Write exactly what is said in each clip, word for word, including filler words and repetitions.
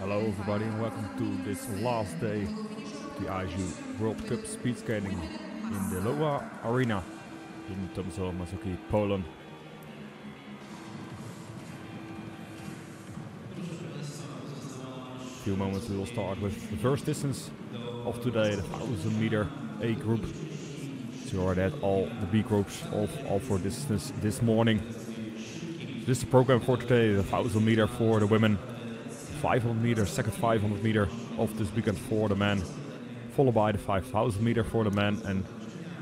Hello everybody and welcome to this last day of the I S U World Cup speed skating in the Lowa Arena in Tomaszow Mazowiecki, Poland. A few moments we will start with the first distance of today, the one thousand meter A group. So you already had all the B groups of all four distances this morning. This is the program for today, the one thousand meter for the women, five hundred meter, second five hundred meter of this weekend for the men, followed by the five thousand meter for the men, and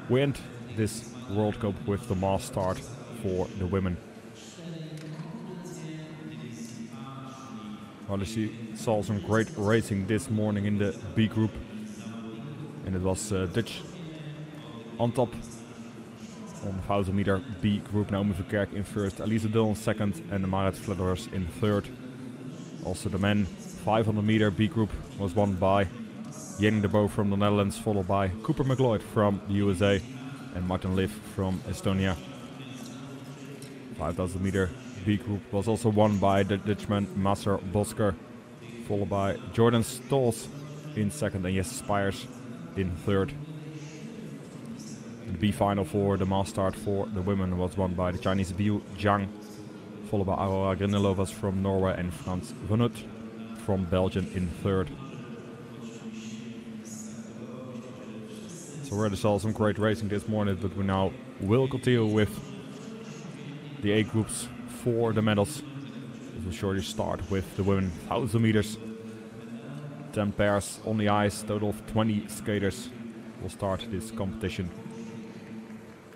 we end this World Cup with the mass start for the women. Well, you saw some great racing this morning in the B group, and it was uh, Dutch on top. On the one thousand meter B group, Naomi Verkerk in first, Elisa Dillon second, and Marit Flederers in third. Also the men five hundred meter B group was won by Jan de Boe from the Netherlands, followed by Cooper McLeod from the U S A and Martin Liv from Estonia. five thousand meter B group was also won by the Dutchman Maser Bosker, followed by Jordan Stolz in second and Jesse Spires in third. The B final for the mass start for the women was won by the Chinese Biu Zhang, followed by Aurora Grinelovas from Norway and Frans Vanut from Belgium in third. So we already saw some great racing this morning, but we now will continue with the A groups for the medals. We'll surely start with the women one thousand meters. ten pairs on the ice, total of twenty skaters will start this competition.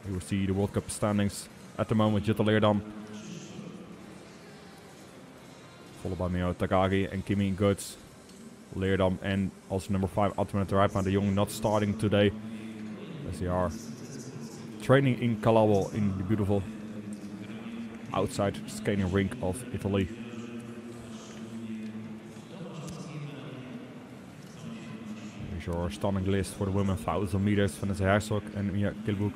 You will see the World Cup standings at the moment: Jutta Leerdam, followed by Mio Takagi and Kimi Goetz. Leerdam and also number five Atman Terreipma de Jong not starting today, as they are training in Calabria in the beautiful outside skating rink of Italy. Here's your standing list for the women one thousand meters: Vanessa Herzog and Mia Kilbuk.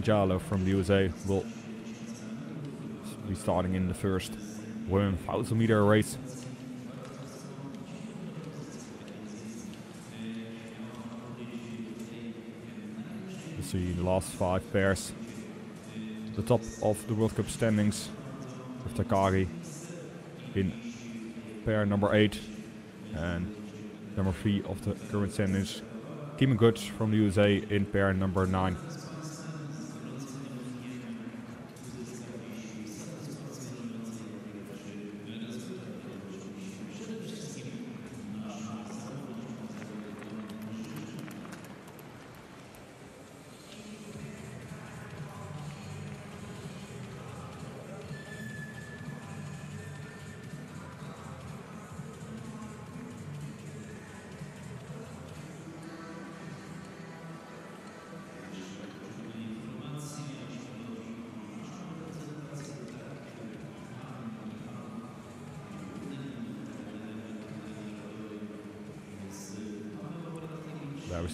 Jalo from the U S A will be starting in the first women one thousand meter race. You see the last five pairs, the top of the World Cup standings, with Takagi in pair number eight and number three of the current standings, Kim Goetz from the U S A in pair number nine.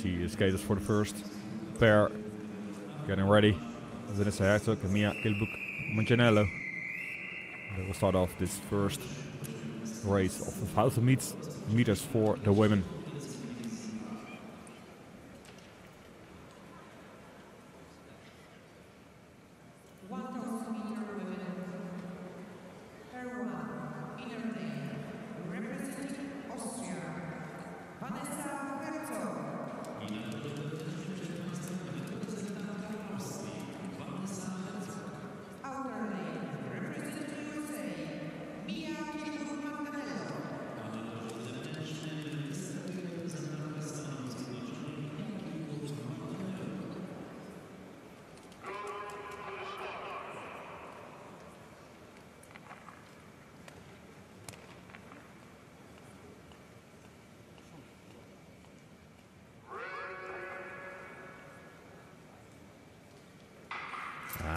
The skaters for the first pair getting ready. Vanessa Herzog and Mia Kilbuk Manganiello. They will start off this first race of the one thousand meters for the women.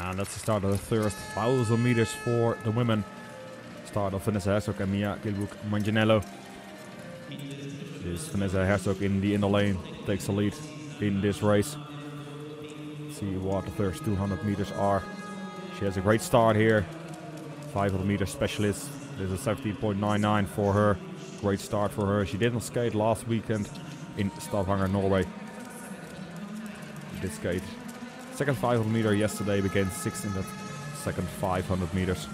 And that's the start of the first one thousand meters for the women. Start of Vanessa Herzog and Mia Kilbuk Manganiello. This Vanessa Herzog in the inner lane takes the lead in this race. Let's see what the first two hundred meters are. She has a great start here. five hundred meter specialist There's a seventeen point nine nine for her. Great start for her. She didn't skate last weekend in Stavanger, Norway. She did skate second five hundred meter yesterday, became sixth in that second five hundred meters.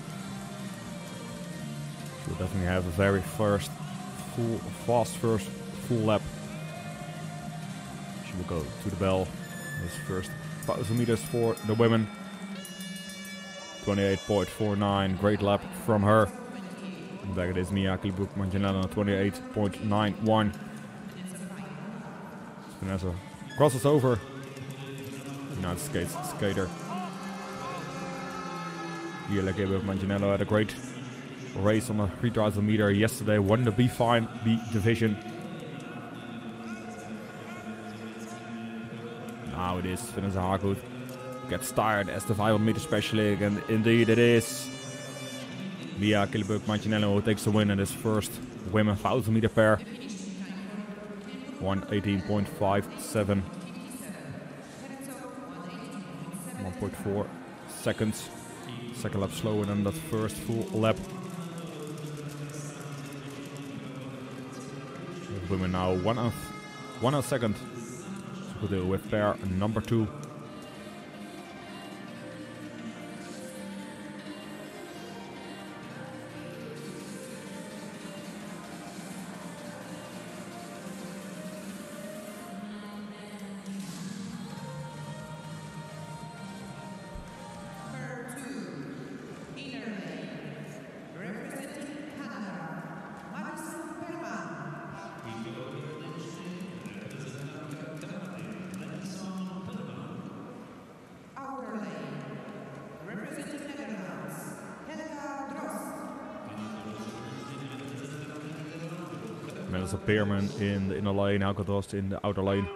She'll definitely have a very first full fast first full lap. She will go to the bell. This first one thousand meters for the women. twenty-eight point four nine, great lap from her. And back it is Mia Kilbuk Manginello, twenty-eight point nine one. Vanessa crosses over. United States skater. Mia Kilbuk Manginello had a great race on the three thousand meter yesterday, won the B fine B division. Now it is Vanessa Harkwood. Gets tired as the five hundred meter specialist, and indeed it is Mia Kilbuk Mancinello who takes the win in this first women one thousand meter pair. one eighteen point five seven. one point four seconds. Second lap slower than that first full lap. The women now one of one of second. So we'll deal with pair number two. Pierman in the inner lane, Helga Drost in the outer lane.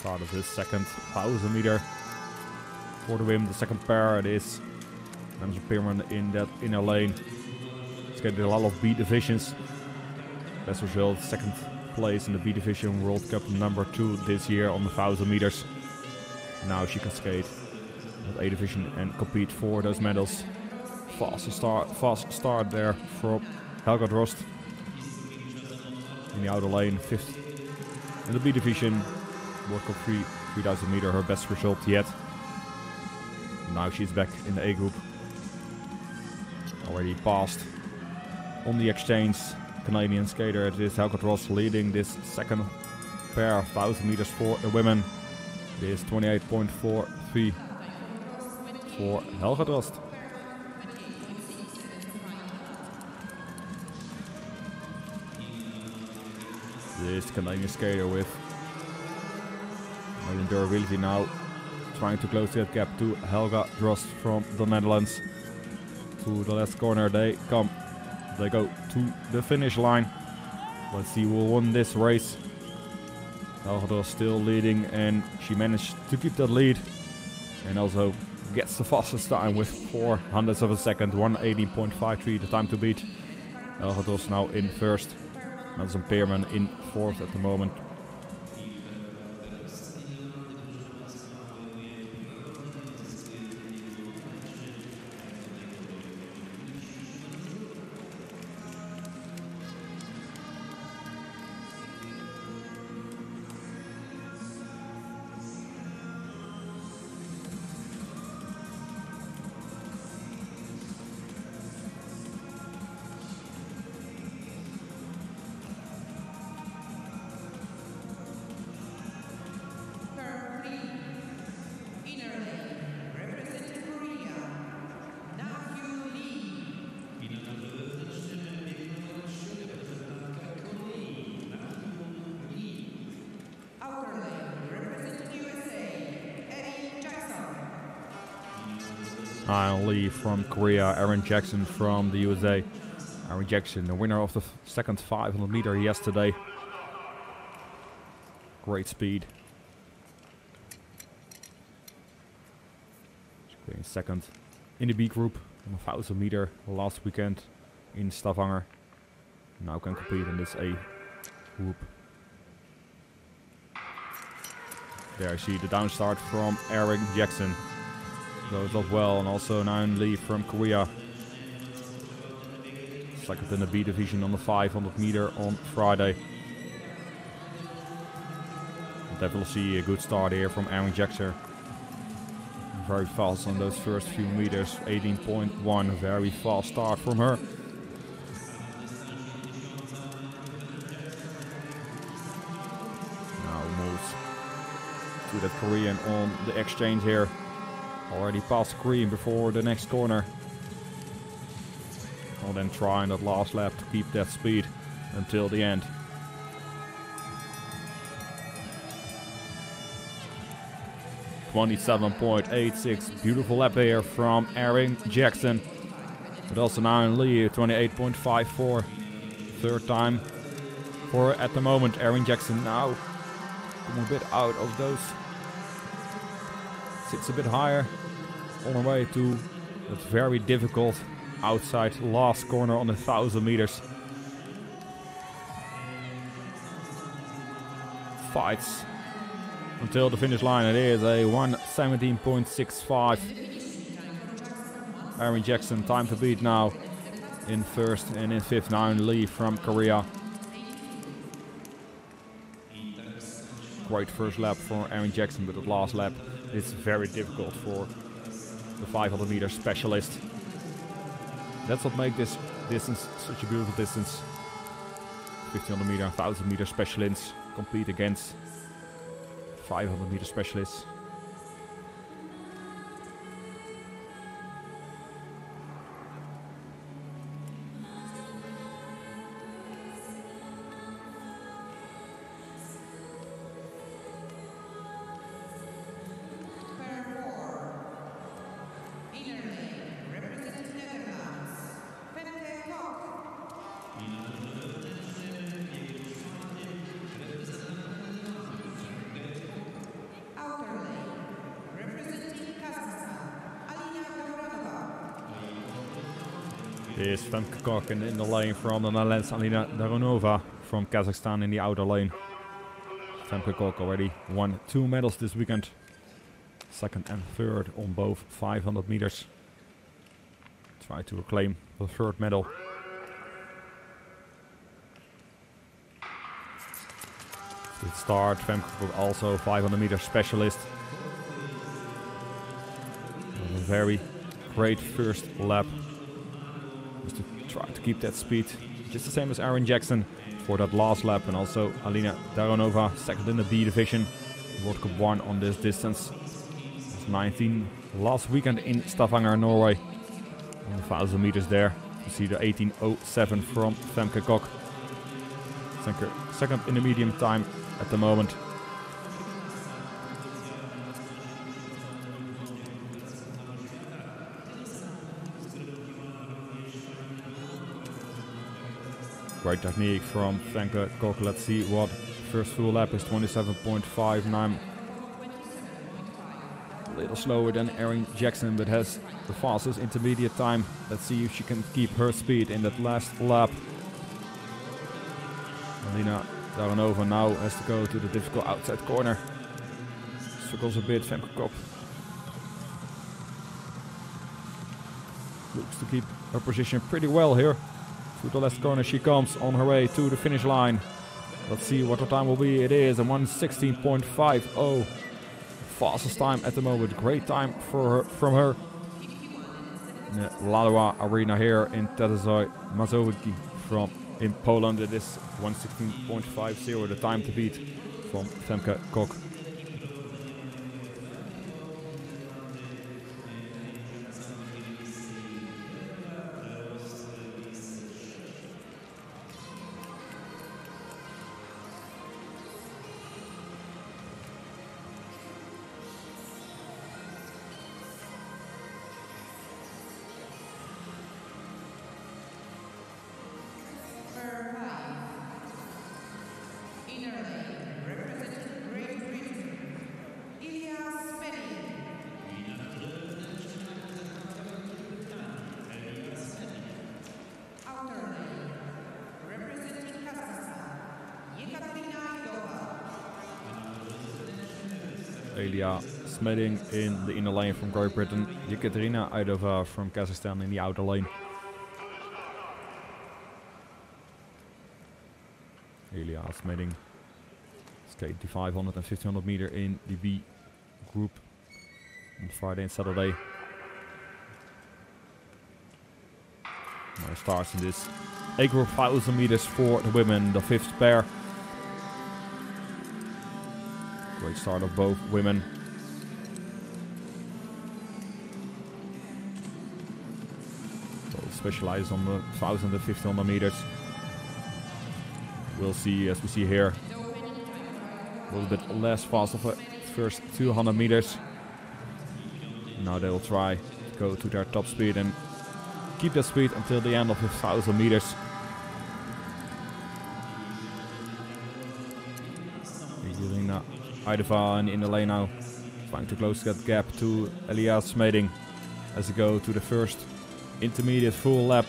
Start of this second thousand meter for the women. The second pair, it is Manager Pierman in that inner lane. It's getting a lot of B divisions. Best result, second place in the B Division World Cup number two this year on the one thousand meters. Now she can skate at A Division and compete for those medals. Fast start, fast start there for Helga Drost. In the outer lane, fifth in the B Division World Cup three, three thousand meter, her best result yet. Now she's back in the A group. Already passed on the exchange. Canadian skater, it is Helga Drost leading this second pair of one thousand meters for the women. It is twenty-eight point four three for Helga Drost. This Canadian skater with amazing durability now, trying to close that gap to Helga Drost from the Netherlands. To the last corner they come. They go to the finish line. Let's see who will win this race. Helga Drost still leading, and she managed to keep that lead. And also gets the fastest time with four hundredths of a second. one eighteen point five three, the time to beat. Helga Drost now in first. Nelson Pierman in fourth at the moment. From Korea, Erin Jackson from the U S A. Erin Jackson, the winner of the second five hundred meter yesterday. Great speed. She's second in the B group on the one thousand meter last weekend. in Stavanger. Now can compete in this A hoop. There I see the down start from Erin Jackson. Goes up well, and also Naeun Lee from Korea. Second in the B division on the five hundred meter on Friday. We'll definitely see a good start here from Erin Jackson. Very fast on those first few meters, eighteen point one, very fast start from her. Now moves to that Korean on the exchange here. Already past the Korean before the next corner. I'll then try on that last lap to keep that speed until the end. twenty-seven point eight six, beautiful lap here from Erin Jackson. But also Naeun Lee, twenty-eight point five four, third time for her at the moment. Erin Jackson now coming a bit out of those. Sits a bit higher on her way to that very difficult outside last corner on the thousand meters. Fights until the finish line. It is a one seventeen point six five. Erin Jackson time to beat now in first and in fifth. Naeun Lee from Korea. Great first lap for Erin Jackson, but the last lap is very difficult for the five hundred meter specialist. That's what makes this distance such a beautiful distance. fifteen hundred meter and one thousand meter specialists compete against five hundred meter specialists. Is Femke Kok in, in the lane from the Netherlands. Alina Darunova from Kazakhstan in the outer lane. Femke Kok already won two medals this weekend. Second and third on both five hundred meters. Try to reclaim the third medal. Good start. Femke Kok also five hundred meter specialist. And a very great first lap. Just to try to keep that speed, just the same as Erin Jackson for that last lap, and also Alina Darunova, second in the B division, World Cup one on this distance. It was nineteen last weekend in Stavanger, Norway, on the thousand meters there. You see the eighteen oh seven from Femke Kok, second in the medium time at the moment. Great technique from Femke Kok. Let's see what first full lap is. Twenty-seven point five nine. A little slower than Erin Jackson, but has the fastest intermediate time. Let's see if she can keep her speed in that last lap. Alina Darunova now has to go to the difficult outside corner. Struggles a bit, Femke Kok. Looks to keep her position pretty well here. To the left corner she comes on her way to the finish line. Let's see what her time will be. It is a one sixteen point five oh. Fastest time at the moment. Great time for her, from her. In the Ladawa Arena here in Tomaszow Mazowiecki from in Poland. It is one sixteen point five oh, the time to beat from Femke Kok. Elias Smedding in the inner lane from Great Britain, Yekaterina Idova from Kazakhstan in the outer lane. Elias Smedding skated the five hundred and fifteen hundred meter in the B group on Friday and Saturday. Now starts in this A group one thousand meters for the women, the fifth pair. Great start of both women. They'll specialize on the one thousand and fifteen hundred meters. We'll see, as we see here, a little bit less fast of the first two hundred meters. Now they will try to go to their top speed and keep that speed until the end of the one thousand meters. Yekaterina Idova in the lane now, trying to close that gap to Elias Smedding as they go to the first intermediate full lap.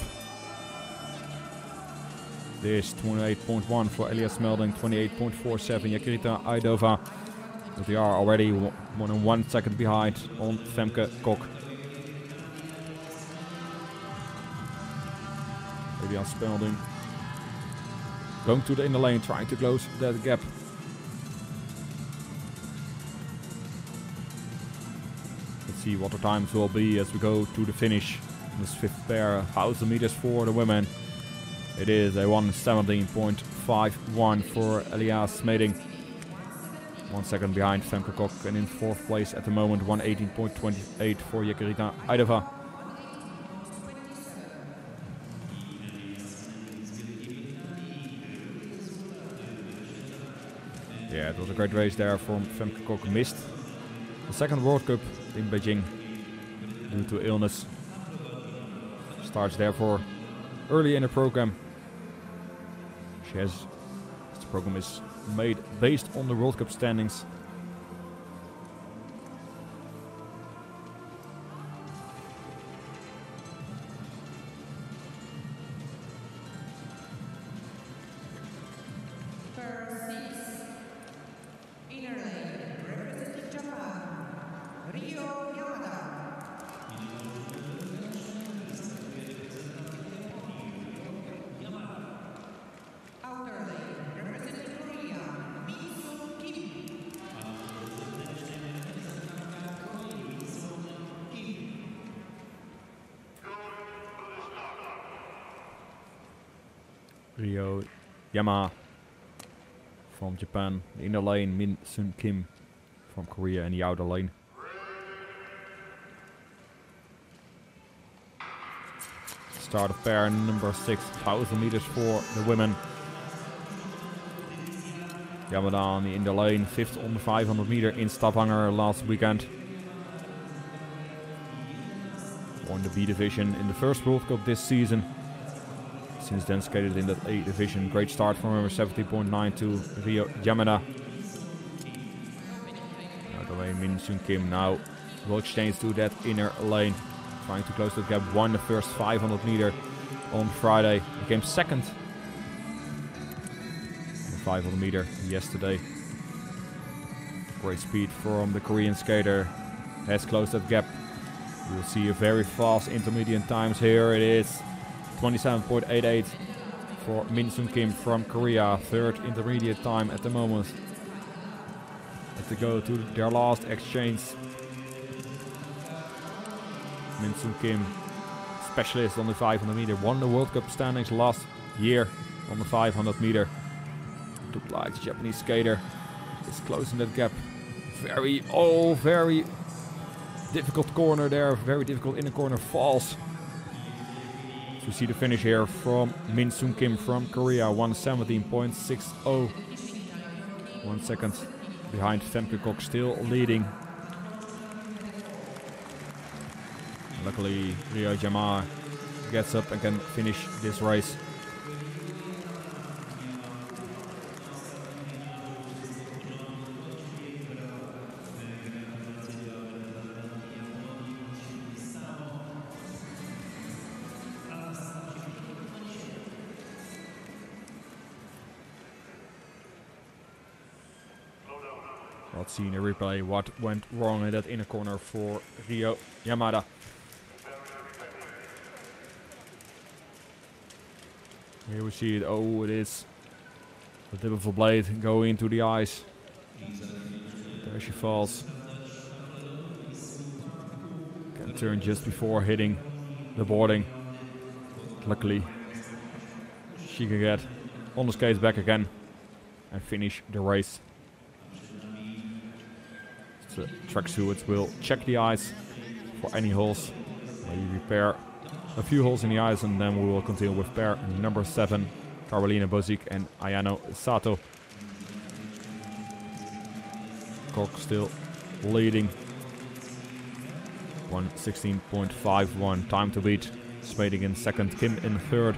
This twenty-eight point one for Elias Smedding, twenty-eight point four seven Yekaterina Idova. But they are already more than one second behind on Femke Kok. Jan Spelding going to the inner lane, trying to close that gap. Let's see what the times will be as we go to the finish. This fifth pair, one thousand meters for the women. It is a one seventeen point five one for Elias Smedding. One second behind Femke Kok, and in fourth place at the moment, one eighteen point two eight for Yekaterina Idova. Yeah, it was a great race there from Femke Kok. Missed the second World Cup in Beijing due to illness. Starts therefore early in the program. She has, the program is made based on the World Cup standings. Ryo Yama from Japan, the inner lane, Min Sun Kim from Korea in the outer lane. Start of pair number six, one thousand meters for the women. Yamada on the inner lane, fifth on the five hundred meter in Stavanger last weekend. Won the B division in the first World Cup this season. Since then skated in that A division. Great start from number seventy point nine to Ryo Yamada. Out of the way, Min Sun Kim now will change to that inner lane, trying to close the gap. Won the first five hundred meter on Friday. Became second in the five hundred meter yesterday. Great speed from the Korean skater. Has closed that gap. You'll see a very fast intermediate times here. It is twenty-seven point eight eight for Min Sun Kim from Korea, third intermediate time at the moment. As they go to their last exchange, Min Sun Kim, specialist on the five hundred meter, won the World Cup standings last year on the five hundred meter. Looked like the Japanese skater is closing that gap. Very, oh, very difficult corner there, very difficult inner corner, falls. We see the finish here from Min Sun Kim from Korea, one seventeen point six zero. One second behind Femke Kok, still leading. Luckily, Ryo Yama gets up and can finish this race. Let's see in a replay what went wrong in that inner corner for Ryo Yamada. Here we see it. Oh, it is the tip of a blade going into the ice. There she falls. Can turn just before hitting the boarding. Luckily, she can get on the skates back again and finish the race. So track stewards will check the ice for any holes. Maybe repair a few holes in the ice, and then we will continue with pair number seven, Karolina Bozik and Ayano Sato. Kok still leading. one sixteen point five one time to beat. Smedding in second, Kim in third.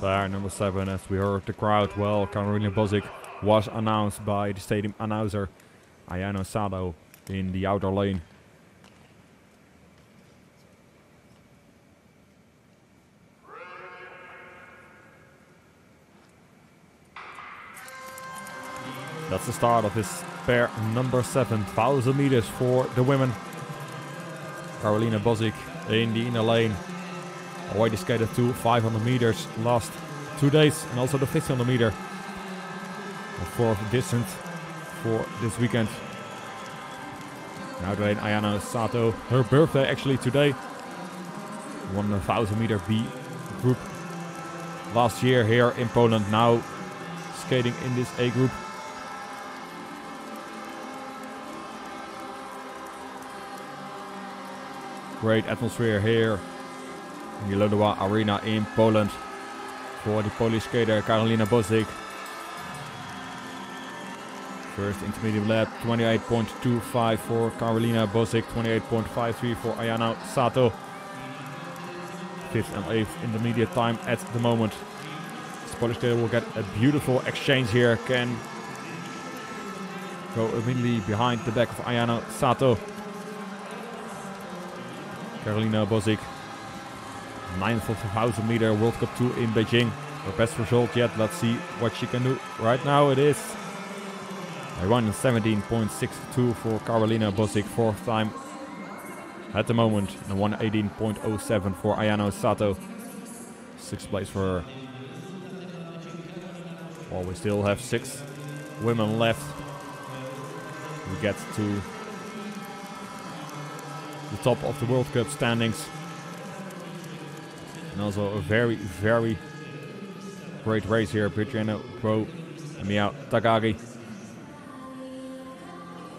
There, number seven, as we heard the crowd well. Karolina Bozik was announced by the stadium announcer. Ayano Sato in the outer lane. That's the start of this pair number seven, one thousand meters for the women. Karolina Bozik in the inner lane. Already skated to five hundred meters last two days, and also the fifteen hundred meter, the fourth distance for this weekend. Now doing Ayano Sato, her birthday actually today, won the one thousand meter B group last year here in Poland, now skating in this A group. Great atmosphere here in the Lodowa Arena in Poland for the Polish skater Karolina Bozik. First intermediate lap, twenty-eight point two five for Karolina Bozik, twenty-eight point five three for Ayano Sato. Fifth and eighth intermediate time at the moment. This Polish skater will get a beautiful exchange here. Can go immediately behind the back of Ayano Sato. Karolina Bozik, ninth of the one thousand meter World Cup two in Beijing. Her best result yet. Let's see what she can do. Right now it is a one seventeen point six two for Karolina Bozik, fourth time at the moment. And one eighteen point oh seven for Ayano Sato. Sixth place for her. Well, we still have six women left. We get to the top of the World Cup standings. And also a very, very great race here. Brittany Bowe and Mio Takagi.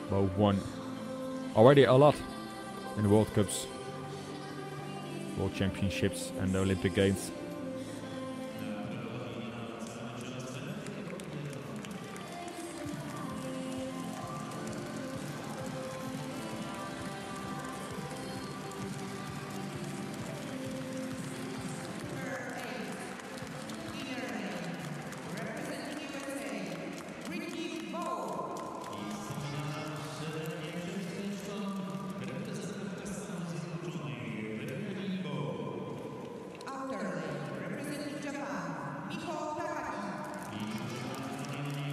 Bowe won already a lot in the World Cups, World Championships and the Olympic Games.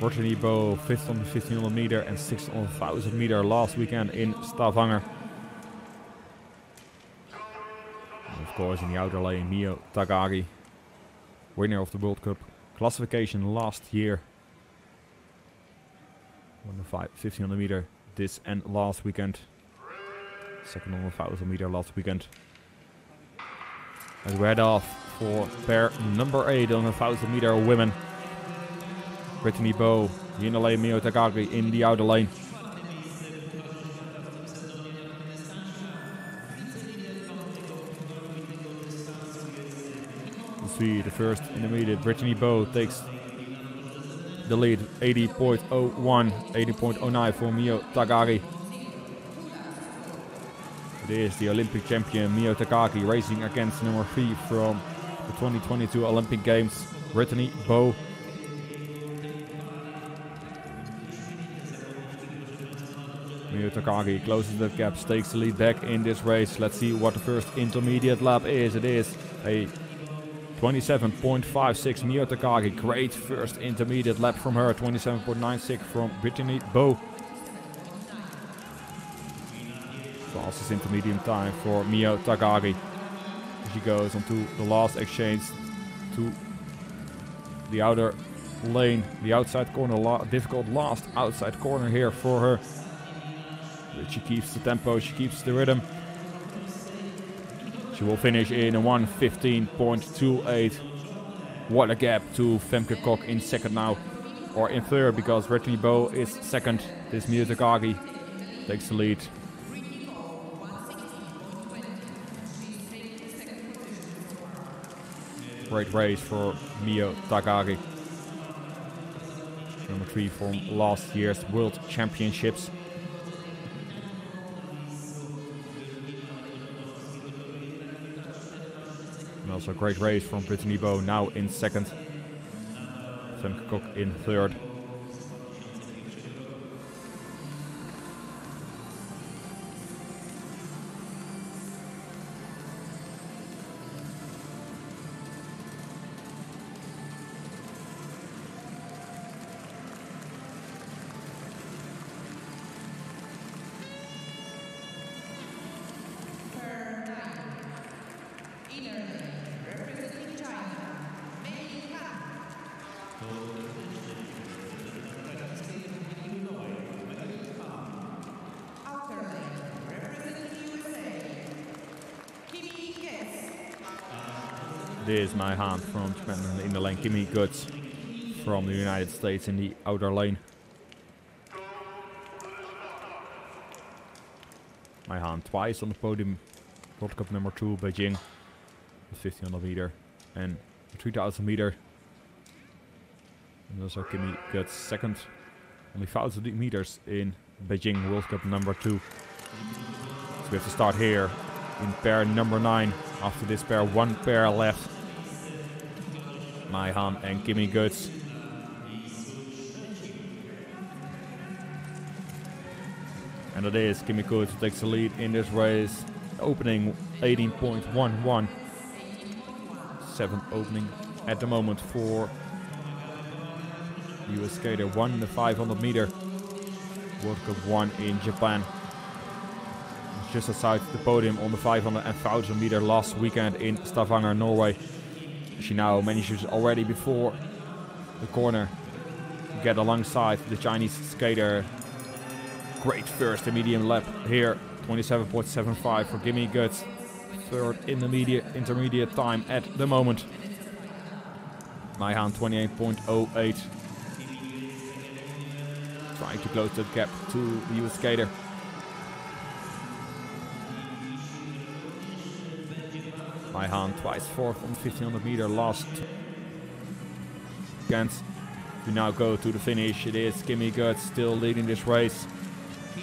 Brittany Bowe, fifth on the fifteen hundred meter and sixth on the one thousand meter last weekend in Stavanger. And of course, in the outer lane, Mio Takagi, winner of the World Cup classification last year. Won the fifteen hundred meter this and last weekend. Second on the one thousand meter last weekend. And we head off for pair number eight on the one thousand meter women. Brittany Bowe, in the lane, Mio Takagi in the outer lane. You see the first intermediate, Brittany Bowe takes the lead, eighty point oh one, eighty point oh nine for Mio Takagi. It is the Olympic champion Mio Takagi racing against number three from the twenty twenty-two Olympic Games, Brittany Bowe. Mio Takagi closes the gap, takes the lead back in this race. Let's see what the first intermediate lap is. It is a twenty-seven point five six Mio Takagi. Great first intermediate lap from her. twenty-seven point nine six from Brittany Bowe. Fastest intermediate time for Mio Takagi. She goes onto the last exchange to the outer lane. The outside corner, la difficult last outside corner here for her. But she keeps the tempo, she keeps the rhythm. She will finish in a one fifteen point two eight. What a gap to Femke Kok in second now. Or in third, because Brittany Bowe is second. This Mio Takagi takes the lead. Great race for Mio Takagi. Number three from last year's World Championships. Also great race from Brittany Bowe, now in second. Femke Kok in third. Is Maihan from Japan in the lane, Kimi Goetz from the United States in the outer lane. Maihan twice on the podium, World Cup number two, Beijing, the fifteen hundred meter and the three thousand meter. And also Kimi Goetz second on the one thousand meters in Beijing, World Cup number two. So we have to start here in pair number nine. After this pair, one pair left. Maihan and Kimi Goetz. And it is Kimi Goetz who takes the lead in this race. Opening eighteen point one one. Seventh opening at the moment for U S skater. Won the five hundred meter. World Cup one in Japan. Just aside the podium on the five hundred and one thousand meter last weekend in Stavanger, Norway. She now manages already before the corner to get alongside the Chinese skater. Great first intermediate lap here, twenty-seven point seven five for Kimi Goetz. Third intermediate intermediate time at the moment. Maihan twenty-eight point oh eight. Trying to close that gap to the U S skater. Maihan twice fourth on fifteen hundred meter last chance. We now go to the finish. It is Kimi Goetz still leading this race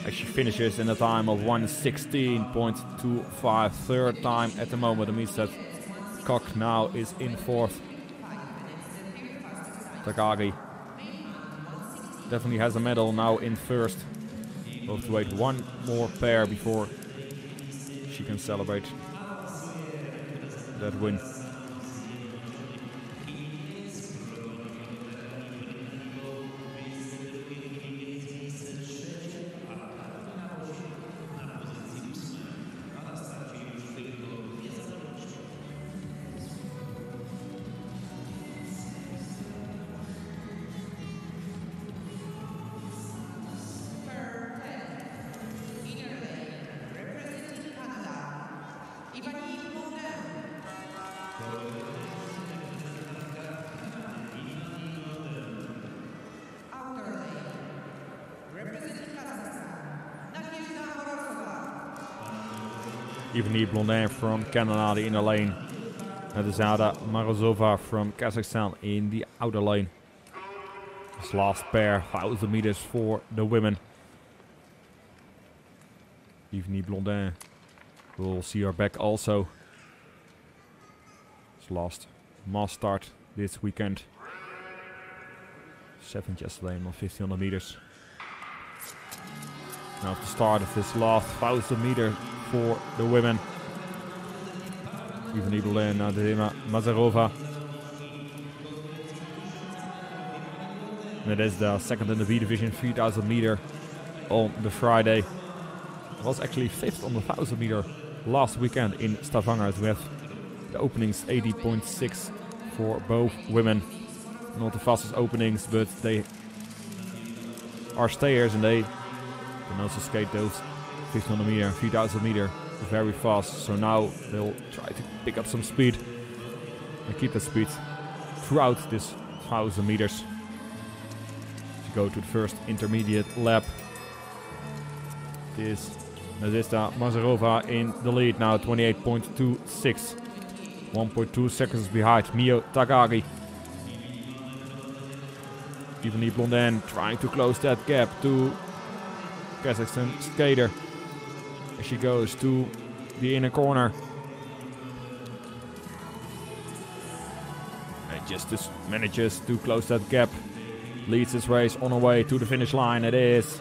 as she finishes in a time of one sixteen point two five, third time at the moment. It means that Kok now is in fourth. Takagi definitely has a medal now in first. We'll have to wait one more pair before she can celebrate that win. Yvonne Blondin from Canada in the lane. Nadezhda Marozova from Kazakhstan in the outer lane. This last pair, one thousand meters for the women. Yvonne Blondin, we'll see her back also. This last must start this weekend. Seven chest lane on fifteen hundred meters. Now at the start of this last one thousand meter for the women. Yvonne Blondin, Nadezhda Mazarova. Nadezhda, second in the B division, three thousand meter on the Friday. Was actually fifth on the one thousand meter last weekend in Stavanger with the openings eighty point six for both women. Not the fastest openings, but they are stayers and they can also skate those fifteen hundred meter, three thousand meter very fast. So now they'll try to pick up some speed and keep the speed throughout this one thousand meters. To go to the first intermediate lap. Is Nadezhda Mazarova in the lead now, twenty-eight point two six, one point two seconds behind Mio Takagi. Yvonne Blondin trying to close that gap to Kazakhstan skater as she goes to the inner corner. And just this manages to close that gap, leads this race on her way to the finish line. It is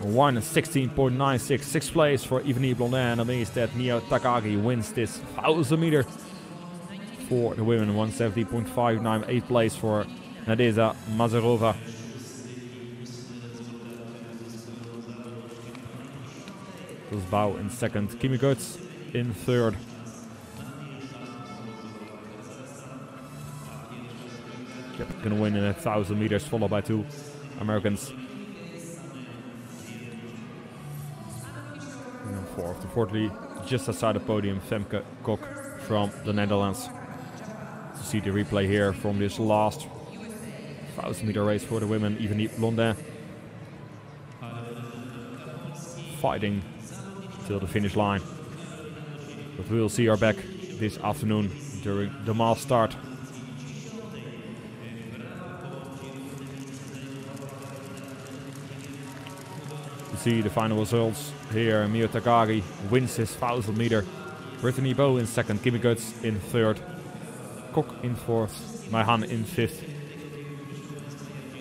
one sixteen point nine six, sixth place for Yvonne Blondin. That means that Mio Takagi wins this one thousand meter for the women. one seventy point five nine, eighth place for Nadezhda Mazarova. Bow in second, Kimi Goetz in third. Yep, can win in a one thousand meters, followed by two Americans. Fourth, the fourthly, just outside the podium, Femke Kok from the Netherlands. To see the replay here from this last one thousand meter race for the women. Yvonne Blondin fighting till the finish line, but we'll see her back this afternoon during the mass start. See the final results here. Mio Takagi wins his one thousand meter. Brittany Bowe in second, Kimi Goetz in third, Kok in fourth, Maihan in fifth.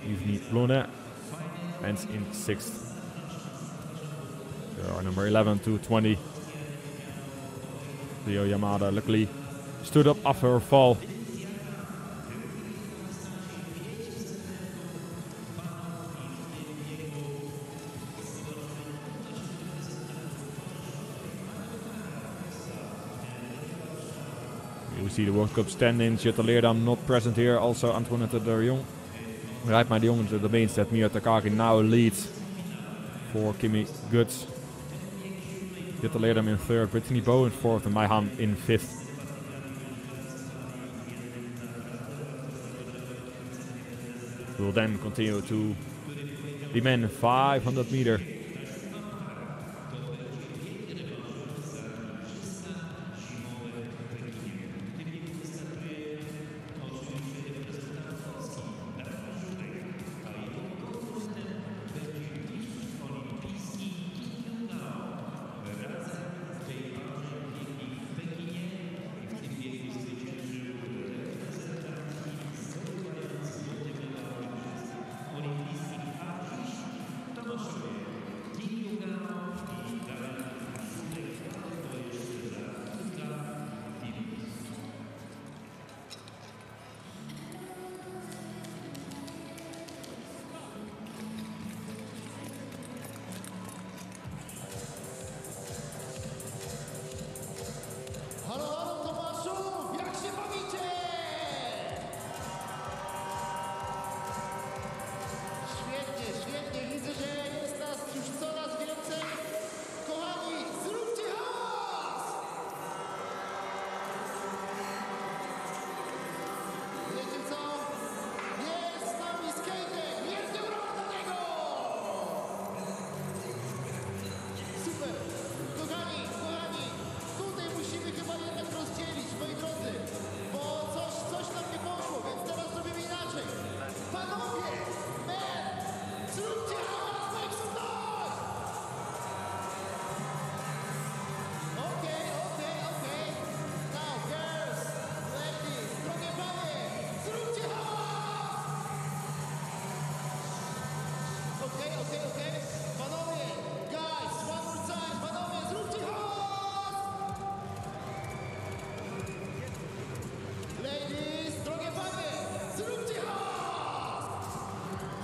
Yvonne Blondin ends in sixth. There are number eleven to twenty. Leo Yamada luckily stood up after her fall. We see the World Cup stand-ins. Jutta Leerdam not present here. Also Antoinette de Jong. Rijpma de Jong. That means that Mio Takagi now leads for Kimi Goetz. Jutta Leerdam in third, Brittany Bowe in fourth, and Maihan in fifth. We'll then continue to the men five hundred meter.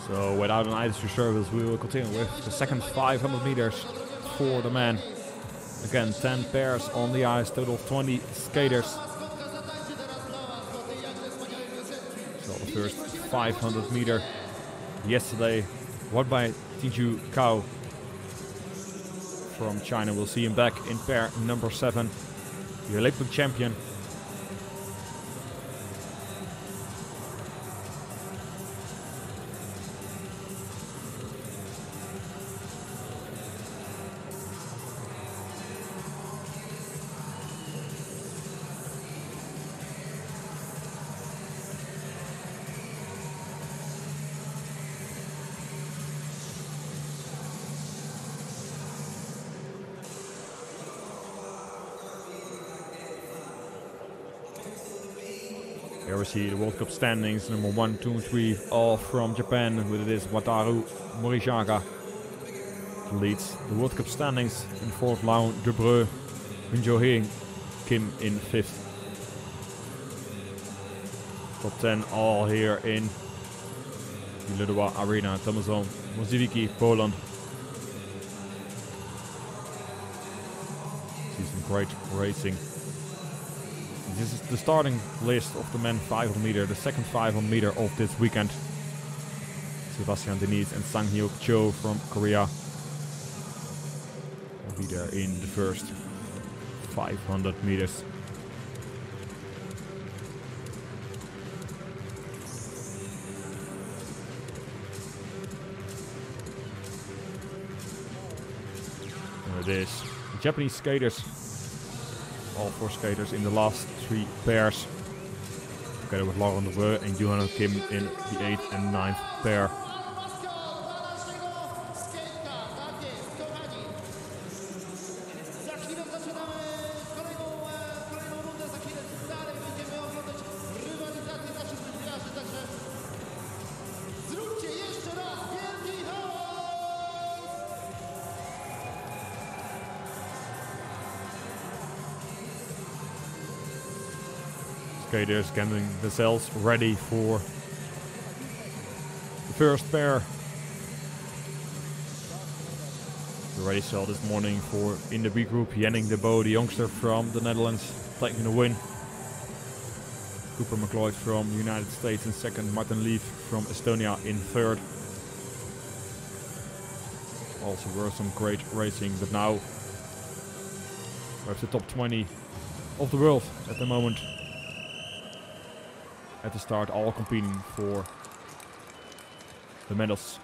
So without an I S U service, we will continue with the second five hundred meters for the men. Again, ten pairs on the ice, total of twenty skaters. So the first five hundred meter yesterday, won by Tiju Kao from China. We'll see him back in pair number seven, the Olympic champion. Here we see the World Cup standings, number one, two, three, all from Japan, with it is Wataru Morishaka leads the World Cup standings. In fourth, Lau De Breu, Minjo Heng, Kim in fifth. Top ten all here in the Ludowa Arena, Tomaszow Mazowiecki, Poland. See some great racing. This is the starting list of the men five hundred meter, the second five hundred meter of this weekend. Sebastian Denise and Sang Hyuk Cho from Korea will be there in the first five hundred meters. There it is. The Japanese skaters. All four skaters in the last three pairs, together with Lauren De Breu and Johan Kim in the eighth and ninth pair. Skaters getting themselves ready for the first pair. The race saw this morning for in the B group, Henning De Boe, the youngster from the Netherlands, taking the win. Cooper McLeod from the United States in second, Martin Leaf from Estonia in third. Also were some great racing, but now perhaps the top twenty of the world at the moment. At the start, all competing for the medals.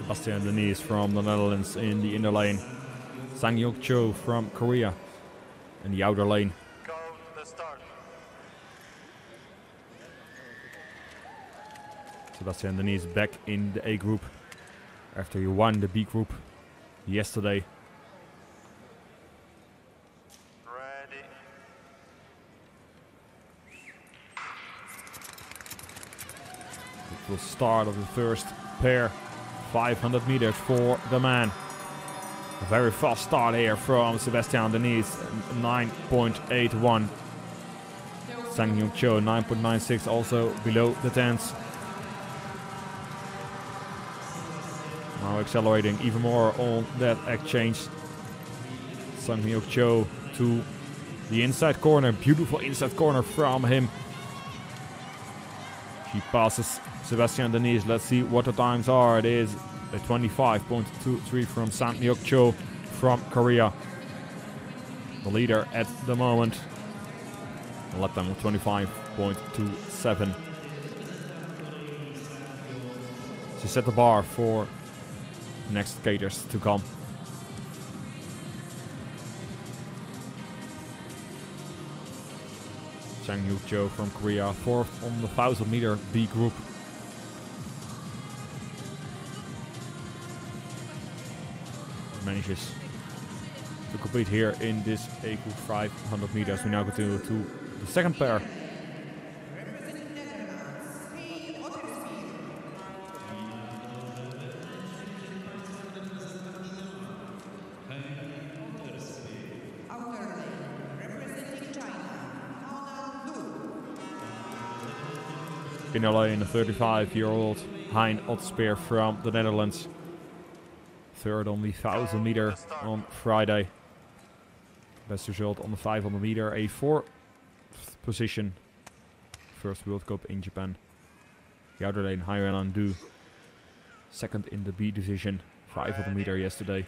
Sebastian Denise from the Netherlands in the inner lane, Sang Hyuk Cho from Korea in the outer lane. Go to the start. Sebastian Denise back in the A group after he won the B group yesterday. Ready. It will start of the first pair. five hundred meters for the man. A very fast start here from Sebastian Denise, nine point eight one. Sang Hyuk Cho, nine point nine six, also below the tens. Now accelerating even more on that exchange. Sang Hyuk Cho to the inside corner. Beautiful inside corner from him. She passes Sebastian Denise. Let's see what the times are. It is a twenty-five point two three from Sang Hyuk Cho from Korea. the leader at the moment. Lap time of twenty-five point two seven. She set the bar for next skaters to come. Sang Hyuk Cho from Korea, fourth on the one thousand meter B group. Manages to compete here in this A group five hundred meters. We now continue to the second pair. In the lane, the thirty-five-year-old Hein Otspeer from the Netherlands. Third on the one thousand meter on Friday. Best result on the five hundred meter, a fourth position. First World Cup in Japan. The outer lane, Hanundu. Second in the B division, five hundred meter yesterday.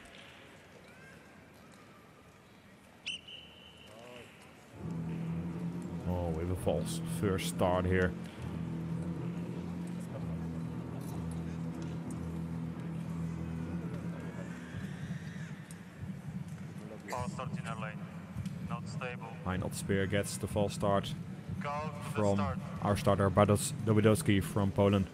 Oh, with a false first start here. Hein Otspeer gets the false start from start. our starter Bartosz Dawidowski from Poland.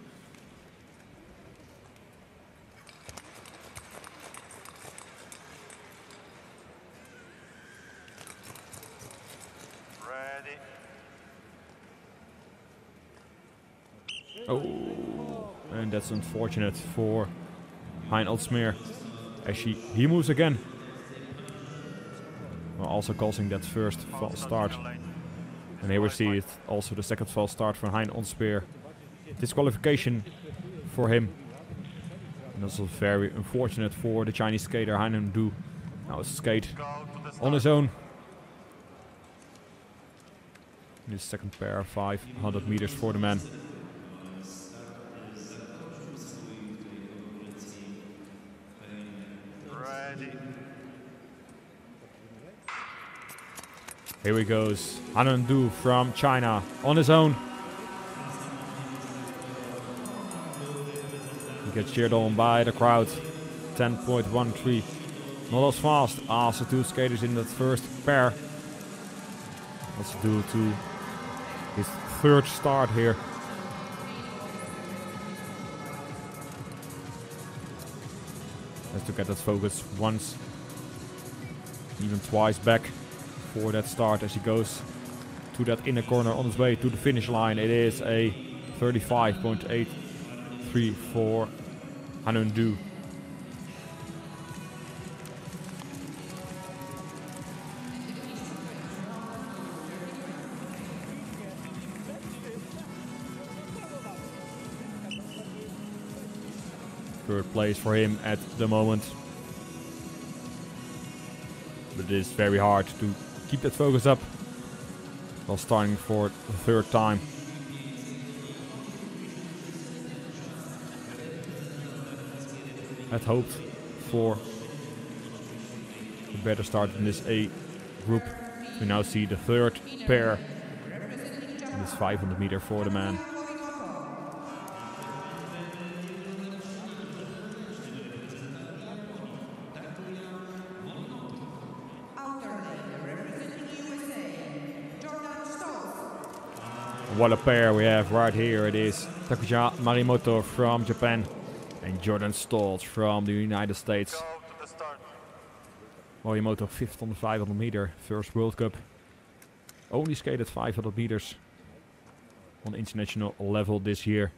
Ready. Oh, and that's unfortunate for Hein Otspeer as she he moves again. Also causing that first false start, and here we see it also the second false start from Hein Otspeer. Disqualification for him, and also very unfortunate for the Chinese skater Hanundu. Now skate on his own. This second pair, five hundred meters for the man. Here we goes, Hanundu from China on his own. He gets cheered on by the crowd. ten point one three. Not as fast as the two skaters in that first pair. That's due to his third start here. Has to get that focus once, even twice back. For that start as he goes to that inner corner on his way to the finish line. It is a thirty-five point eight three for Hanundu. Third place for him at the moment. But it is very hard to keep that focus up while starting for the third time. I'd hoped for a better start in this A group. We now see the third pair in this five hundred meter for the man. What a pair we have right here. It is Takuya Marimoto from Japan and Jordan Stolz from the United States. Marimoto fifth on the five hundred meter, first World Cup. Only skated five hundred meters on international level this year.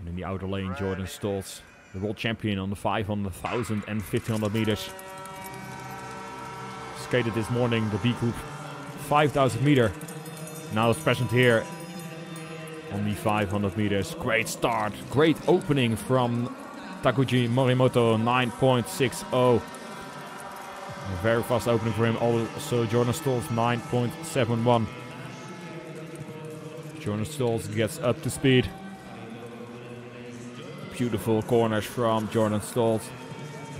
And in the outer lane, Jordan Stolz, the world champion on the five hundred, one thousand and fifteen hundred meters. Skated this morning the B group five thousand meter. Now it's present here on the five hundred meters. Great start, great opening from Takuji Morimoto, nine point six zero. A very fast opening for him. Also Jordan Stolz, nine point seven one. Jordan Stolz gets up to speed. Beautiful corners from Jordan Stolz.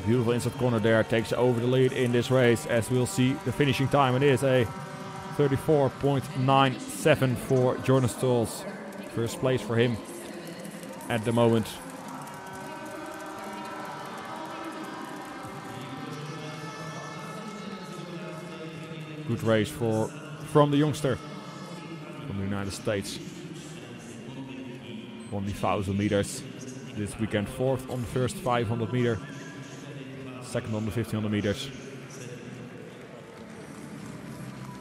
Beautiful inside corner there, takes over the lead in this race, as we'll see the finishing time. It is a thirty-four point nine seven for Jordan Stolz. First place for him at the moment. Good race for from the youngster from the United States. Won the thousand meters this weekend, fourth on the first five hundred meter, second on the fifteen hundred meters.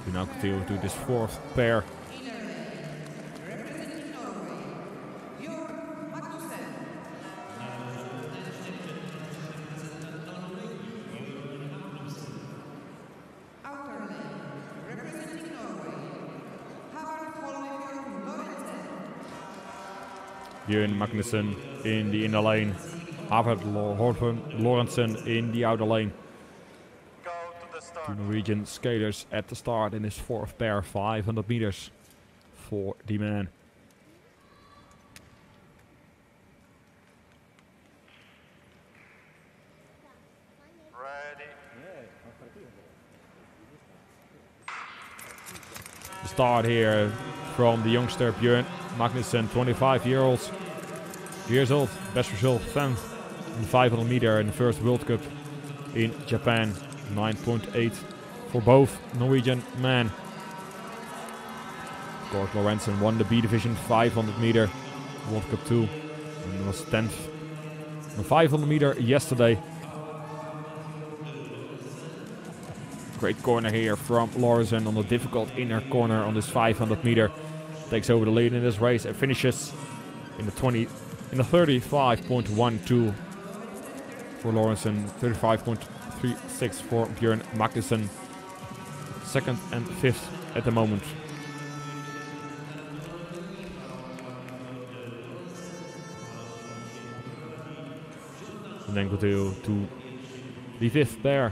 We now continue to this fourth pair. Jørgen Magnussen in the inner lane, Håvard Lorentzen in the outer lane. Two Norwegian skaters at the start in his fourth pair, five hundred meters for the man. Ready. The start here from the youngster Björn Magnussen, twenty-five year olds years old, best result tenth in the five hundred meter in the first World Cup in Japan, nine point eight for both Norwegian men. Of course, Lorentzen won the B division five hundred meter World Cup two and was tenth in the five hundred meter yesterday. Great corner here from Lorentzen on the difficult inner corner on this five hundred meter. Takes over the lead in this race and finishes in the thirty-five point one two for Lorentzen, thirty-five point three six for Björn Magnussen. Second and fifth at the moment. And then go to, to the fifth there.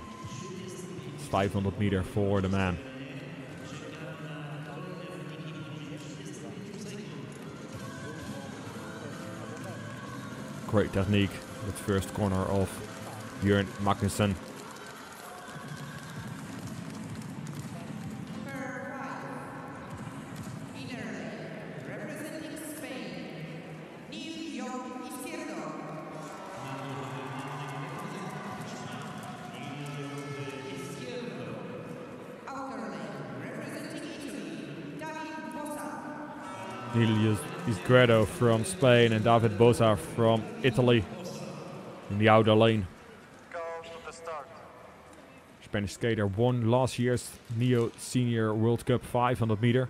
It's five hundred meter for the man. Great technique with first corner of Björn Magnussen. Representing Spain, Mio Izquierdo. Outer lane, representing Italy, David Boza. Elias Smedding from Spain and David Boza from Italy in the outer lane. Go to the start. Spanish skater won last year's Neo Senior World Cup five hundred meter.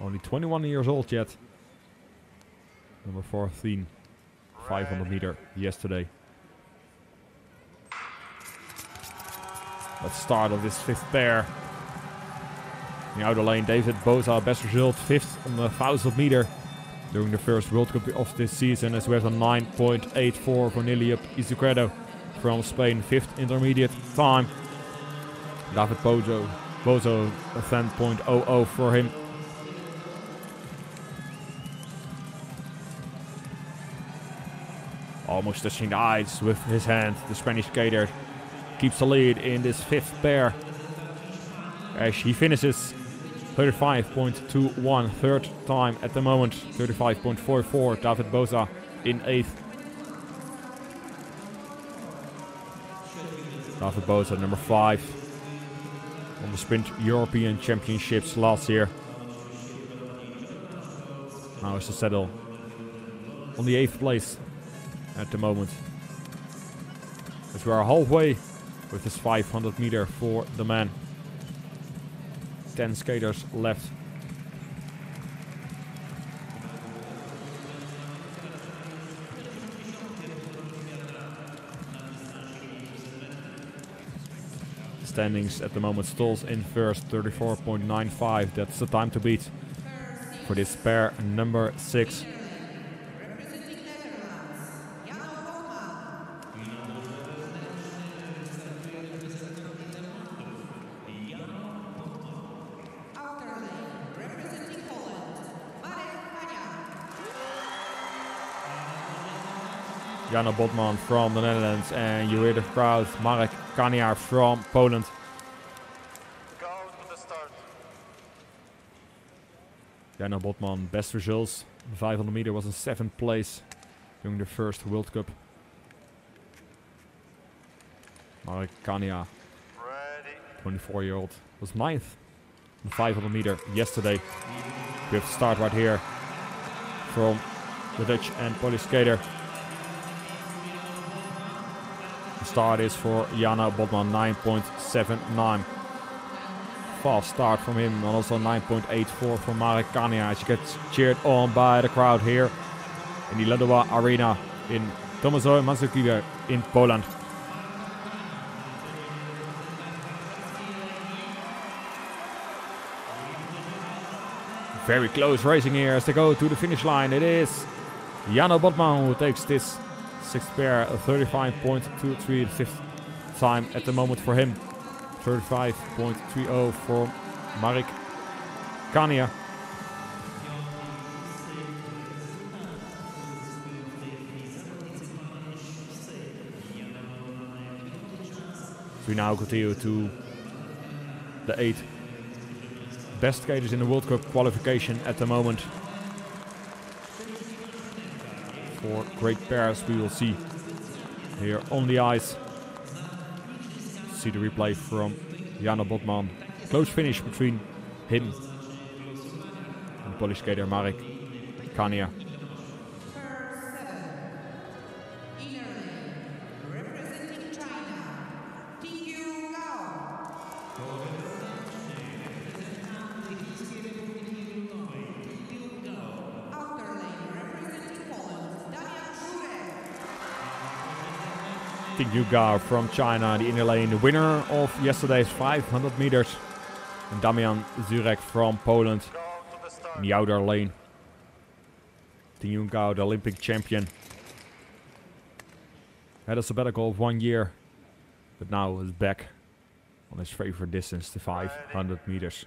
Only twenty-one years old yet. Number fourteen, five hundred meter yesterday. Let's start of this fifth pair. In the outer lane, David Boza, best result, fifth on the one thousand meter during the first World Cup of this season, as we have a nine point eight four for Niliup Izquierdo from Spain, fifth intermediate time. David Bozo, Bozo a ten point zero zero for him. Almost touching the ice with his hand. The Spanish skater keeps the lead in this fifth pair as she finishes thirty-five point two one, third time at the moment, thirty-five point four four, David Boza in eighth. David Boza, number five on the Sprint European Championships last year. Now is to settle on the eighth place at the moment, as we are halfway with this five hundred meter for the man. ten skaters left. Standings at the moment, Stolz in first, thirty-four point nine five. That's the time to beat for this pair number six. Jan Botman from the Netherlands, and you hear the crowd, Marek Kania from Poland. Go to the start. Jan Botman, best results. The five hundred meter was in seventh place during the first World Cup. Marek Kania, twenty-four year old, was ninth in the five hundred meter yesterday. We have to start right here from the Dutch and Polish skater. The start is for Jana Botman, nine point seven nine. Fast start from him, and also nine point eight four for Marek Kania, as she gets cheered on by the crowd here in the Ledowa Arena in Tomaszow Mazowiecki in Poland. Very close racing here as they go to the finish line. It is Jana Botman who takes this sixth pair, thirty-five point two three, fifth time at the moment for him. thirty-five point three zero for Marek Kania. We now continue to the eight best skaters in the World Cup qualification at the moment. Four great pairs we will see here on the ice. See the replay from Jana Botman. Close finish between him and the Polish skater Marek Kania. Yungao from China, the inner lane, the winner of yesterday's five hundred meters, and Damian Zurek from Poland in the outer lane. Yungao, the Olympic champion, had a sabbatical of one year, but now is back on his favorite distance, the five hundred meters.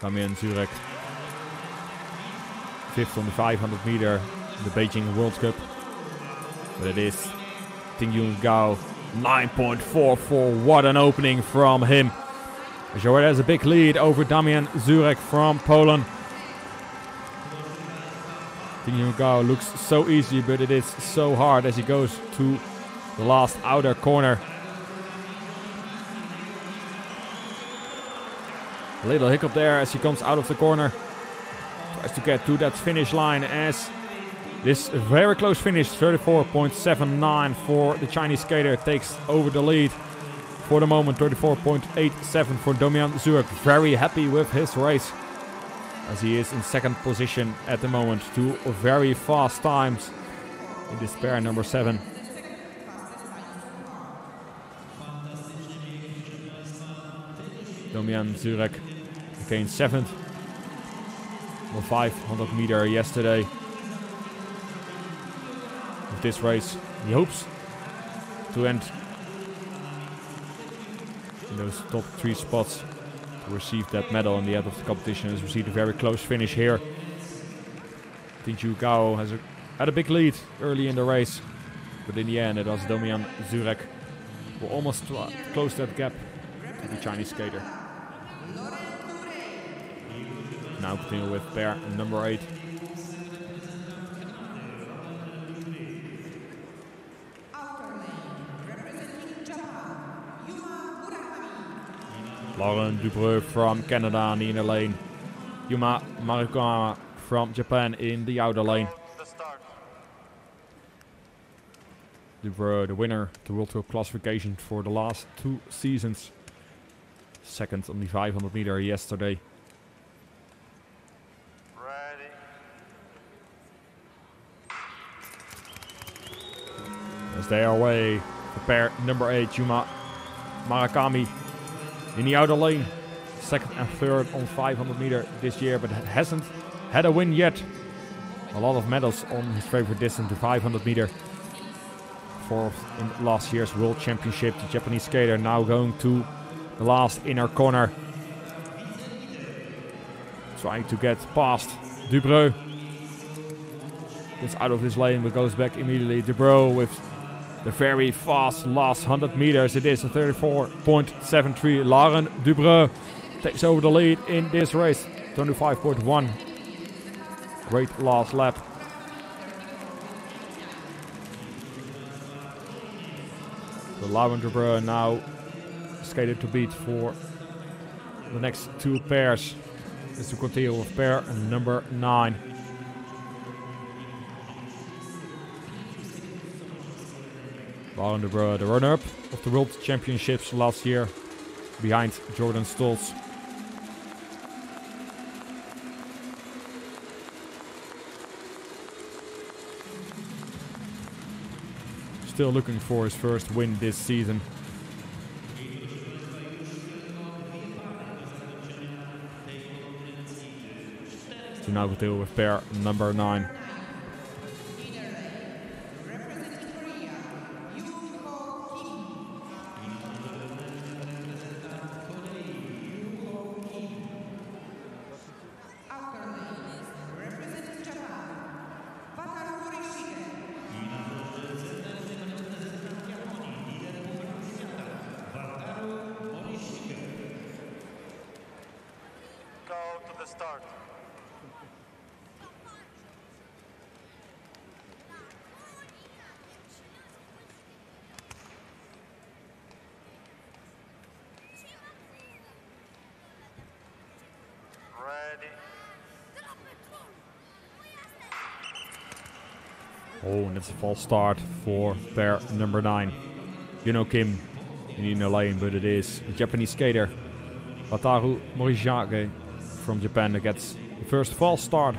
Damian Zurek, fifth on the five hundred meter, the Beijing World Cup. But it is Yungao, nine point four four. What an opening from him. He has a big lead over Damian Zurek from Poland. Yungao looks so easy, but it is so hard as he goes to the last outer corner. A little hiccup there as he comes out of the corner. Tries to get to that finish line as this very close finish, thirty-four point seven nine for the Chinese skater, takes over the lead for the moment, thirty-four point eight seven for Damian Zurek. Very happy with his race as he is in second position at the moment. Two very fast times in this pair number seven. Damian Zurek became seventh on five hundred meter yesterday. This race, he hopes to end in those top three spots to receive that medal in the end of the competition. As we see the very close finish here, Yungao has a, had a big lead early in the race, but in the end it was Damian Zurek who almost closed that gap to the Chinese skater. Now continue with pair number eight. Lauren Dubreu from Canada in the inner lane. Yuma Marukama from Japan in the outer lane. Dubreu, the winner of the World Cup classification for the last two seasons. Second on the five hundred meter yesterday. Ready. As they are away for pair number eight, Yuma Murakami in the outer lane, second and third on five hundred meter this year, but hasn't had a win yet. A lot of medals on his favorite distance, the five hundred meter. Fourth in last year's World Championship, the Japanese skater now going to the last inner corner, trying to get past Dubreu. gets out of his lane but goes back immediately. De Bro with the very fast last one hundred meters. It is a thirty-four point seven three. Lauren De Bro takes over the lead in this race. twenty-five point one. Great last lap. So Lauren De Bro now skated to beat for the next two pairs. It's to continue with pair number nine. Lauren De Bro, the runner-up of the World Championships last year, behind Jordan Stolz. Still looking for his first win this season. So now we deal with pair number nine. Oh, and it's a false start for pair number nine. You know Kim in the inner lane, but it is a Japanese skater, Wataru Morishaka from Japan, that gets the first false start.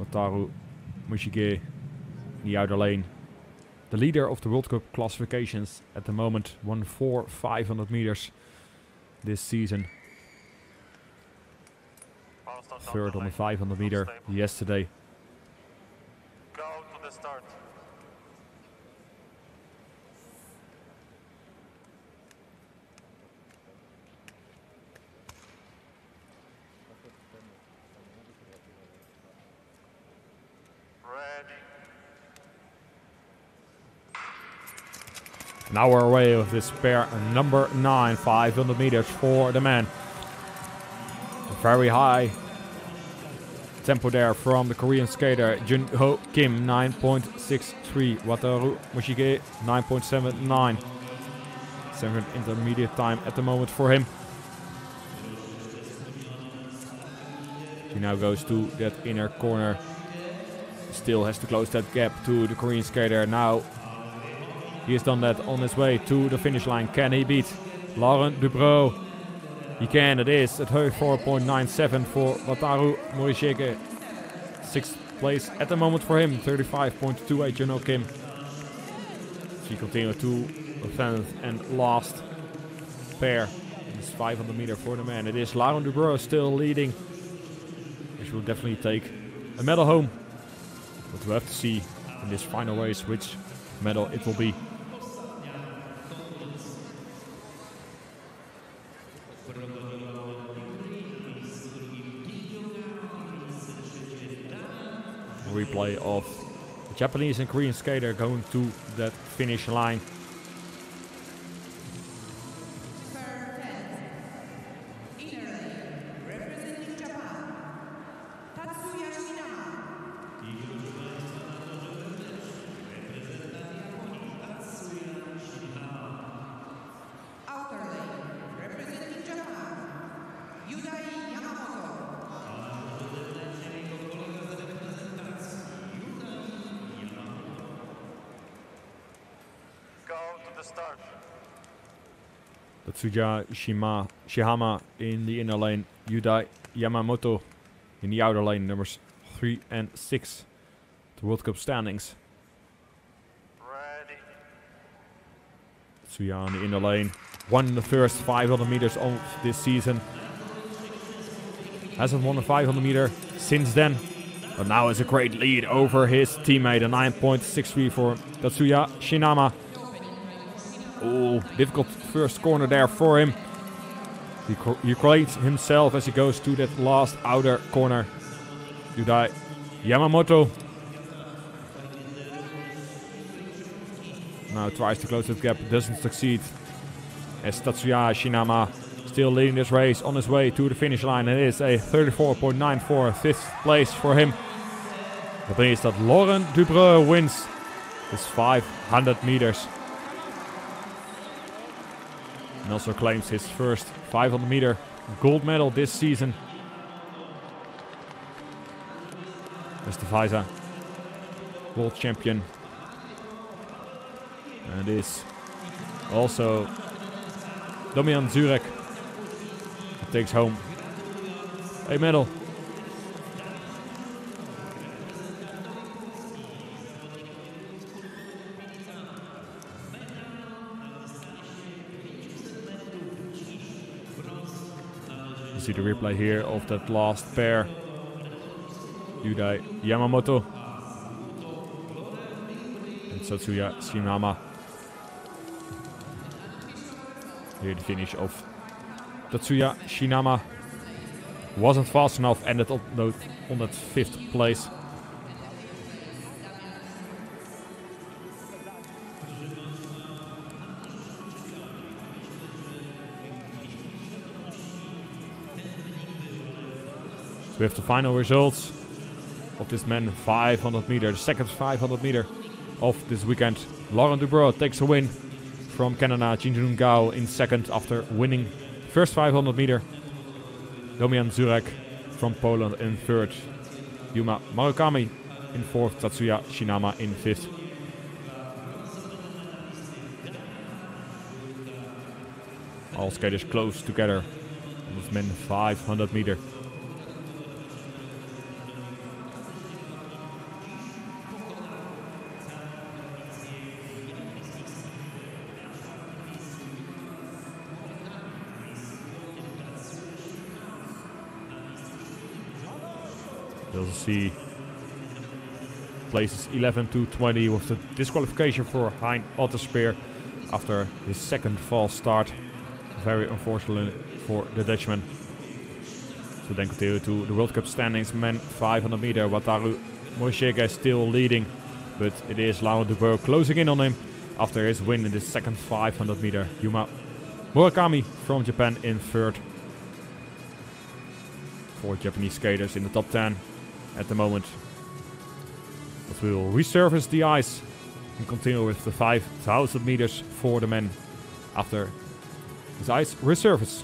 Wataru Morishaka in the outer lane. The leader of the World Cup classifications at the moment, won four five hundred meters this season. Third on the five hundred meter yesterday. Go to the start. Ready. Now we're away with this pair number nine, five hundred meters for the men. Very high tempo there from the Korean skater Jun Ho Kim, nine point six three. Wataru Morishaka, nine point seven nine. Seventh intermediate time at the moment for him. He now goes to that inner corner. Still has to close that gap to the Korean skater. Now he has done that on his way to the finish line. Can he beat Lauren De Bro? He can. It is at thirty-four point nine seven for Wataru Morishaka. Sixth place at the moment for him, thirty-five point two eight. Juno Kim. She continues to tenth and last pair. It's five hundred meter for the man. It is Lauren De Bro still leading. She will definitely take a medal home. But we'll have to see in this final race which medal it will be. Replay of the Japanese and Korean skater going to that finish line. Tsuya Shima, Shihama in the inner lane, Yudai Yamamoto in the outer lane, numbers three and six, the World Cup standings. Ready. Tsuya in the inner lane, won the first five hundred meters of this season. Hasn't won a five hundred meter since then, but now is a great lead over his teammate, a nine point six three for Tatsuya Shinama. Oh, difficult first corner there for him. He, he creates himself as he goes to that last outer corner. Yudai Yamamoto now tries to close that gap, doesn't succeed. As Tatsuya Shinama still leading this race on his way to the finish line. It is a thirty-four point nine four, fifth place for him. That means that Laurent Dubreuil wins his five hundred meters. And also claims his first five hundred meter gold medal this season. Estevaiza, world champion. And is also Damian Zurek. He takes home a medal. You see the replay here of that last pair. Yudai Yamamoto and Satsuya Shinama. Here the finish of Tatsuya Shinama. Wasn't fast enough, ended up on that fifth place. So we have the final results of this men five hundred meter, the second five hundred meter of this weekend. Laurent Dubreuil takes a win from Canada, Jinjun Gao in second after winning first five hundred meter. Damian Zurek from Poland in third. Yuma Marukami in fourth. Tatsuya Shinama in fifth. All skaters close together with men five hundred meter. We'll see places eleven to twenty with the disqualification for Hein Otspeer after his second false start. Very unfortunate for the Dutchman. So then continue to the World Cup standings. Men five hundred meter, Wataru Morishaka is still leading, but it is Laurent Dubreuil closing in on him after his win in the second five hundred meter. Yuma Murakami from Japan in third. Four Japanese skaters in the top ten at the moment. But we will resurface the ice and continue with the five thousand meters for the men after this ice resurface.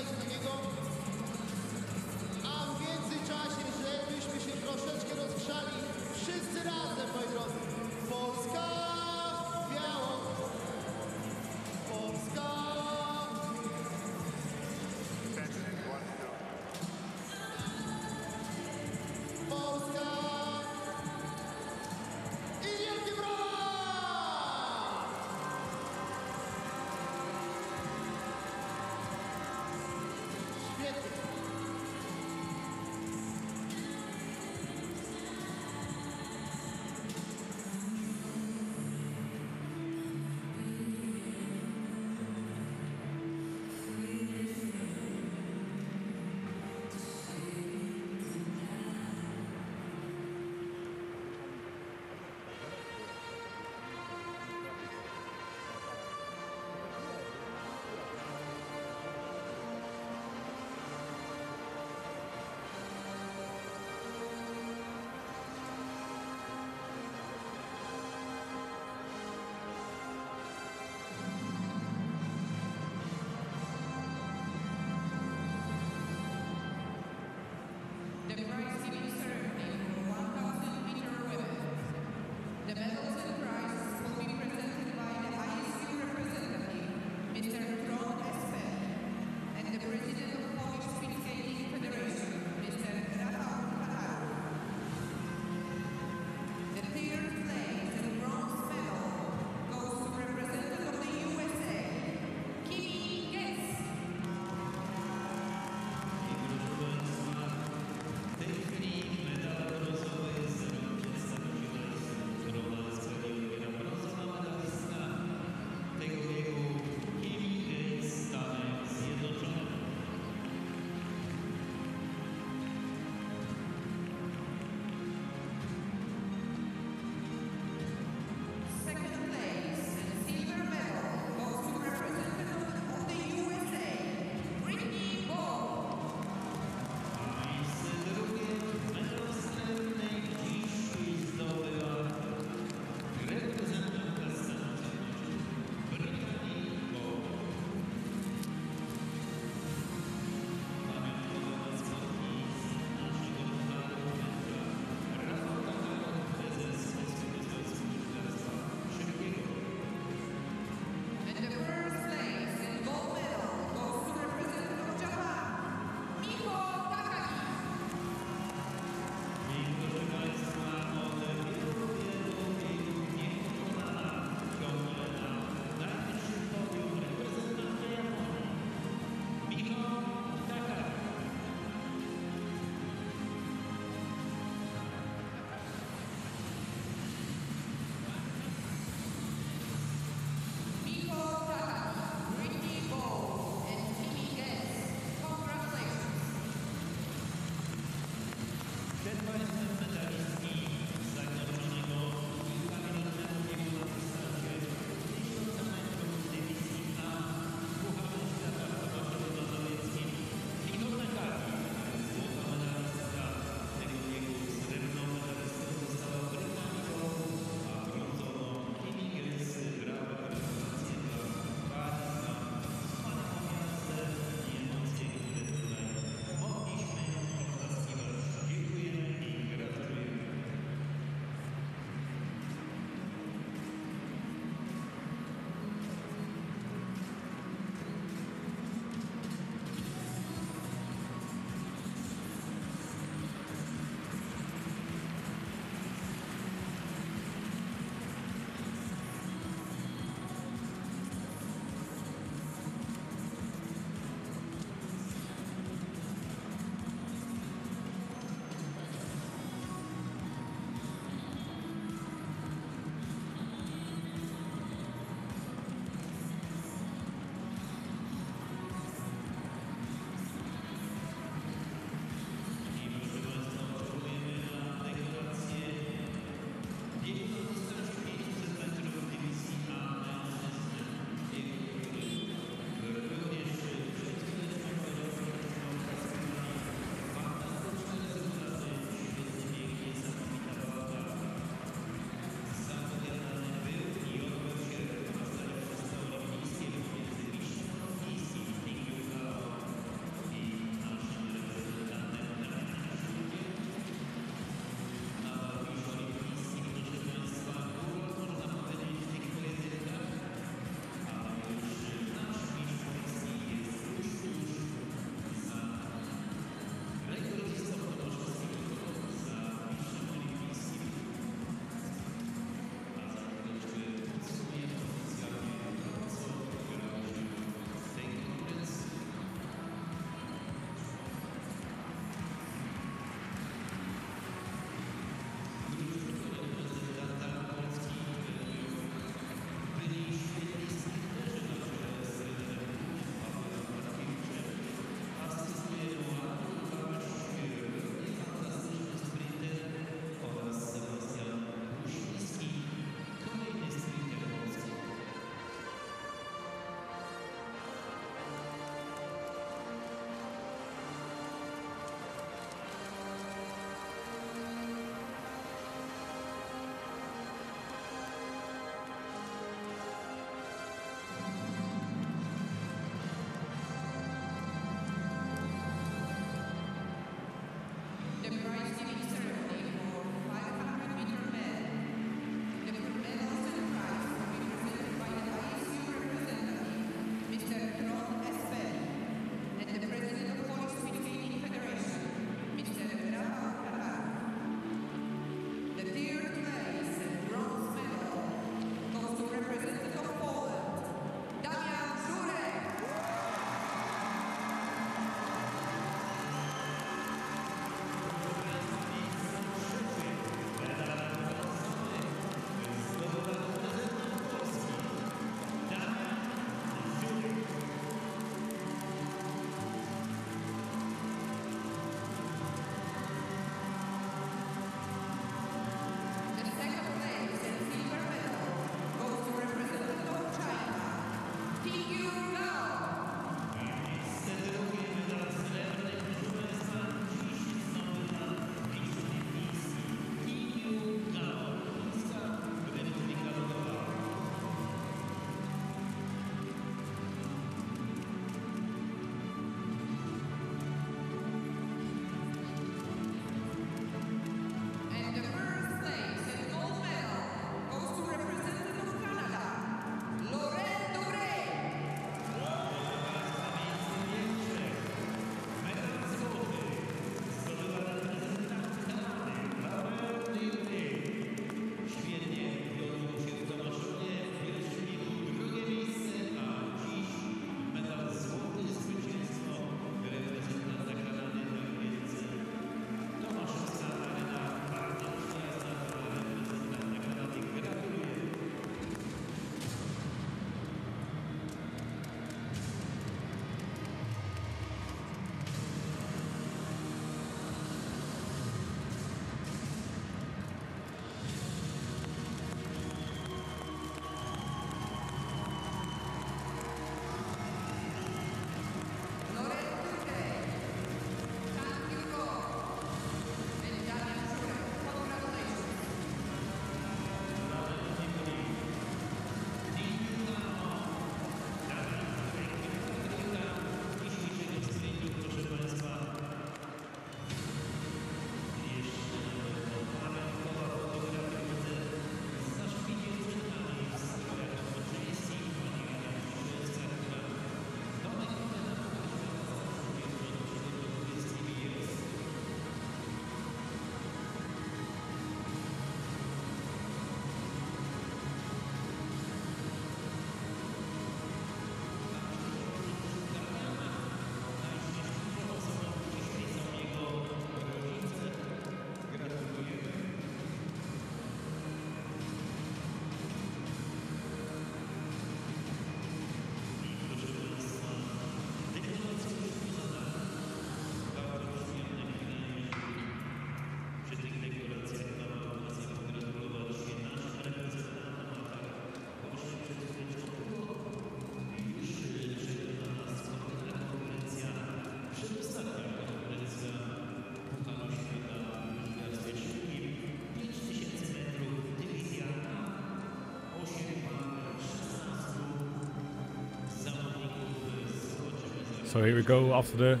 So here we go after the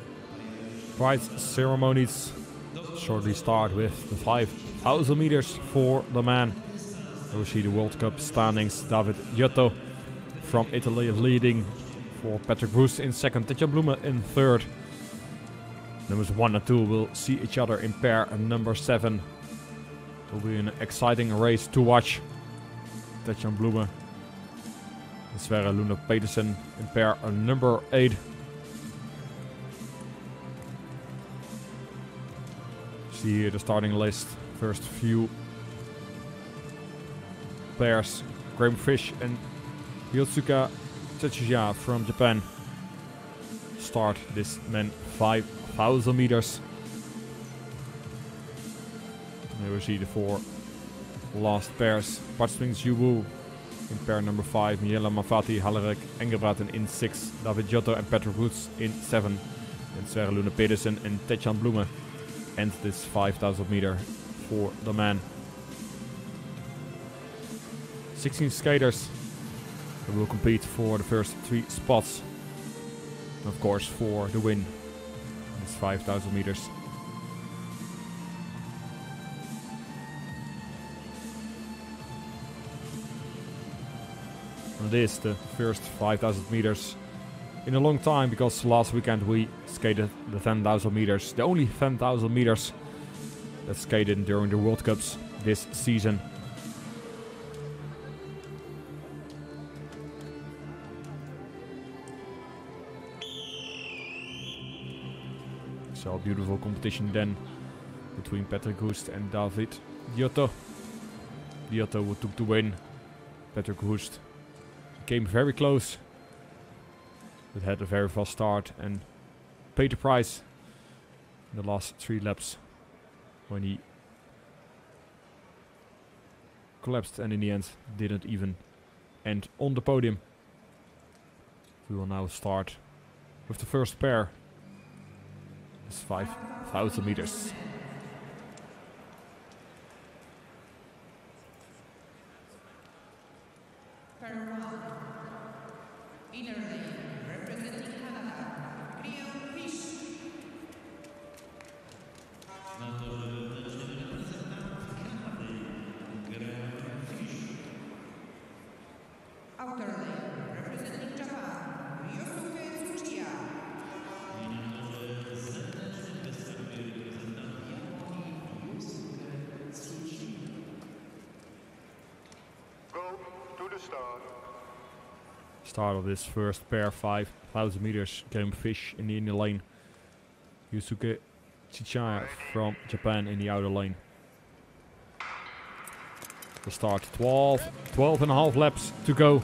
prize ceremonies. Shortly start with the five thousand meters for the man. We see the World Cup standings. David Giotto from Italy leading for Patrick Bruce in second. Tetjan Blume in third. Numbers one and two will see each other in pair. And number seven will be an exciting race to watch. Tetjan Blume and Sverre Luna Pedersen in pair and number eight. See here the starting list. First few players. Graham Fish and Yotsuka Tetsuya from Japan start this men five thousand meters. Here we see the four last pairs. Patswing Zhubu in pair number five. Miela Mafati, Hallerek Engebraten in six. David Giotto and Petter Woods in seven. And Sverre Lune Pedersen and Tetjan Blume end this five thousand meter for the man. sixteen skaters will compete for the first three spots. And of course for the win. It's five thousand meters. And it is the first five thousand meters in a long time, because last weekend we skated the ten thousand meters. The only ten thousand meters that's skated during the World Cups this season. So a beautiful competition then between Patrick Hoest and David Giotto. Giotto who took the win. Patrick Hoest came very close, but had a very fast start and paid the price in the last three laps when he collapsed and in the end didn't even end on the podium. We will now start with the first pair. It's five thousand meters. Start of this first pair, five thousand meters. Game Fish in the inner lane. Yusuke Chichaya from Japan in the outer lane. We'll start twelve, twelve and a half laps to go.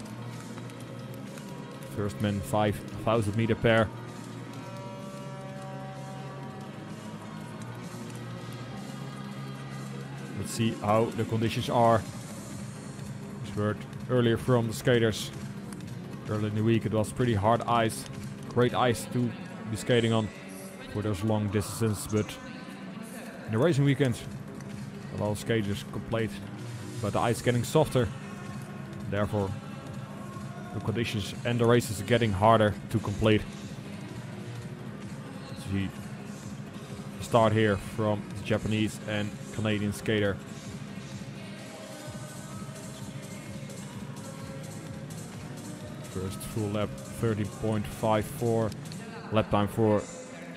First men, five thousand meter pair. Let's see how the conditions are. As heard earlier from the skaters. Early in the week it was pretty hard ice, great ice to be skating on for those long distances, but in the racing weekend a lot of skaters complained about the ice getting softer, therefore the conditions and the races are getting harder to complete. See the start here from the Japanese and Canadian skater. First full lap, thirteen point five four. Lap time for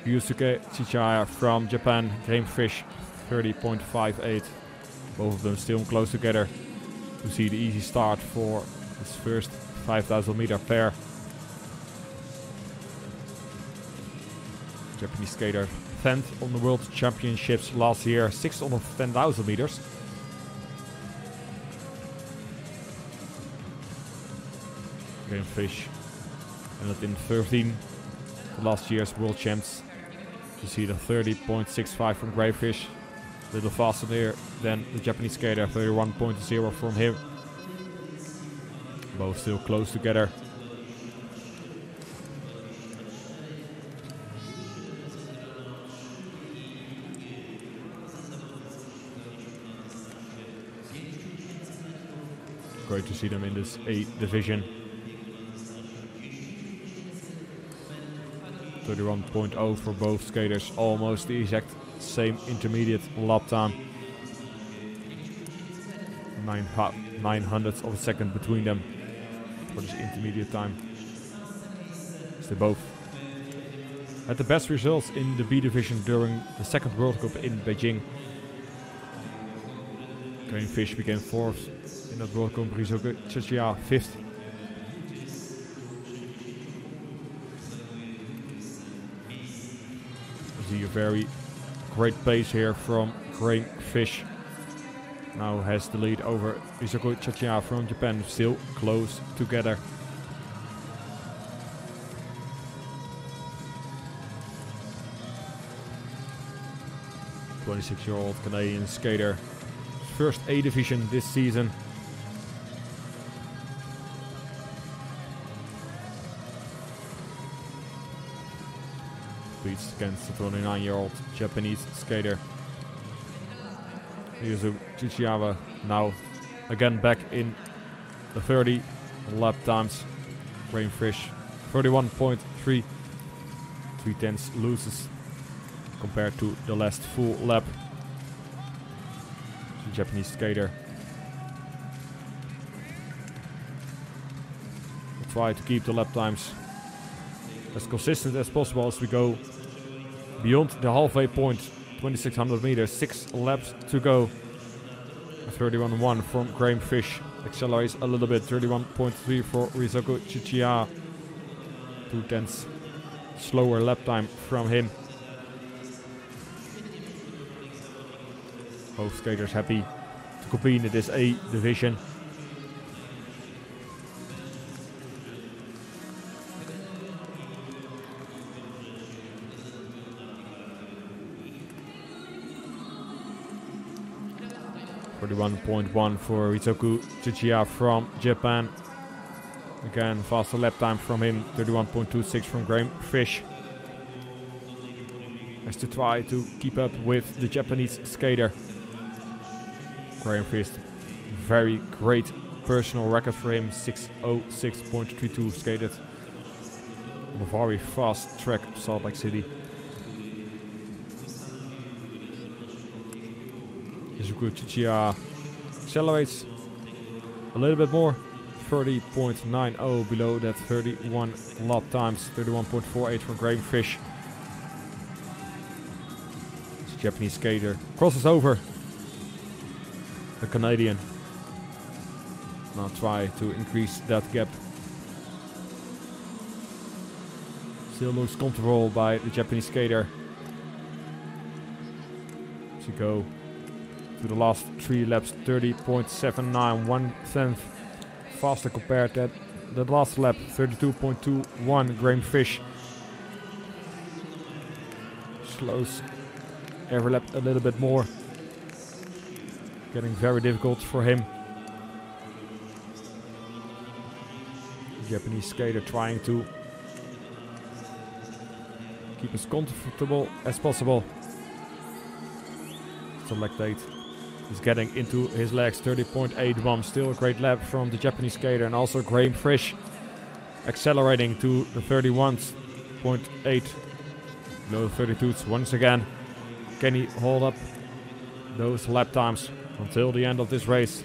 Yusuke Chichaya from Japan. Game Fish, thirty point five eight. Both of them still close together. We see the easy start for this first five thousand meter pair. Japanese skater, tenth on the World Championships last year, sixth on the ten thousand meters. Game Fish ended in thirteen last year's world champs. You see the thirty point six five from Grey Fish, a little faster there than the Japanese skater, thirty-one point zero from him. Both still close together. Great to see them in this A division. thirty-one point oh for both skaters, almost the exact same intermediate lap time. Nine, nine hundredths of a second between them for this intermediate time. So they both had the best results in the B division during the second World Cup in Beijing. Kane Fish became fourth in that World Cup, Rizogachia fifth. See a very great pace here from Crane Fish. Now has the lead over Isoko Chacha from Japan, still close together. twenty-six-year-old Canadian skater, first A division this season. Beats against the twenty-nine-year-old Japanese skater. Yuzu Tsuchiyawa now again back in the thirty lap times. Rainfish thirty-one point three, three tenths loses compared to the last full lap. The Japanese skater will try to keep the lap times as consistent as possible as we go beyond the halfway point. twenty-six hundred meters, six laps to go. thirty-one one from Graham Fish. Accelerates a little bit. thirty-one point three for Rizoko Chichia. Two tenths slower lap time from him. Both skaters happy to compete in this A division. thirty-one point one for Ritsuku Tsuchiya from Japan. Again, faster lap time from him. thirty-one point two six from Graham Fish. Has to try to keep up with the Japanese skater. Graham Fish, very great personal record for him. six oh six point three two skated on a very fast track of Salt Lake City. Izuku Chichia accelerates a little bit more, thirty point nine oh below that thirty-one lap times, thirty-one point four eight for Graham Fish. This Japanese skater crosses over the Canadian. Now try to increase that gap. Still lose control by the Japanese skater. She go to the last three laps, thirty point seven nine, one tenth faster compared to the last lap, thirty-two point two one, Graham Fish. Slows every lap a little bit more. Getting very difficult for him. The Japanese skater trying to keep as comfortable as possible. Selectate is getting into his legs. Thirty point eight one, still a great lap from the Japanese skater, and also Graham Fish accelerating to the thirty-one point eight, low thirty-twos once again. Can he hold up those lap times until the end of this race,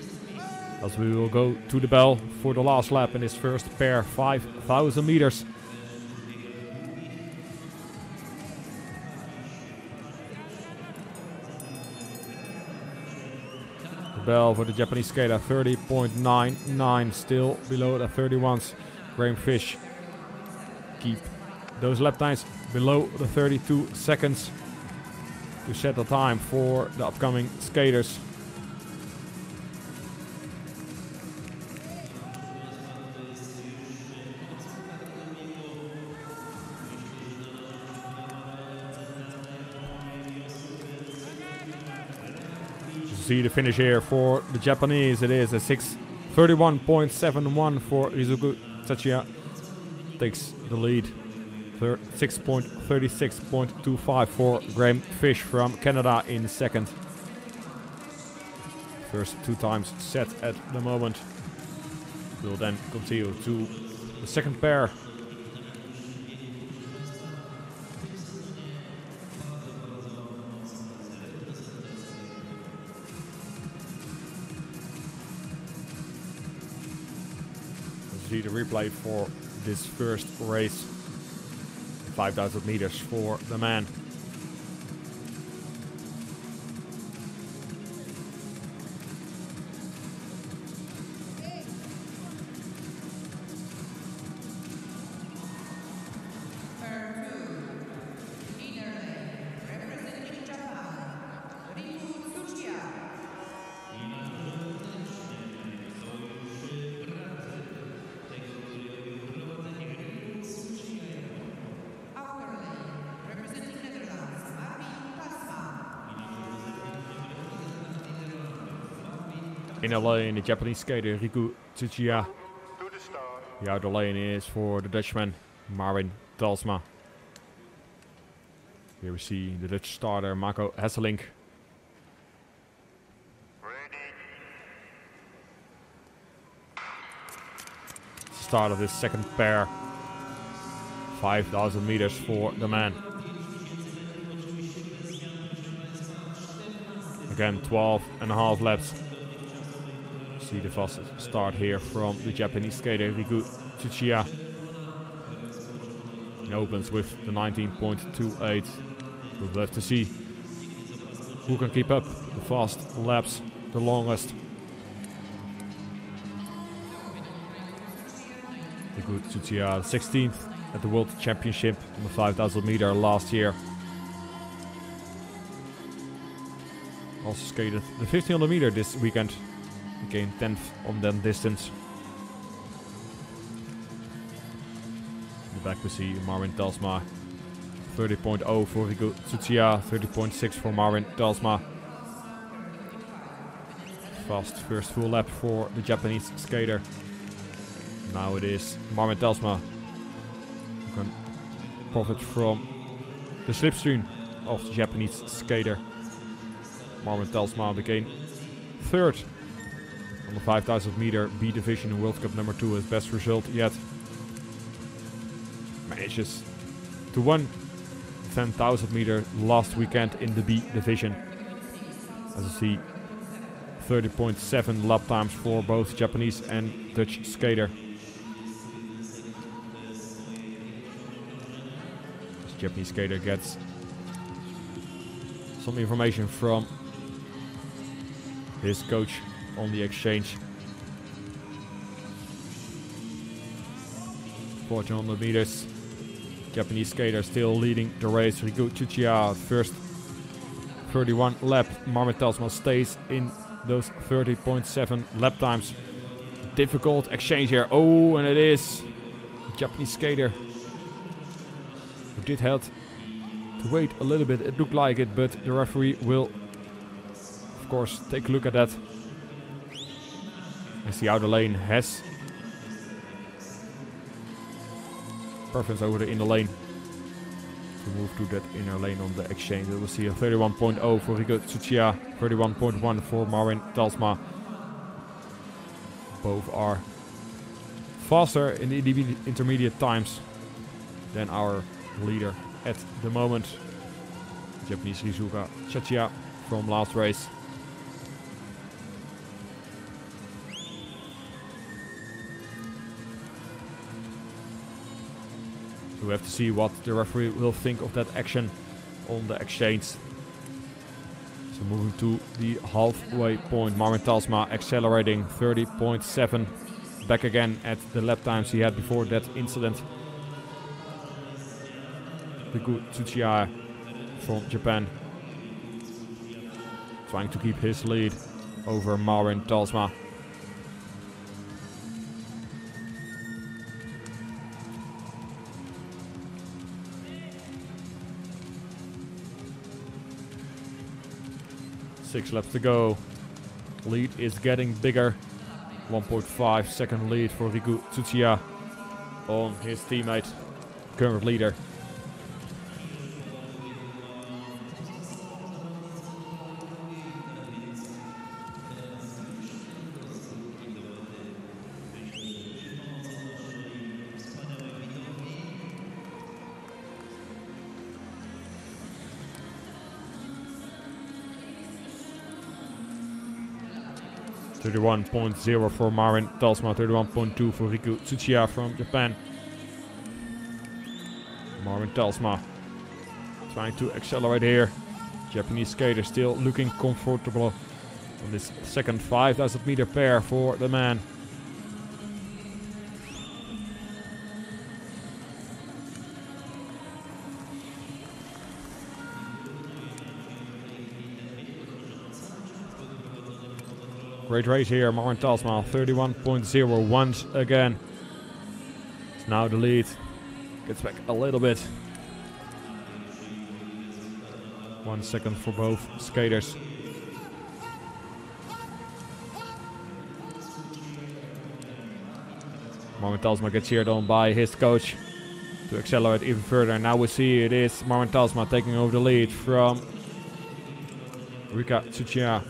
as we will go to the bell for the last lap in his first pair, five thousand meters. Bell for the Japanese skater, thirty point nine nine, still below the thirty-ones. Graham Fish keep those lap times below the thirty-two seconds to set the time for the upcoming skaters. See the finish here for the Japanese. It is a six thirty-one point seven one for Izuku Tsuchiya. Takes the lead. six thirty-six point two five for Graham Fish from Canada in second. First two times set at the moment. We'll then continue to the second pair. see the replay for this first race. five thousand meters for the man. In a lane, the Japanese skater Riku Tsuchiya. The other lane is for the Dutchman Marvin Talsma. Here we see the Dutch starter Marco Hesselink. Start of this second pair. five thousand meters for the man. Again, twelve and a half laps. See the fast start here from the Japanese skater Riku Tsuchiya. It opens with the nineteen point two eight. We'll have to see who can keep up the fast laps the longest. Riku Tsuchiya, sixteenth at the World Championship on the five thousand meter last year. Also skated the fifteen hundred meter this weekend. Gained tenth on that distance. In the back we see Marvin Talsma. thirty point zero for Riku Tsuchiya, thirty point six for Marvin Talsma. Fast first full lap for the Japanese skater. Now it is Marvin Talsma who can profit from the slipstream of the Japanese skater. Marvin Talsma became third on the five thousand meter B division World Cup number two, his best result yet. Manages to win ten thousand meter last weekend in the B division. As you see, thirty point seven lap times for both Japanese and Dutch skater. This Japanese skater gets some information from his coach on the exchange. fourteen hundred meters. Japanese skater still leading the race. Riku Tsuchiya first thirty-one lap. Marvin Talsma stays in those thirty point seven lap times. Difficult exchange here. Oh, and it is the Japanese skater who did have to wait a little bit. It looked like it, but the referee will of course take a look at that. As the outer lane has preference over the inner lane to move to that inner lane on the exchange. We will see a thirty-one point zero for Riku Tsuchiya, thirty-one point one for Marvin Talsma. Both are faster in the intermediate times than our leader at the moment, Japanese Rizuka Tsuchiya from last race. We have to see what the referee will think of that action on the exchange. So moving to the halfway point, Marvin Talsma accelerating thirty point seven. Back again at the lap times he had before that incident. Riku Tsuchiya from Japan trying to keep his lead over Marvin Talsma. Six laps to go. Lead is getting bigger. one point five second lead for Riku Tsuchiya on his teammate, current leader. thirty-one point zero for Marin Talsma, thirty-one point two for Riku Tsuchiya from Japan. Marin Talsma trying to accelerate here. Japanese skater still looking comfortable on this second five thousand meter pair for the man. Great race here, Marin Talsma, thirty-one point zero once again. It's now the lead, gets back a little bit. One second for both skaters. Marin Talsma gets cheered on by his coach to accelerate even further. Now we see it is Marin Talsma taking over the lead from Rika Tsuchiya.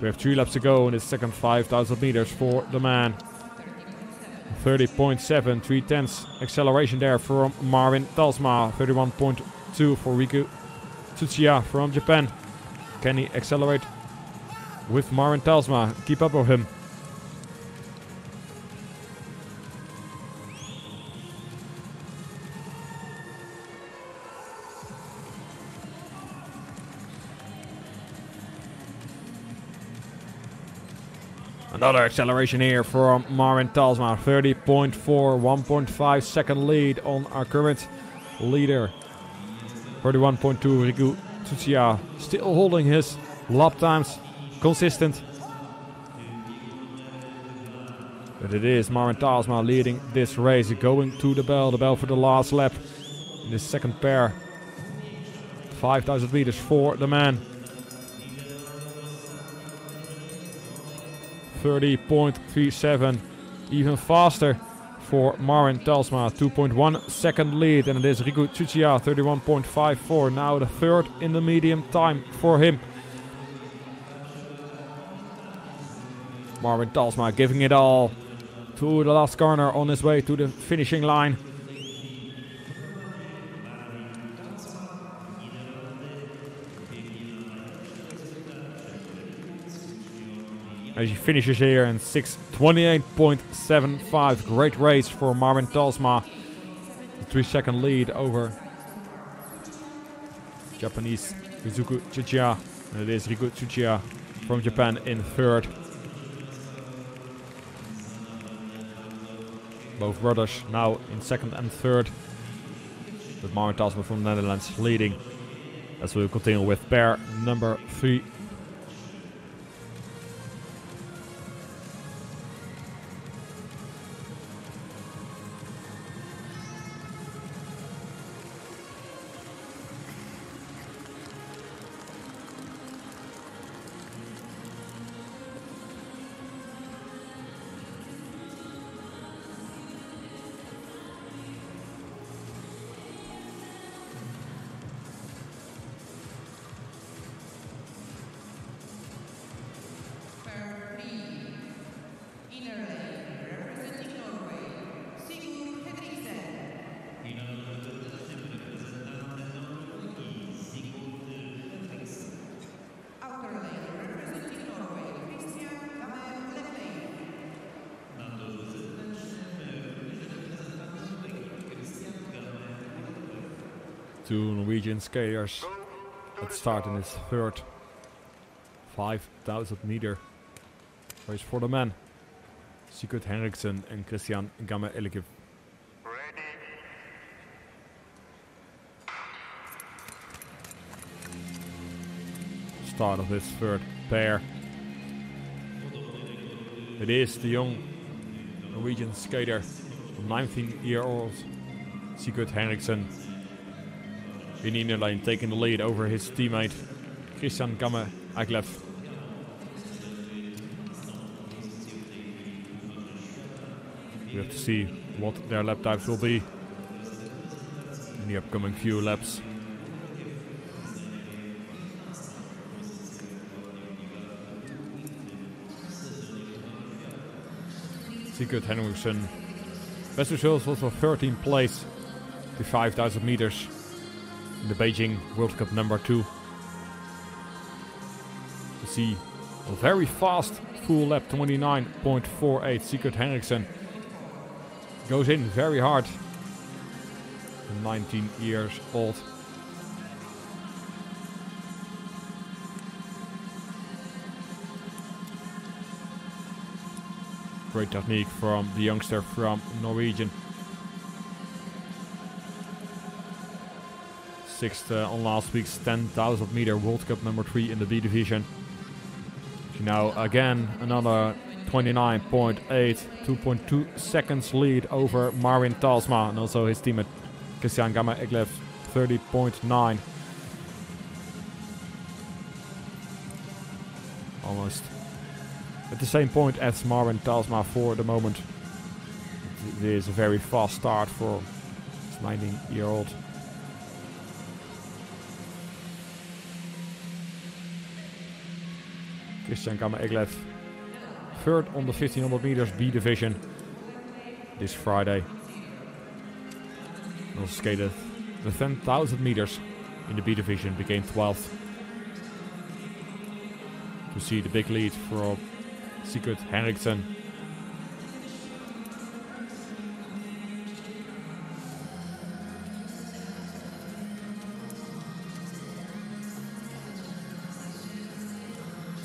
We have three laps to go in the second five thousand meters for the man. thirty point seven, three tenths acceleration there from Marin Talsma. thirty-one point two for Riku Tsuchiya from Japan. Can he accelerate with Marin Talsma? Keep up with him. Another acceleration here from Marin Talsma, thirty point four, one point five second lead on our current leader. thirty-one point two, Riku Tsuchiya still holding his lap times consistent. But it is Marin Talsma leading this race, going to the bell, the bell for the last lap. In this second pair, five thousand meters for the man. thirty point three seven, even faster for Marin Talsma, two point one second lead, and it is Riku Tsuchiya, thirty-one point five four, now the third in the medium time for him. Marin Talsma giving it all to the last corner on his way to the finishing line. As he finishes here in six twenty-eight point seven five. Great race for Marin Talsma. The three second lead over Japanese Riku Tsuchiya. And it is Riku Tsuchiya from Japan in third. Both brothers now in second and third. With Marin Talsma from the Netherlands leading. As we will continue with pair number three. Two Norwegian skaters that start in his third five thousand meter race for the men. Sigurd Henriksen and Christian Gamme-Ellekiv. Start of his third pair. It is the young Norwegian skater, nineteen year old Sigurd Henriksen. In the inner lane, taking the lead over his teammate Christian Gamme-Ellekiv. We have to see what their lap times will be in the upcoming few laps. Sigurd Henriksen, best results was for thirteenth place to five thousand meters. The Beijing World Cup number two. We see very fast full lap, twenty-nine point four eight. Sigurd Henriksen goes in very hard, nineteen years old. Great technique from the youngster from Norwegian. Sixth uh, on last week's ten thousand meter World Cup, number three in the B division. Now again another twenty-nine point eight, two point two seconds lead over Marin Talsma and also his teammate Christian Gamma-Eklev, thirty point nine. Almost at the same point as Marin Talsma for the moment. It is a very fast start for this nineteen year old. Christian Gamma-Eklev, third on the fifteen hundred meters B division this Friday. Also skated the ten thousand meters in the B division, became twelfth. To see the big lead for Sigurd Henriksen.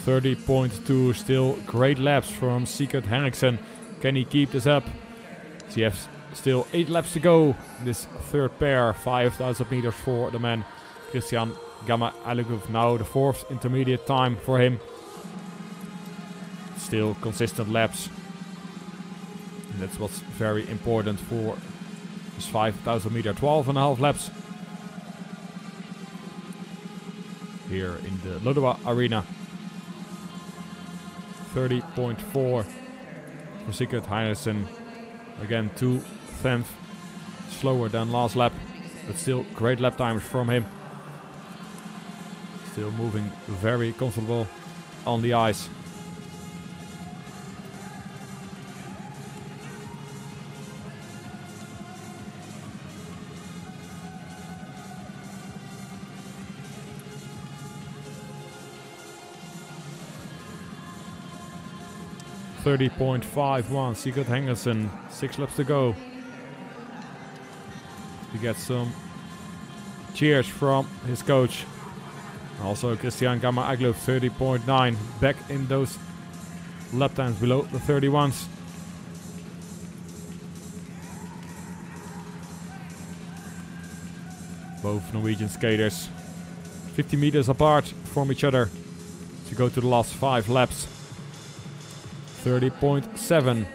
thirty point two, still great laps from Sigurd Henriksen. Can he keep this up? He has still eight laps to go. This third pair, five thousand meters for the man Christian Gamma-Eklev. Now the fourth intermediate time for him. Still consistent laps. And that's what's very important for this five thousand meter, twelve and a half laps. Here in the Lodowa Arena. thirty point four for Sigurd Henriksen. Again, two tenths slower than last lap, but still great lap times from him. Still moving very comfortable on the ice. thirty point five one, Sigurd Henriksen, six laps to go. He gets some cheers from his coach. Also Christian Gamma-Eklev, thirty point nine, back in those lap times below the thirty-ones. Both Norwegian skaters fifty meters apart from each other to go to the last five laps. thirty point seven.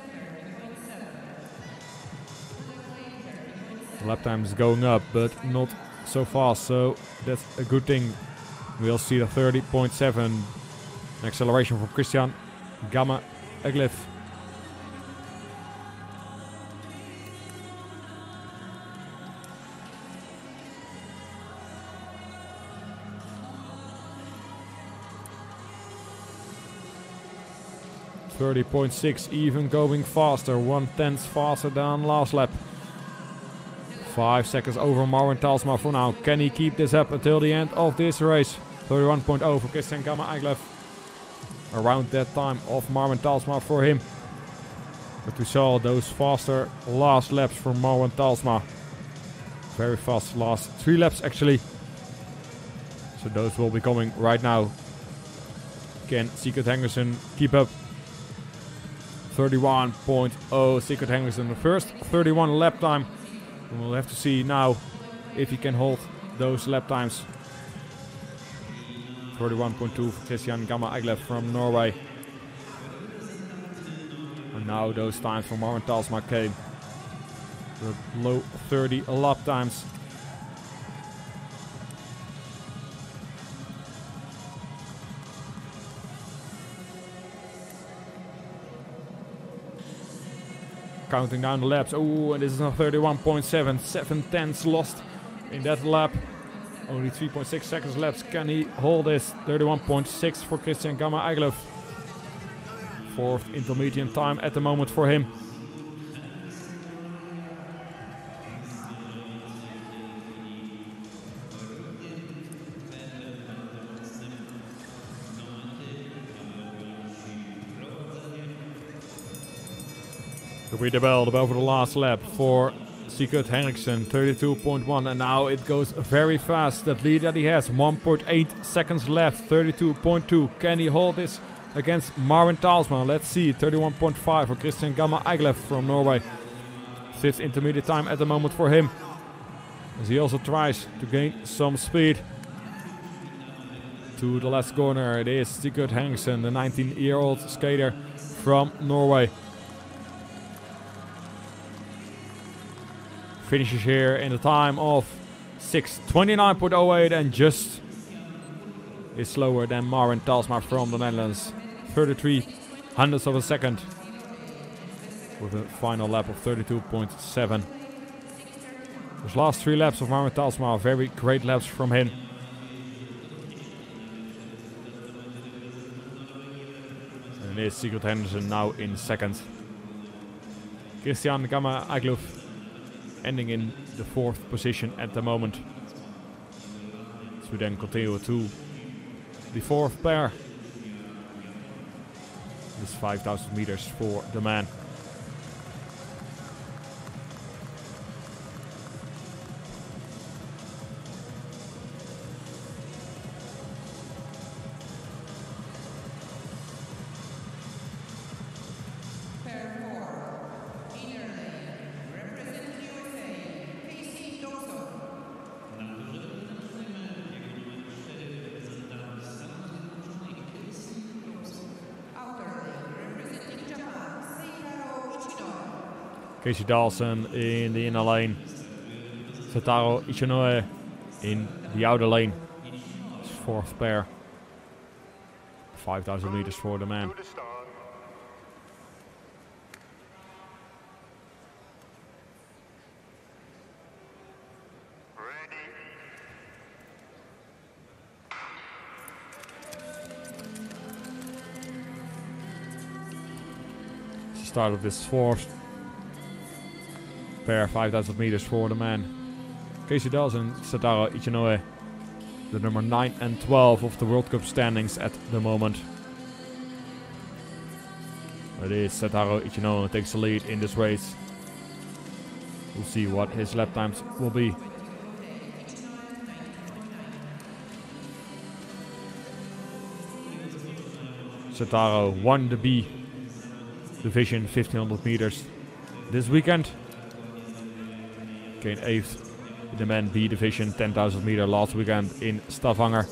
Lap time is going up, but not so fast, so that's a good thing. We'll see the thirty point seven acceleration from Christian Gamma-Eklev. thirty point six, even going faster, one tenth faster than last lap. Five seconds over Marin Talsma for now. Can he keep this up until the end of this race? thirty-one point zero for Christian Gamma-Eklev. Around that time of Marin Talsma for him. But we saw those faster last laps from Marin Talsma. Very fast last three laps actually. So those will be coming right now. Can Sigurd Henriksen keep up? thirty-one point zero, Sigurd Henriksen, the first thirty-one lap time. And we'll have to see now if he can hold those lap times. thirty-one point two for Christian Gamma-Eklev from Norway. And now those times from Marin Talsma came. The low thirty lap times. Counting down the laps. Oh, and this is a thirty-one point seven. Seven tenths lost in that lap. Only three point six seconds left. Can he hold this? thirty-one point six for Christian Gamma-Eklev. Fourth intermediate time at the moment for him. we developed over the last lap for Sigurd Henriksen, thirty-two point one, and now it goes very fast. That lead that he has, one point eight seconds left, thirty-two point two. Can he hold this against Marvin Talsman? Let's see. Thirty-one point five for Christian Gamma Eiglev from Norway. Sits intermediate time at the moment for him, as he also tries to gain some speed. To the last corner, it is Sigurd Henriksen, the nineteen year old skater from Norway. Finishes here in the time of six twenty-nine point oh eight and just is slower than Maren Talsma from the Netherlands. thirty-three hundredths of a second with a final lap of thirty-two point seven. Those last three laps of Maren Talsma are very great laps from him. And it is Sigurd Henderson now in second. Christian Gamma Agluf ending in the fourth position at the moment. So then continue to the fourth pair. This five thousand meters for the man. Casey Dawson in the inner lane, Sataro Ichinoe in the outer lane. It's fourth pair. five thousand meters for the man. Start of this fourth pair, five thousand meters for the man. Casey Dawson, Sataro Ichinoue, the number nine and twelve of the World Cup standings at the moment. It is Sataro Ichinoue who takes the lead in this race. We'll see what his lap times will be. Sataro won the B division fifteen hundred meters this weekend. Came eighth in the men B division ten thousand meter last weekend in Stavanger.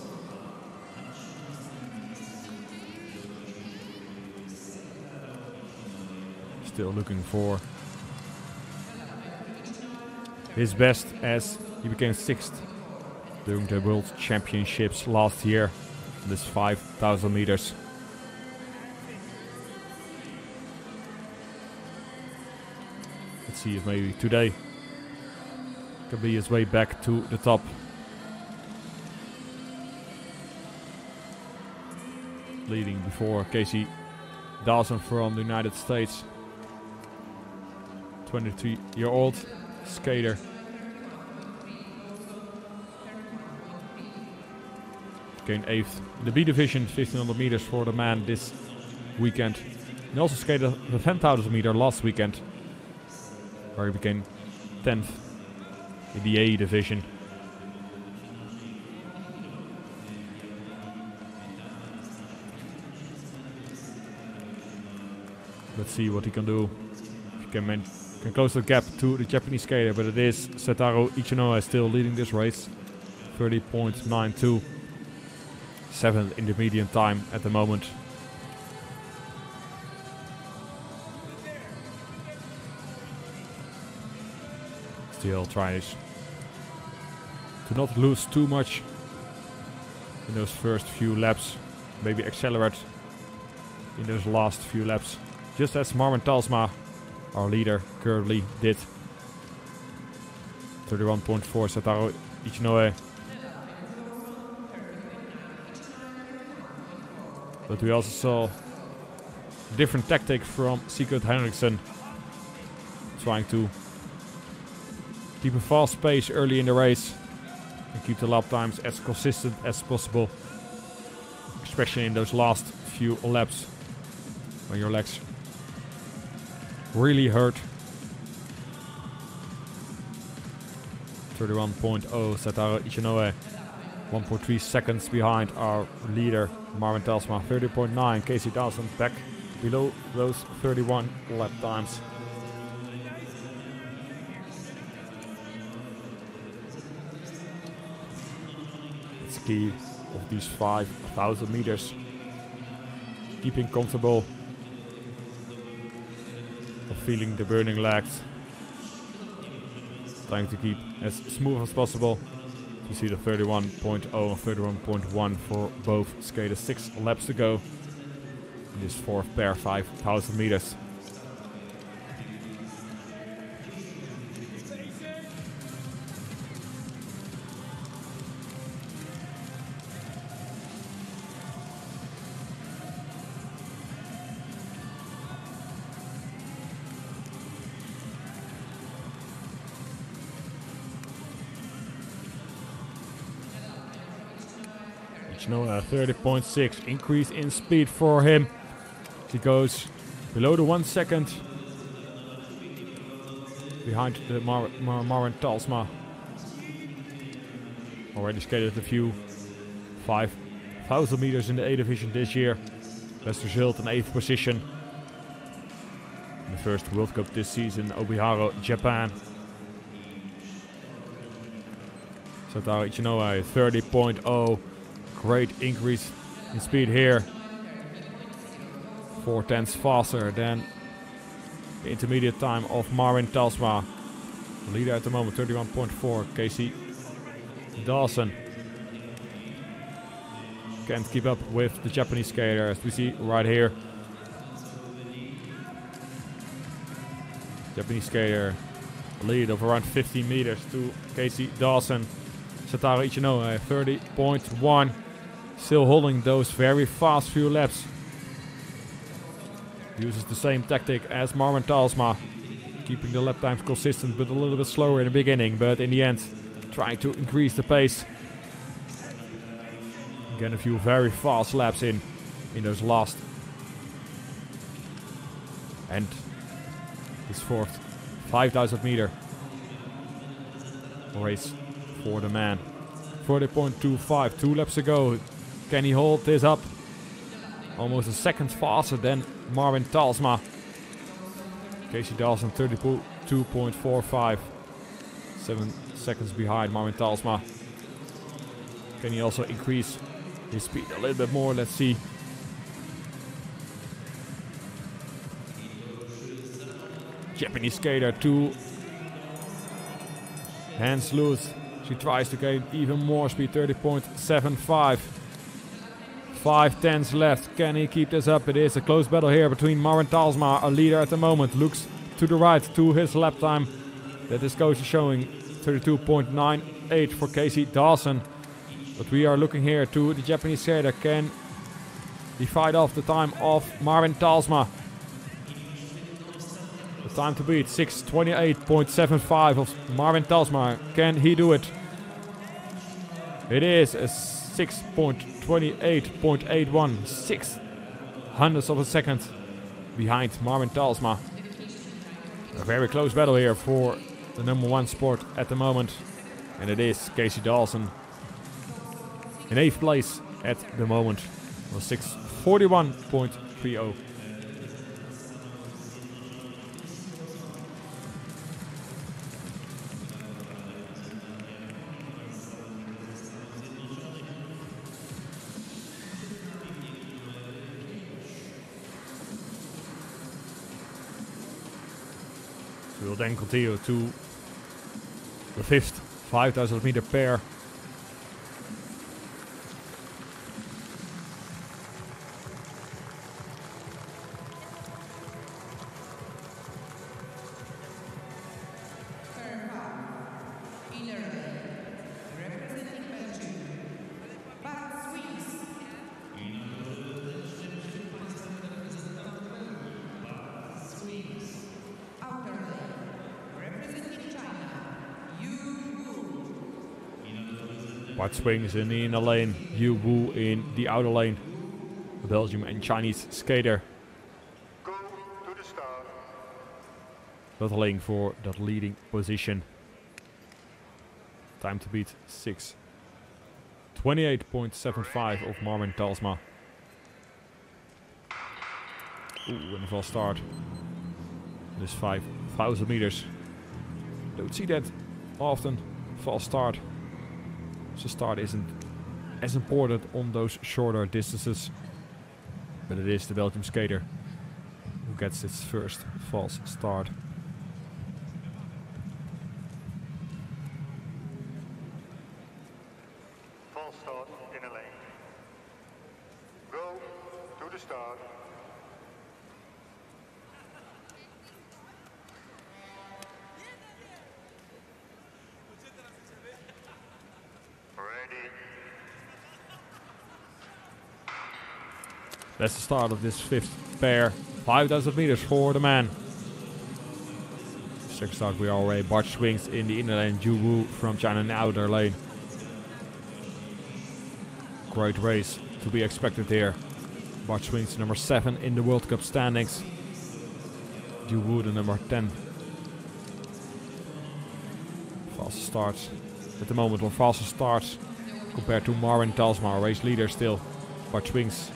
Still looking for his best, as he became sixth during the World Championships last year. This five thousand meters. Let's see if maybe today can be his way back to the top. Leading before Casey Dawson from the United States, twenty-three year old skater. Gained eighth in the B division, fifteen hundred meters for the man this weekend. He also skated the ten thousand meter last weekend, where he became tenth. In the A division. Let's see what he can do. If he can, can close the gap to the Japanese skater, but it is Sataro Ichinoue still leading this race. thirty point nine two. seventh in the median time at the moment. Still tries to not lose too much in those first few laps, maybe accelerate in those last few laps, just as Marvin Talsma, our leader, currently did. thirty-one point four Sataro Ichinoue. But we also saw a different tactic from Sigurd Henriksen, trying to keep a fast pace early in the race and keep the lap times as consistent as possible, especially in those last few laps when your legs really hurt. thirty-one point oh, Satoru Ichinoue. one point three seconds behind our leader, Marvin Telsma. thirty point nine, Casey Dawson back below those thirty-one lap times. It's key of these five thousand meters. Keeping comfortable. Or feeling the burning legs. Trying to keep as smooth as possible. You see the thirty-one point oh and thirty-one point one for both skaters. Six laps to go in this fourth pair, five thousand meters. thirty point six, increase in speed for him. He goes below the one second behind the Mar Mar Marvin Talsma. Already skated a few five thousand meters in the A division this year. Best result in eighth position. In the first World Cup this season, Obiharo, Japan. Satoru Ichinoue thirty point oh. Great increase in speed here. Four tenths faster than the intermediate time of Marvin Talsma. The leader at the moment, thirty-one point four, Casey Dawson. Can't keep up with the Japanese skater, as we see right here. Japanese skater, lead of around fifteen meters to Casey Dawson. Satoru Ichinoue, thirty point one. Still holding those very fast few laps. Uses the same tactic as Marvin Talsma, keeping the lap times consistent but a little bit slower in the beginning, but in the end trying to increase the pace. Again, a few very fast laps in in those last. And this fourth five thousand meter race for the man. forty point two five, two laps ago. Can he hold this up? Almost a second faster than Marvin Talsma. Casey Dawson thirty-two point four five, seven seconds behind Marvin Talsma. Can he also increase his speed a little bit more? Let's see. Japanese skater, two hands loose. She tries to gain even more speed, thirty point seven five. Five tenths left. Can he keep this up? It is a close battle here between Marvin Talsma, a leader at the moment. Looks to the right to his lap time that his coach is showing, thirty-two point nine eight for Casey Dawson. But we are looking here to the Japanese skater. Can he fight off the time of Marvin Talsma? The time to beat, six twenty-eight point seven five of Marvin Talsma. Can he do it? It is a six twenty-eight point eight one, six hundredths of a second behind Marvin Talsma. A very close battle here for the number one spot at the moment, and it is Casey Dawson in eighth place at the moment, well, six forty-one point three oh. We'll then continue to the fifth five thousand meter pair. Swings in the inner lane, Yu Wu in the outer lane, the Belgium and Chinese skater. Go to the start. battling for that leading position. Time to beat six. twenty-eight point seven five of Marmin Talsma. Ooh, and a false start. This five thousand meters. Don't see that often. False start. So start isn't as important on those shorter distances. But it is the Belgium skater who gets its first false start. That's the start of this fifth pair. five thousand meters for the man. Second start, we already barge swings in the inner lane. Ju Wu from China in the outer lane. Great race to be expected here. Barge swings number seven in the World Cup standings. Ju Wu the number ten. Fast starts. At the moment on faster starts compared to Marvin Talsma, race leader still. Barge swings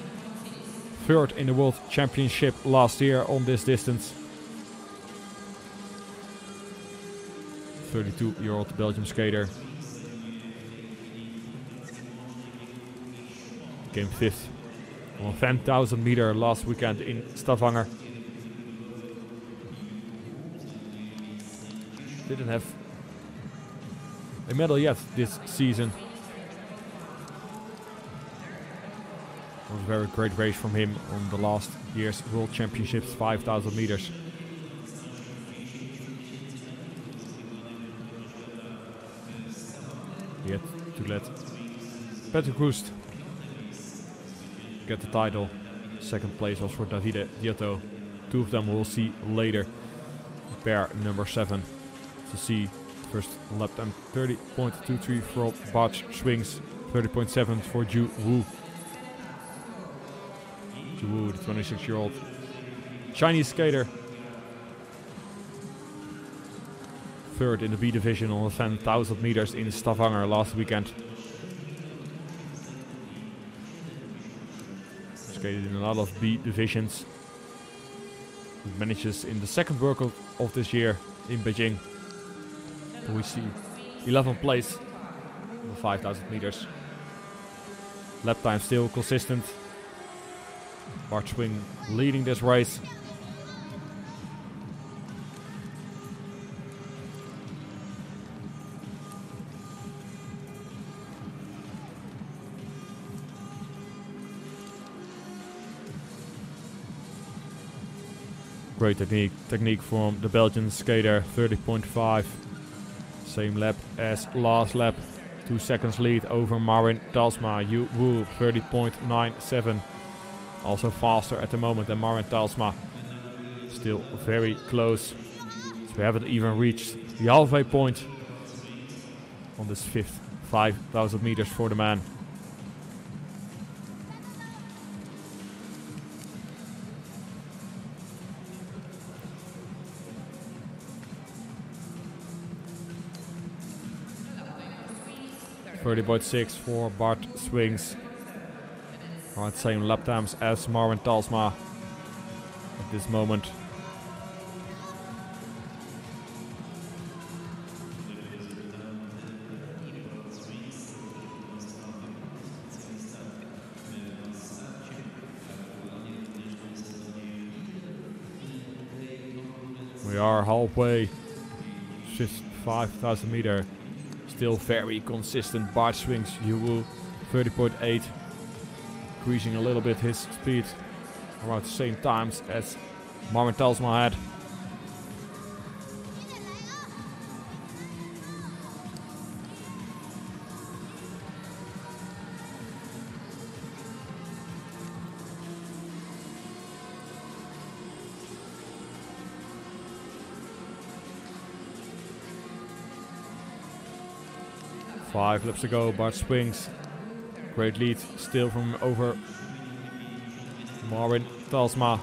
third in the World Championship last year on this distance. thirty-two-year-old Belgium skater. Came fifth on ten thousand meter last weekend in Stavanger. Didn't have a medal yet this season. Very great race from him on the last year's World Championships five thousand meters. Yet to let Petter Kroest get the title. Second place was for Davide Giotto. Two of them we'll see later. Pair number seven to see. First lap time thirty point two three for Barge Swings, thirty point seven for Ju Wu. Wu, the twenty-six-year-old Chinese skater. Third in the B division on the ten thousand meters in Stavanger last weekend. Skated in a lot of B divisions. Manages in the second World Cup of this year in Beijing. We see eleventh place on the five thousand meters. Lap time still consistent. Bart Swing leading this race. Great technique, technique from the Belgian skater, thirty point five. Same lap as last lap. Two seconds lead over Marvin Talsma. Yu Wu, thirty point nine seven. Also faster at the moment than Marvin Talsma. Still very close. So we haven't even reached the halfway point on this fifth five thousand meters for the man. thirty point six for Bart Swings. Alright, same lap times as Marvin Talsma at this moment. We are halfway, just five thousand meter. Still very consistent. Barge Swings, Yu Wu, thirty point eight. Increasing a little bit his speed around the same times as Marvin Talsma had. Five laps to go, Bart Swings. Great lead still from over Marvin Talsma.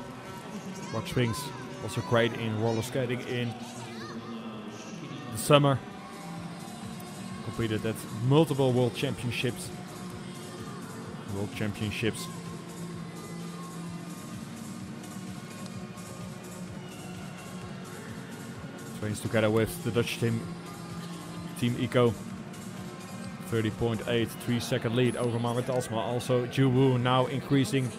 Barge Swings Also great in roller skating in the summer. Competed at multiple world championships. World championships. Trains together with the Dutch team, Team Eco. thirty point eight, three second lead over Marit Alsma. Also, Juwu now increasing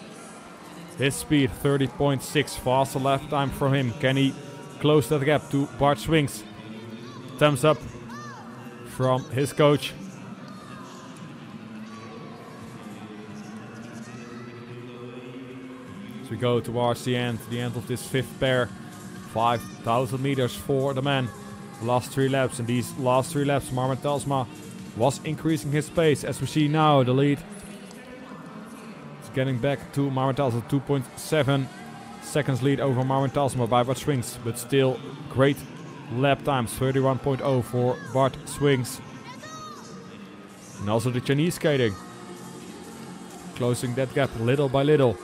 his speed, thirty point six, faster lap time from him. Can he close that gap to Bart Swings? Thumbs up from his coach. As we go towards the end, the end of this fifth pair, five thousand meters for the man. The last three laps, and these last three laps, Marit Alsma was increasing his pace. As we see now, the lead is getting back to Marit Alsma. two point seven seconds lead over Marit Alsma by Bart Swings, but still great lap times, thirty-one point zero for Bart Swings. And also the Chinese skating, closing that gap little by little.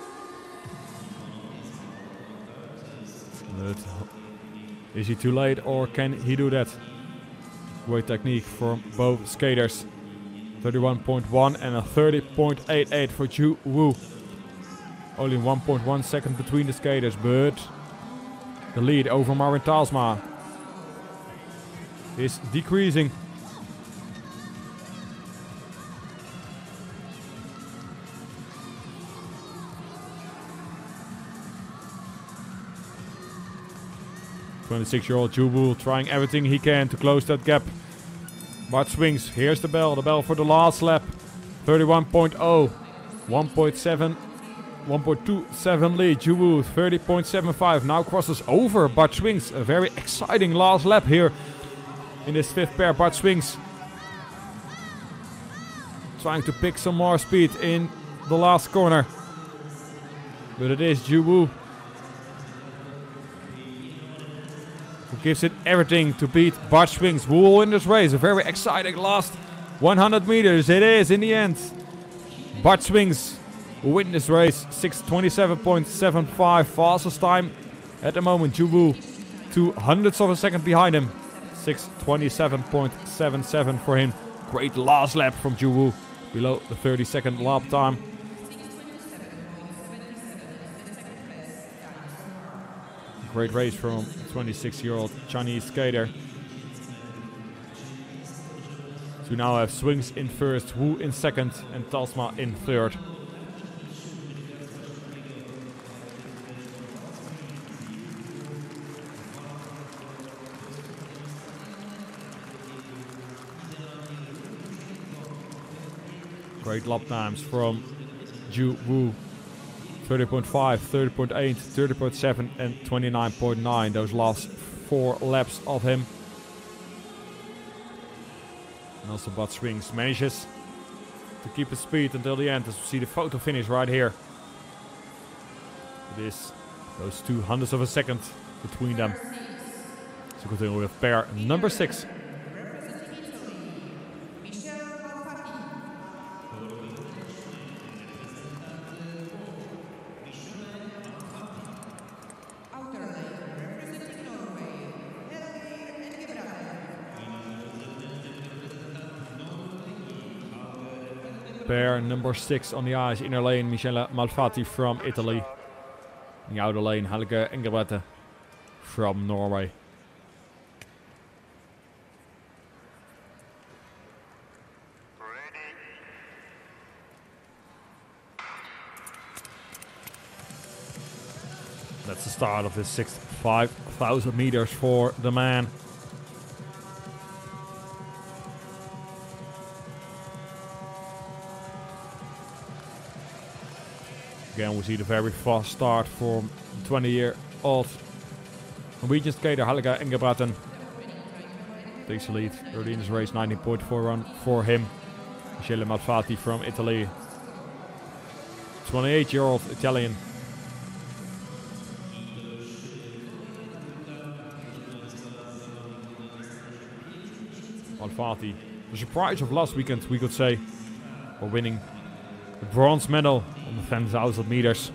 But is he too late, or can he do that? Great technique from both skaters. thirty-one point one and a thirty point eight eight for Ju Wu. Only one point one second between the skaters, but the lead over Marit Alsma is decreasing. twenty-six-year-old Ju Wu trying everything he can to close that gap. Bart Swings, here's the bell, the bell for the last lap. thirty-one point zero, one point seven, one point two seven lead. Ju Wu thirty point seven five now crosses over Bart Swings. A very exciting last lap here in this fifth pair. Bart Swings trying to pick some more speed in the last corner, but it is Ju Wu who gives it everything to beat Bart Swings. Who will win this race? A very exciting last one hundred meters. It is in the end Bart Swings who win this race. six twenty-seven point seven five fastest time at the moment. Ju Wu two hundredths of a second behind him. six twenty-seven point seven seven for him. Great last lap from Ju Wu, below the thirty second lap time. Great race from twenty-six-year-old Chinese skater. So we now have Swings in first, Wu in second, and Alsma in third. Great lap times from Ju Wu. thirty point five, thirty point eight, thirty point seven and twenty-nine point nine. Those last four laps of him. And also Bart Swings manages to keep his speed until the end, as we see the photo finish right here. It is those two hundredths of a second between them. So continue with pair number six. Pair number six on the ice. Inner lane, Michela Malfatti from Italy. In the outer lane, Helge Engelbrecht from Norway. Ready. That's the start of his sixth five thousand meters for the man. Again, we see the very fast start from twenty-year-old Norwegian skater Helga Engelbrecht. Takes the lead early in this race, nineteen point four run for him. Michele Malfatti from Italy, twenty-eight-year-old Italian. Malfatti, the surprise of last weekend, we could say, for winning the bronze medal on the ten thousand meters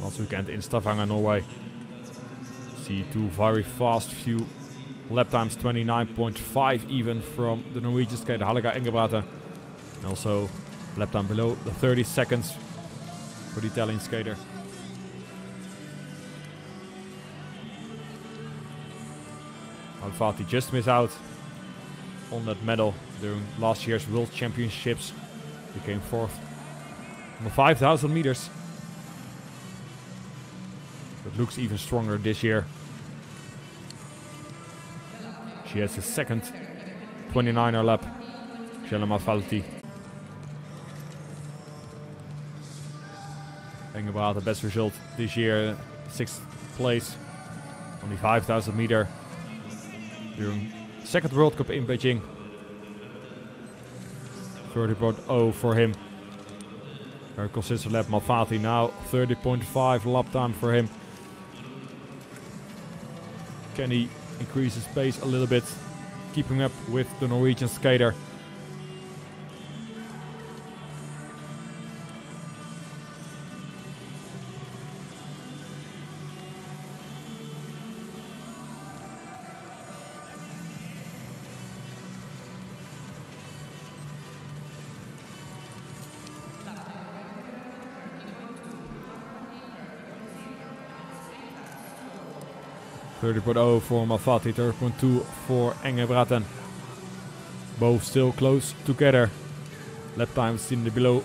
last weekend in Stavanger, Norway. twenty-two. Very fast few lap times, twenty-nine point five even from the Norwegian skater Halga Engebrate. And also lap time below the thirty seconds for the Italian skater. Alfati just missed out on that medal during last year's World Championships. He came fourth on the five thousand meters. It looks even stronger this year. She has the second twenty-niner lap, Jelena Falti. Engebrate, the best result this year, sixth place on the five thousand meter during second World Cup in Beijing. thirty point oh for him. Very consistent lap. Malfatti now thirty point five lap time for him. Can he increase his pace a little bit, keeping up with the Norwegian skater? thirty point oh for Malfatti, thirty point two for Engebrate. Both still close together. Lap times in the below,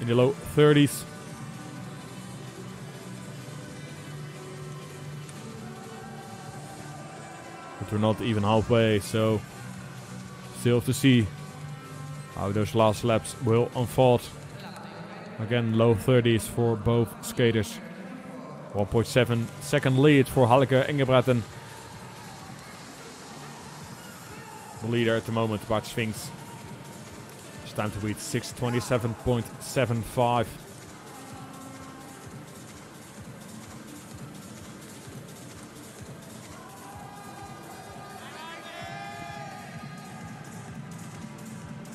in the low thirties. But we're not even halfway, so still to see how those last laps will unfold. Again, low thirties for both skaters. one point seven second lead for Halke Engebrate. The leader at the moment, Bart Sphinx. It's time to beat six twenty-seven point seven five.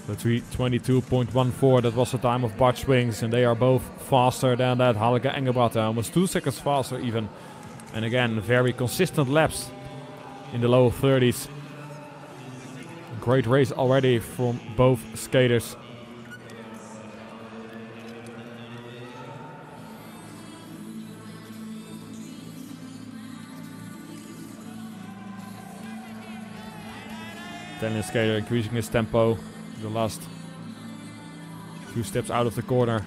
The three twenty-two point one four, that was the time of Bart Sphinx, and they are both faster than that. Halga Engebrate almost two seconds faster even. And again, very consistent laps in the low thirties. Great race already from both skaters. Italian skater increasing his tempo. The last few steps out of the corner.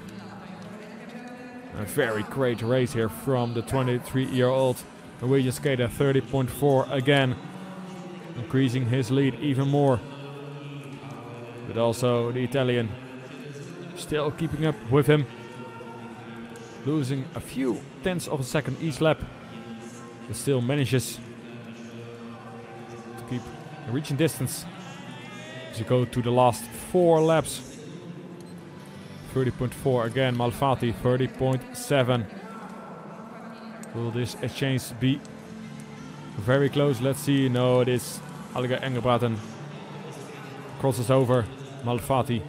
A very great race here from the twenty-three-year-old Norwegian skater. Thirty point four again, increasing his lead even more. But also the Italian still keeping up with him, losing a few tenths of a second each lap, but still manages to keep reaching distance. As you go to the last four laps, thirty point four again, Malfatti thirty point seven. Will this exchange be very close? Let's see. No, it is. Halga Engebrate crosses over Malfatti.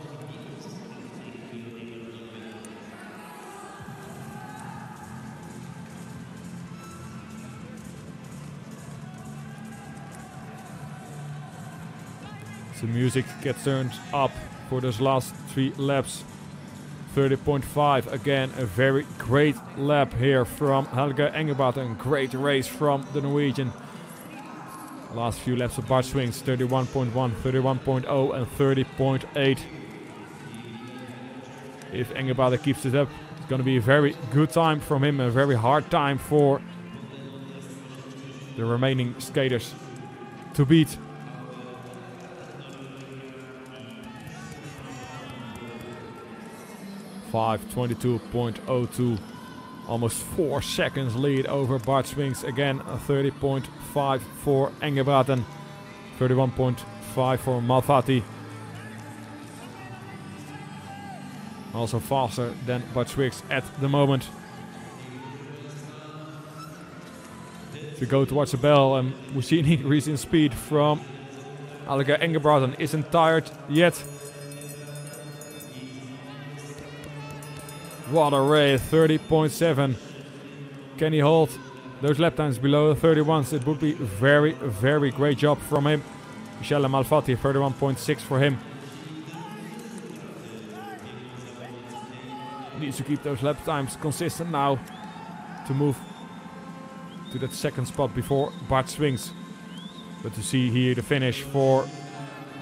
The music gets turned up for those last three laps. thirty point five again, a very great lap here from Helga Engebrate, and great race from the Norwegian. Last few laps of Bart Swings, thirty-one point one, thirty-one point oh and thirty point eight. If Engebrate keeps it up, it's going to be a very good time from him, a very hard time for the remaining skaters to beat. Twenty-two point oh two, almost four seconds lead over Bart Swings again. Thirty point five for Engebrate, thirty-one point five for Malfatti. Also faster than Bart Swings at the moment. If you go towards the bell, and we see an increase in speed from Halga Engebrate. Isn't tired yet. What a race, thirty point seven. Can he hold those lap times below the thirty-ones. It would be very, very great job from him. Michele Malfatti, thirty-one point six for him. Needs to keep those lap times consistent now to move to that second spot before Bart swings. But to see here the finish for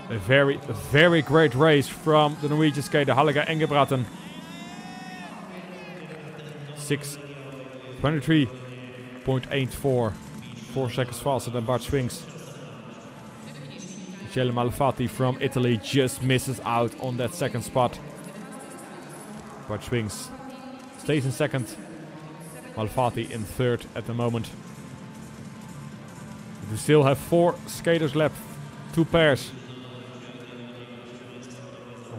a very, very great race from the Norwegian skater Halga Engebraten. six twenty-three point eight four, four seconds faster than Bart swings. Michele Malfatti from Italy just misses out on that second spot. Bart swings stays in second. Malfatti in third at the moment. We still have four skaters left, two pairs.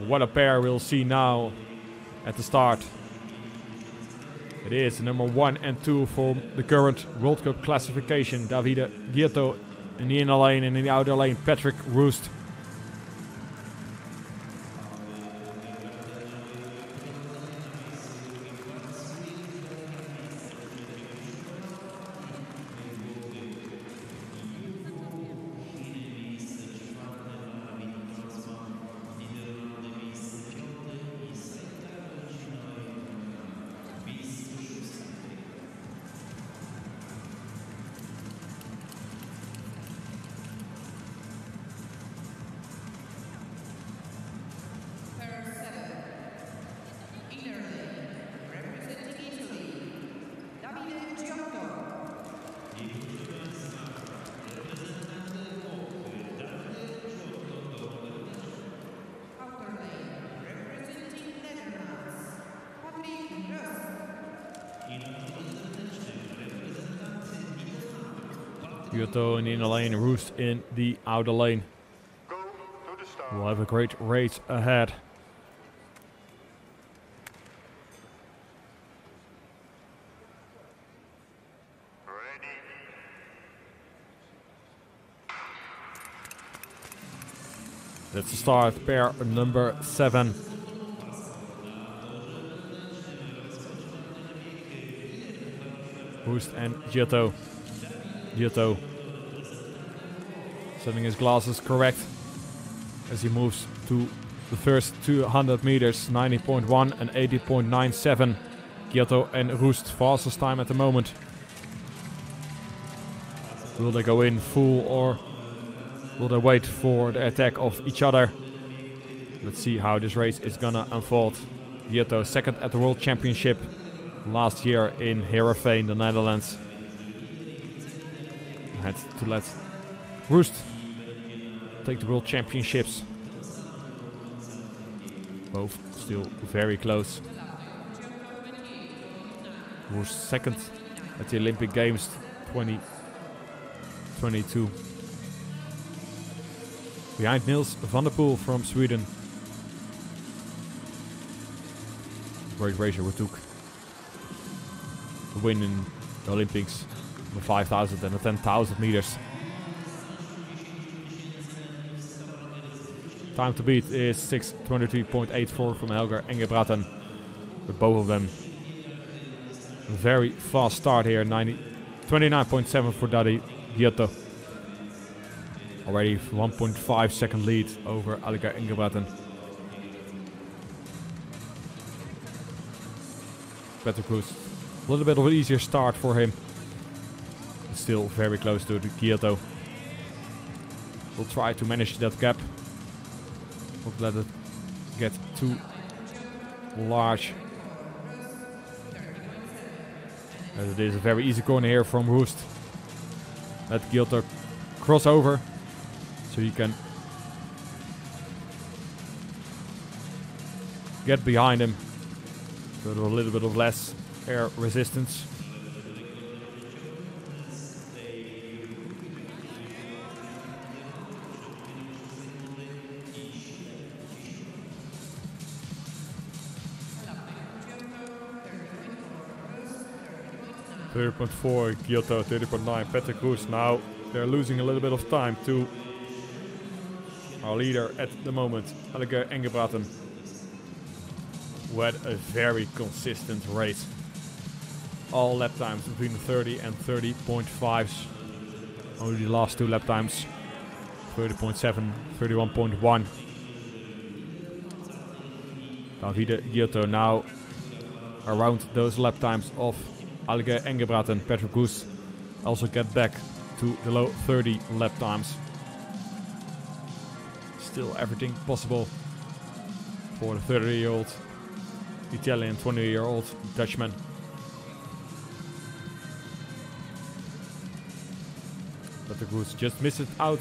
What a pair we'll see now at the start. It is number one and two for the current World Cup classification. Davide Giotto in the inner lane, and in the outer lane Patrick Roost. In the inner lane, Roost in the outer lane. Go to the start. We'll have a great race ahead. Ready. That's the start, pair number seven. Roost and Giotto. Giotto. Setting his glasses correct as he moves to the first two hundred meters, ninety point one and eighty point nine seven. Giotto and Roost, fastest time at the moment. Will they go in full or will they wait for the attack of each other? Let's see how this race is gonna unfold. Giotto, second at the World Championship last year in Heerenveen, the Netherlands. Had to let Roost take the World Championships. Both still very close. Roost second at the Olympic Games twenty twenty-two. Behind Niels van der Poel from Sweden. Great racer who took the win in the Olympics, the five thousand and the ten thousand meters. Time to beat is six twenty-three point eight four from Helga Engebraten. With both of them, a very fast start here. twenty-nine point seven for Daddy Giotto. Already one point five second lead over Helga Engebraten. Better Cruz. A little bit of an easier start for him. Still very close to the Giotto. We'll try to manage that gap. Not let it get too large. As it is a very easy corner here from Roost. Let Giotto cross over so he can get behind him. So a little bit of less air resistance. thirty point four Giotto, thirty point nine Patrick Roost. Now they're losing a little bit of time to our leader at the moment, Helga Engebraten. What a very consistent race. all lap times between thirty and thirty point fives. Only the last two lap times, thirty point seven, thirty-one point one. Davide Giotto now around those lap times of Alge Engebrat and Patrick Goose also get back to the low thirty lap times. Still everything possible for the thirty-year-old Italian, twenty-year-old Dutchman. But the Goose just missed it out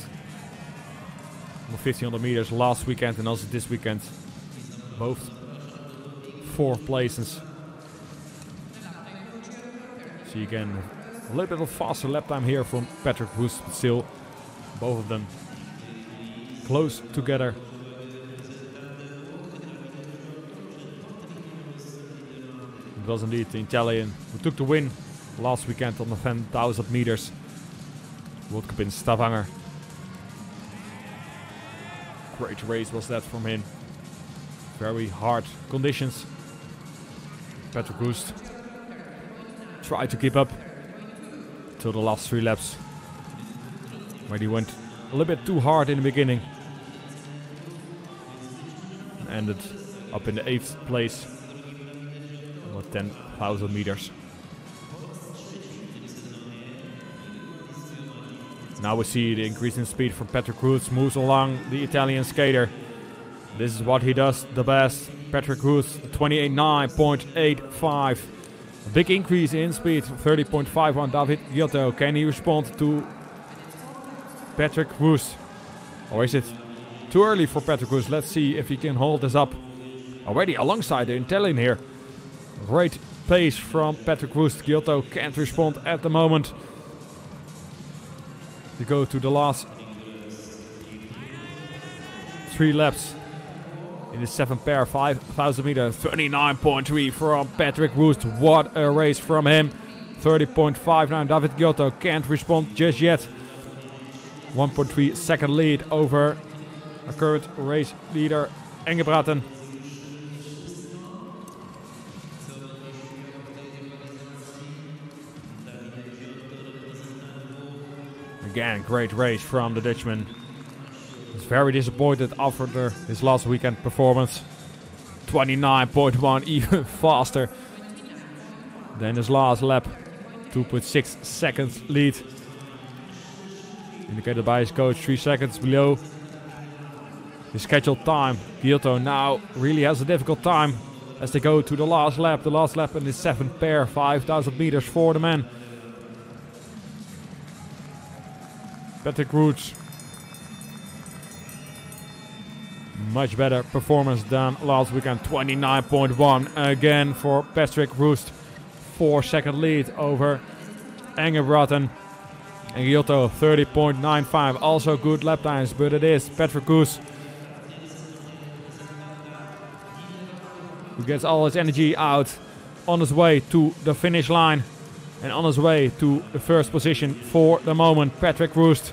on fifteen hundred meters last weekend and also this weekend. Both four places. See again a little bit of faster lap time here from Patrick Goose, but still both of them close together. It was indeed the Italian who took the win last weekend on the ten thousand meters World Cup in Stavanger. Great race was that from him. Very hard conditions. Patrick Goose tried to keep up till the last three laps, where he went a little bit too hard in the beginning and ended up in the eighth place on ten thousand meters. Now we see the increase in speed from Patrick Goose, moves along the Italian skater. This is what he does the best. Patrick Goose, twenty-eight point nine eight five. A big increase in speed, thirty point five one. David Giotto, can he respond to Patrick Goose? Or is it too early for Patrick Goose? Let's see if he can hold this up. Already alongside the Italian here. Great pace from Patrick Goose. Giotto can't respond at the moment. We go to the last three laps. In the seventh pair, five thousand meter, thirty-nine point three from Patrick Woost. What a race from him. thirty point five nine. David Giotto can't respond just yet. one point three second lead over a current race leader, Engebraten. Again, great race from the Dutchman. Very disappointed after his last weekend performance. twenty-nine point one, even faster than his last lap. two point six seconds lead, indicated by his coach, three seconds below his scheduled time. Giotto now really has a difficult time as they go to the last lap. The last lap in the seventh pair, five thousand meters for the man. Patrick Roots. Much better performance than last weekend. twenty-nine point one again for Patrick Roost. four second lead over Engebraten. And Giotto thirty point nine five. Also good lap times, but it is Patrick Goose who gets all his energy out on his way to the finish line and on his way to the first position for the moment. Patrick Roost.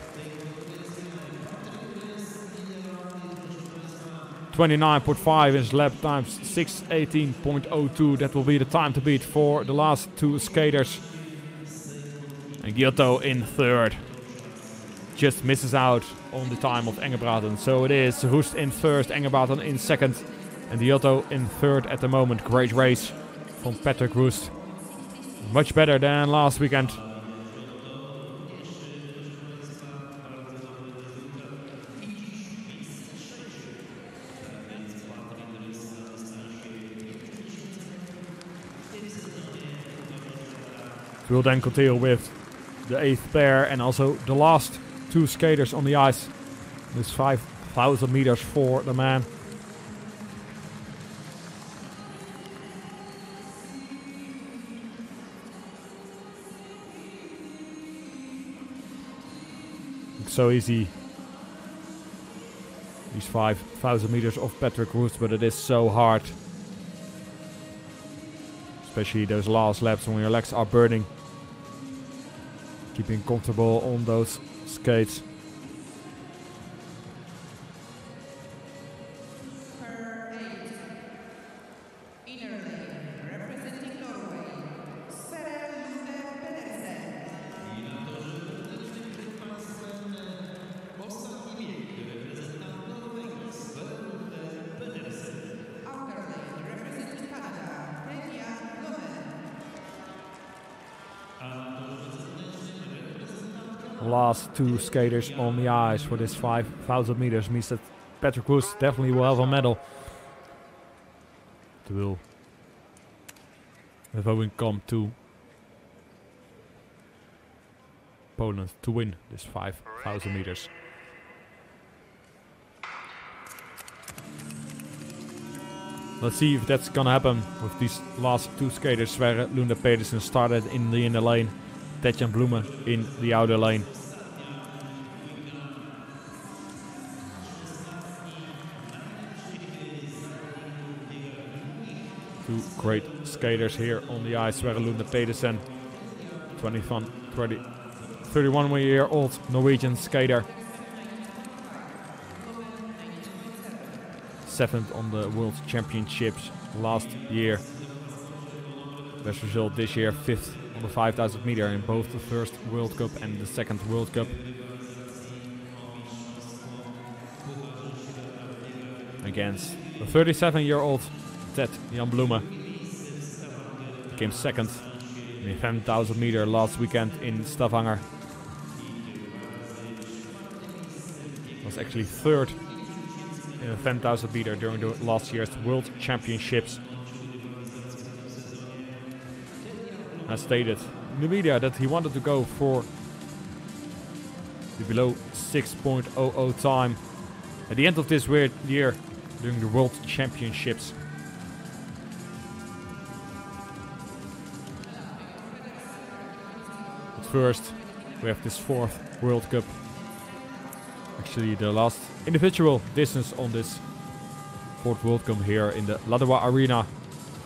twenty-nine point five is lap times, six eighteen point oh two. That will be the time to beat for the last two skaters. And Giotto in third. Just misses out on the time of Engebraten. So it is Hoest in first, Engebraten in second, and Giotto in third at the moment. Great race from Patrick Hoest. Much better than last weekend. We'll then continue with the eighth pair and also the last two skaters on the ice. This five thousand meters for the man. It's so easy, these five thousand meters of Patrick Roos, but it is so hard. Especially those last laps when your legs are burning. Keeping comfortable on those skates. Eight, Norway, last two skaters on the ice for this five thousand meters means that Patrick Woos definitely will have a medal. It will. The voting come to Poland to win this five thousand meters. Let's see if that's gonna happen with these last two skaters, where Lunda Pedersen started in the inner lane, Tetjan Bloemen in the outer lane. Two great skaters here on the ice, where Lunda Pedersen, thirty-one year old Norwegian skater, seventh on the World Championships last year. Best result this year, fifth on the five thousand meter in both the first World Cup and the second World Cup. Against the thirty-seven year old Ted Jan Bloemen. Came second in the ten thousand meter last weekend in Stavanger. Was actually third in the ten thousand meter during the last year's World Championships. Has stated in the media that he wanted to go for the below six point zero zero time at the end of this weird year during the World Championships. But first, we have this fourth World Cup. Actually the last individual distance on this fourth World Cup here in the Ladwa Arena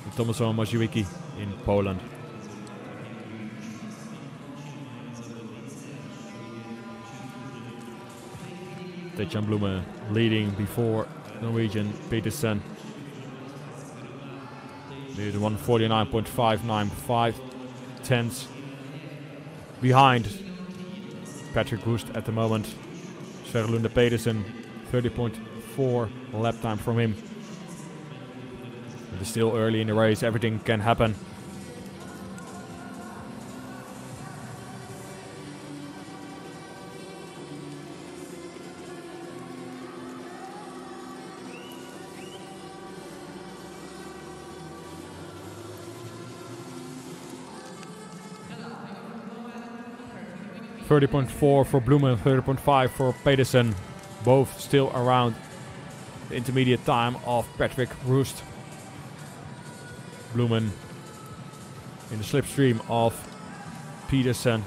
in Tomaszow Mazowiecki in Poland. Tetjan Bloemen leading before Norwegian Pedersen. They did one forty-nine point five nine five tenths behind Patrick Woest at the moment. Sverre Lunde Pedersen, thirty point four lap time from him. It is still early in the race, everything can happen. thirty point four for Bloemen, thirty point five for Pedersen. Both still around the intermediate time of Patrick Woest. Bloemen in the slipstream of Pedersen.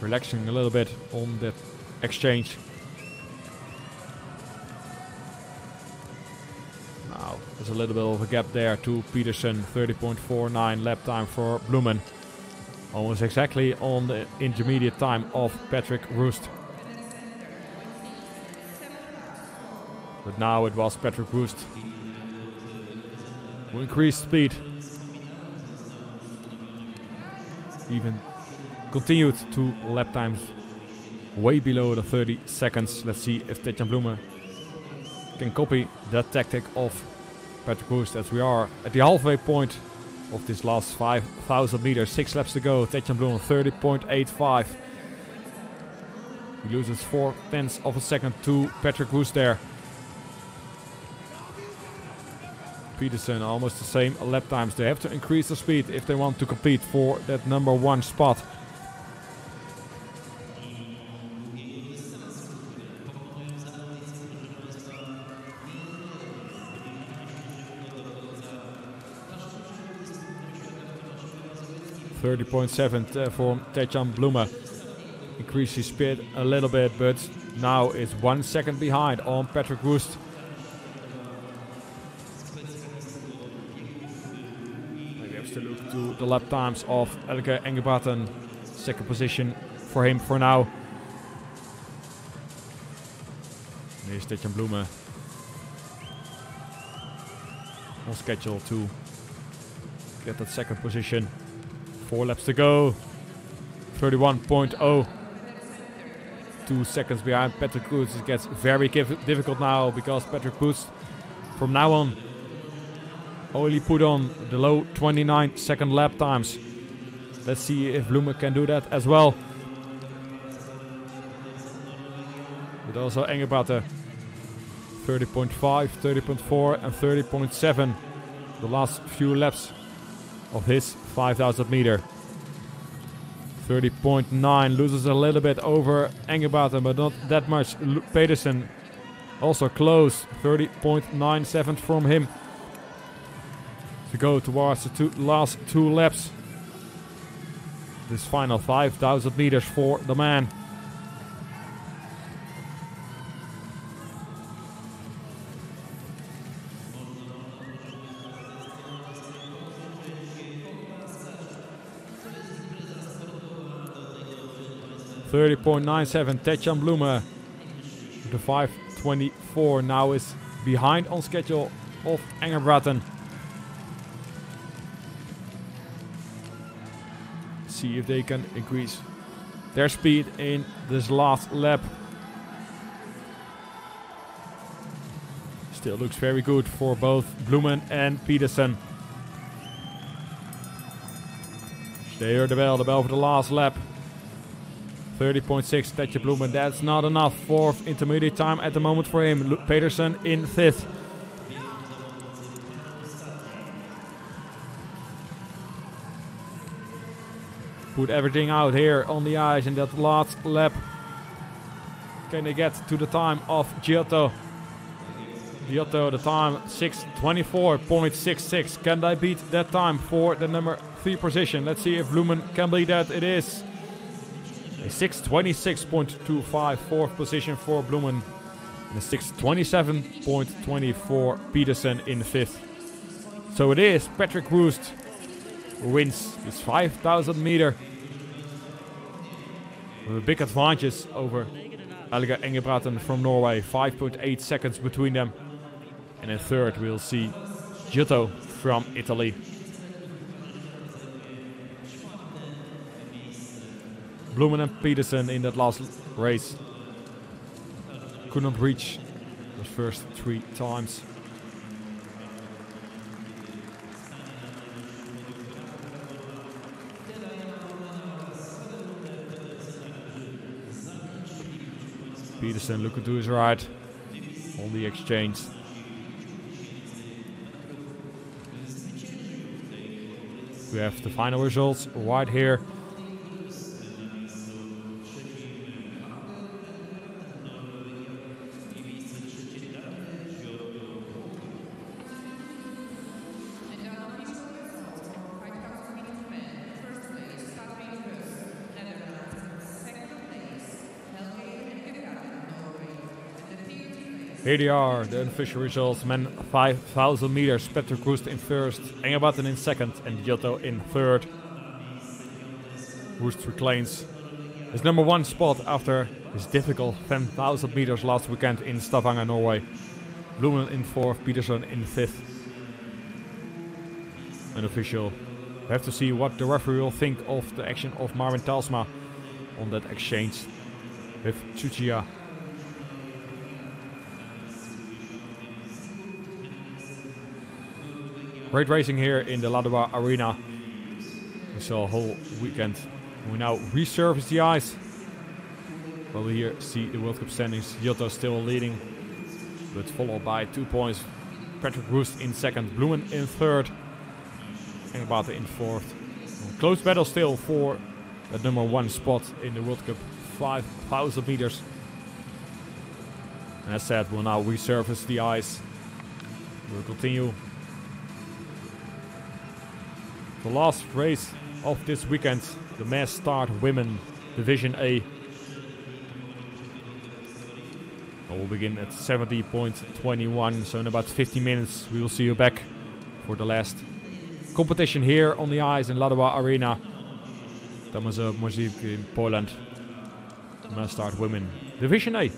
Relaxing a little bit on the exchange. Now there's a little bit of a gap there to Pedersen. thirty point four nine lap time for Bloemen. Almost exactly on the intermediate time of Patrick Woest. But now it was Patrick Woest who increased speed. Even continued to lap times way below the thirty seconds. Let's see if Tetjan Bloemen can copy that tactic of Patrick Woest, as we are at the halfway point of this last five thousand meters, six laps to go. Tetjan Bloemen thirty point eight five. He loses four tenths of a second to Patrick Woest there. Pedersen almost the same lap times. They have to increase the speed if they want to compete for that number one spot. thirty point seven uh, for Tetjan Bloemen. Increased his speed a little bit, but now it's one second behind on Patrick Woest. We have to look to the lap times of Elke Engelbarten. Second position for him for now. Here's Tetjan Bloemen on schedule to get that second position. Four laps to go, thirty-one point zero. Two seconds behind Patrick Woest. It gets very difficult now, because Patrick Woest from now on only put on the low twenty-nine second lap times. Let's see if Bloemen can do that as well. but also Engelbarte. thirty point five, thirty point four and thirty point seven. The last few laps of his five thousand meter. thirty point nine, loses a little bit over Engelbarte, but not that much. L Pedersen also close, thirty point nine seven from him. To go towards the two last two laps. This final five thousand meters for the man. thirty point nine seven, Tetjan Bloemen. The five twenty-four now is behind on schedule of Engelbarte. See if they can increase their speed in this last lap. Still looks very good for both Bloemen and Pedersen. They are the bell over the last lap. thirty point six, Tetje Bloemen. That's not enough for intermediate time at the moment for him. Luke Pedersen in fifth. Put everything out here on the ice in that last lap. Can they get to the time of Giotto? Giotto, the time six twenty-four point six six. Can they beat that time for the number three position? Let's see if Bloemen can beat that. It is a six twenty-six point two five, fourth position for Bloemen, and a six twenty-seven point two four Pedersen in fifth. So it is Patrick Roost who wins this five thousand meter with a big advantage over Helga Engelbarte from Norway, five point eight seconds between them. And in third we'll see Giotto from Italy. Bloemen and Pedersen in that last race could not reach the first three times. Pedersen looking to his right on the exchange. We have the final results right here. Here they are, the unofficial results. Men five thousand meters, Patrick Roost in first, Engelbarte in second and Giotto in third. Roost reclaims his number one spot after his difficult ten thousand meters last weekend in Stavanger, Norway. Bloemen in fourth, Pedersen in fifth. Unofficial. We have to see what the referee will think of the action of Marvin Talsma on that exchange with Tsuchiya. Great racing here in the Ladova Arena. We saw a whole weekend. We now resurface the ice. Well, we here see the World Cup standings. Giotto still leading, but followed by two points. Patrick Roost in second, Bloemen in third, Engelbarte in fourth. And close battle still for the number one spot in the World Cup five thousand meters. And as said, we'll now resurface the ice. We'll continue the last race of this weekend, the mass start women division A. I will begin at seventy point two one, so in about fifteen minutes we will see you back for the last competition here on the ice in Ladova Arena. Tomaszow Mazowiecki in Poland. Mass start women division A.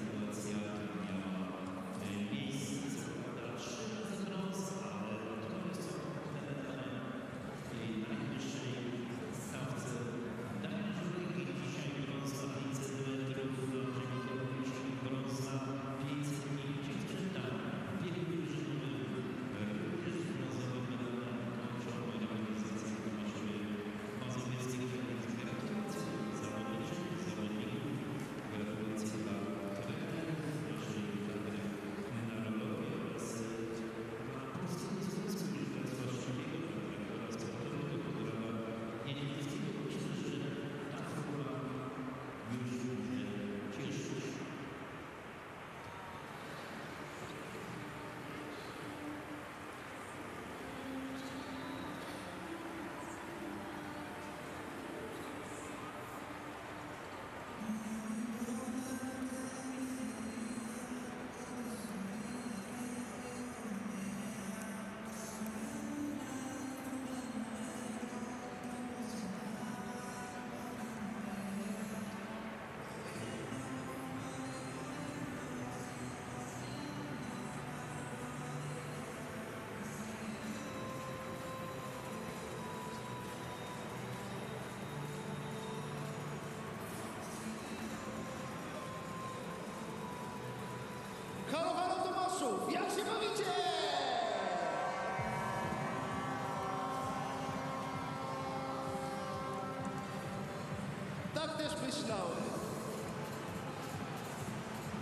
Tak też myślałem.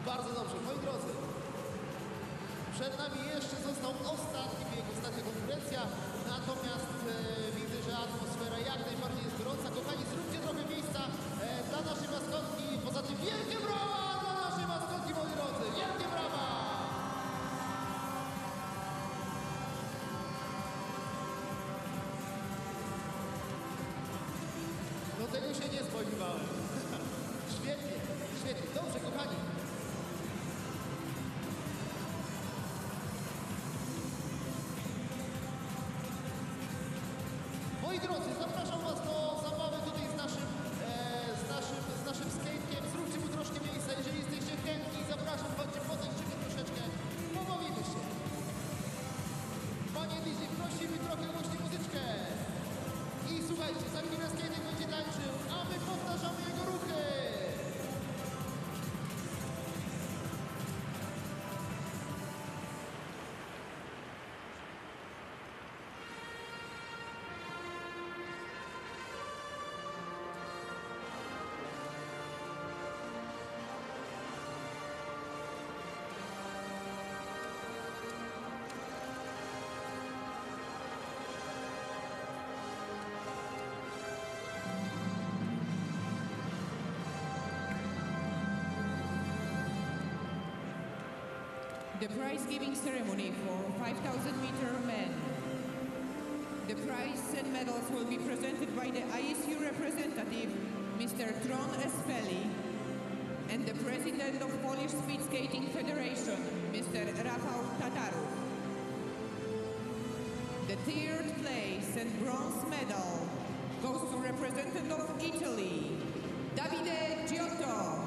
Bardzo dobrze, moi drodzy. Przed nami jeszcze został ostatni bieg, ostatnia konkurencja. Natomiast e, widzę, że atmosfera jak najbardziej jest gorąca. Kochani, zróbcie trochę miejsca e, dla naszej maskotki. Poza tym wielkie brawa dla naszej maskotki, moi drodzy. Wielkie brawa! No tego się nie spodziewałem. Świetnie, świetnie. Dobrze, kochani. Moi drodzy, zapraszam was do zabawy tutaj z naszym, e, z naszym, z naszym skate'kiem. Zróbcie mu troszkę miejsca, jeżeli jesteście chętni, zapraszam, chodźcie, podejdźcie troszeczkę, pobawimy się. Panie D J, prosimy trochę głośniej muzyczkę. I słuchajcie, za chwilę skate'ek będzie tańczył, a my powtarzamy jego ruchy. The prize-giving ceremony for five thousand meter men. The prize and medals will be presented by the I S U representative, Mister Tron Espeli, and the president of Polish Speed Skating Federation, Mister Rafał Tatarów. The third place and bronze medal goes to representative of Italy, Davide Giotto.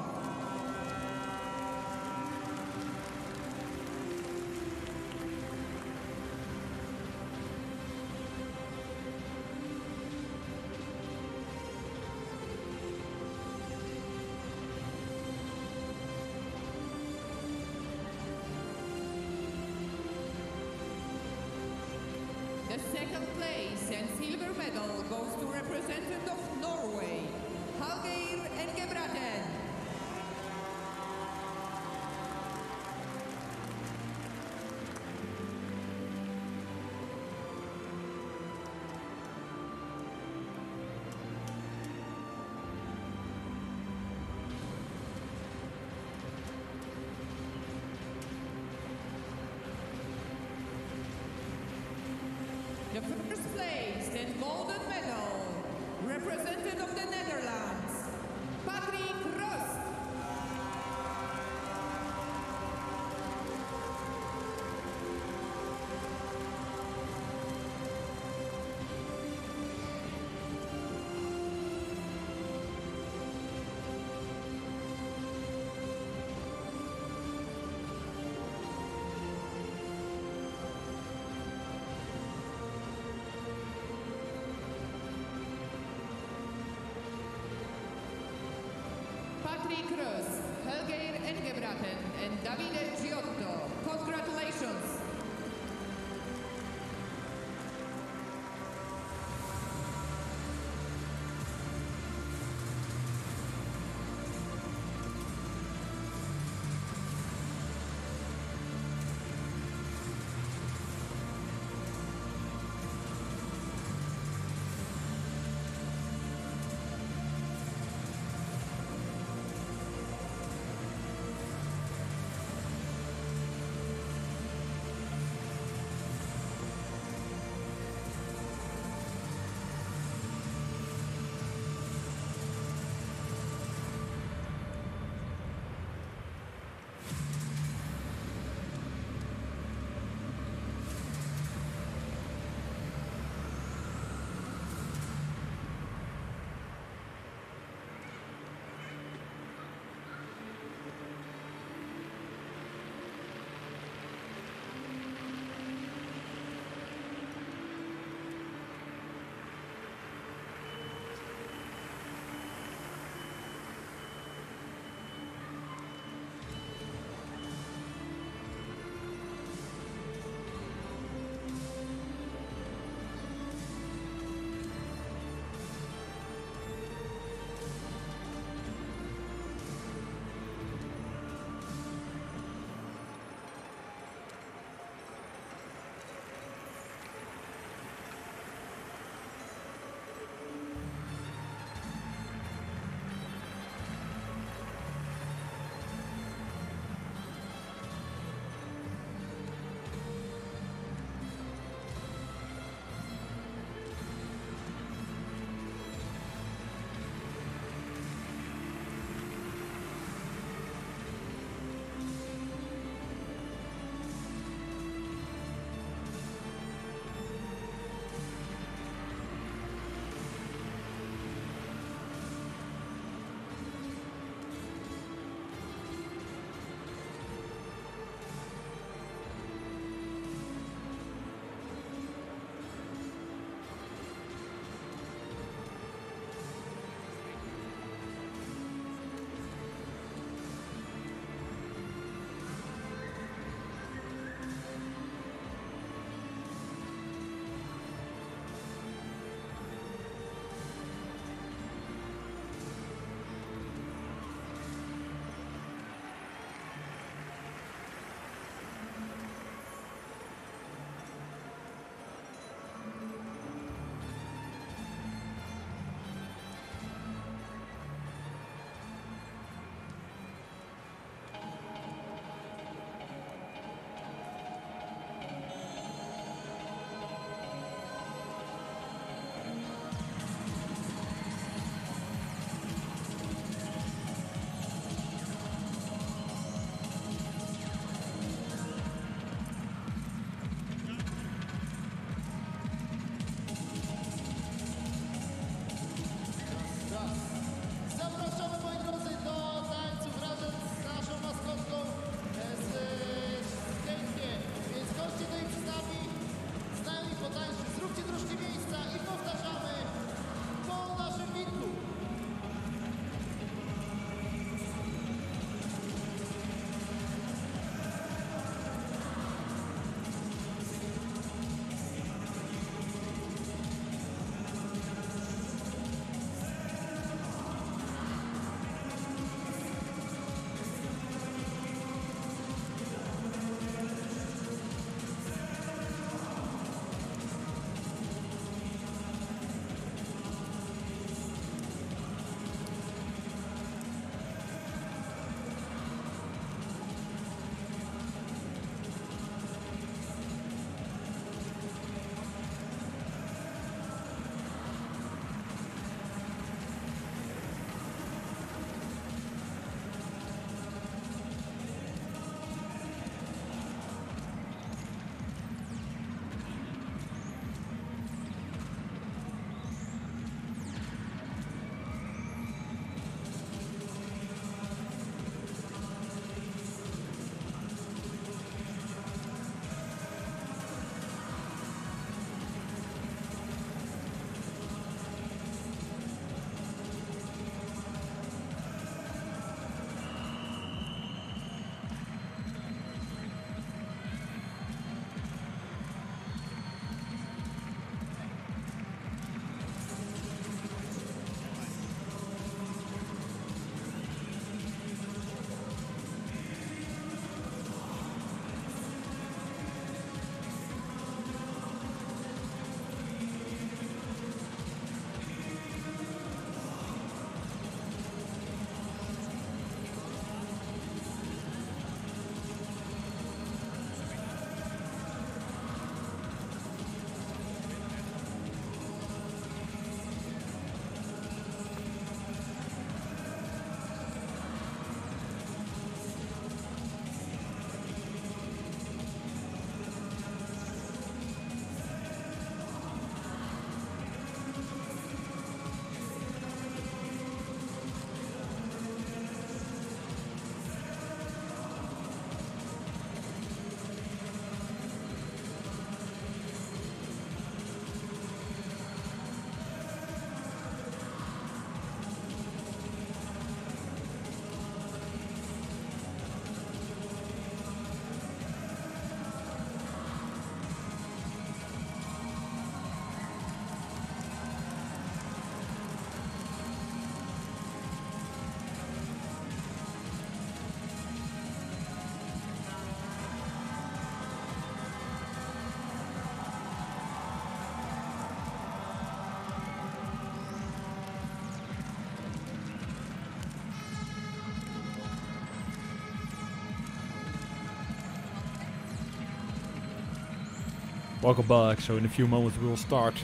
Welcome back. So in a few moments we will start.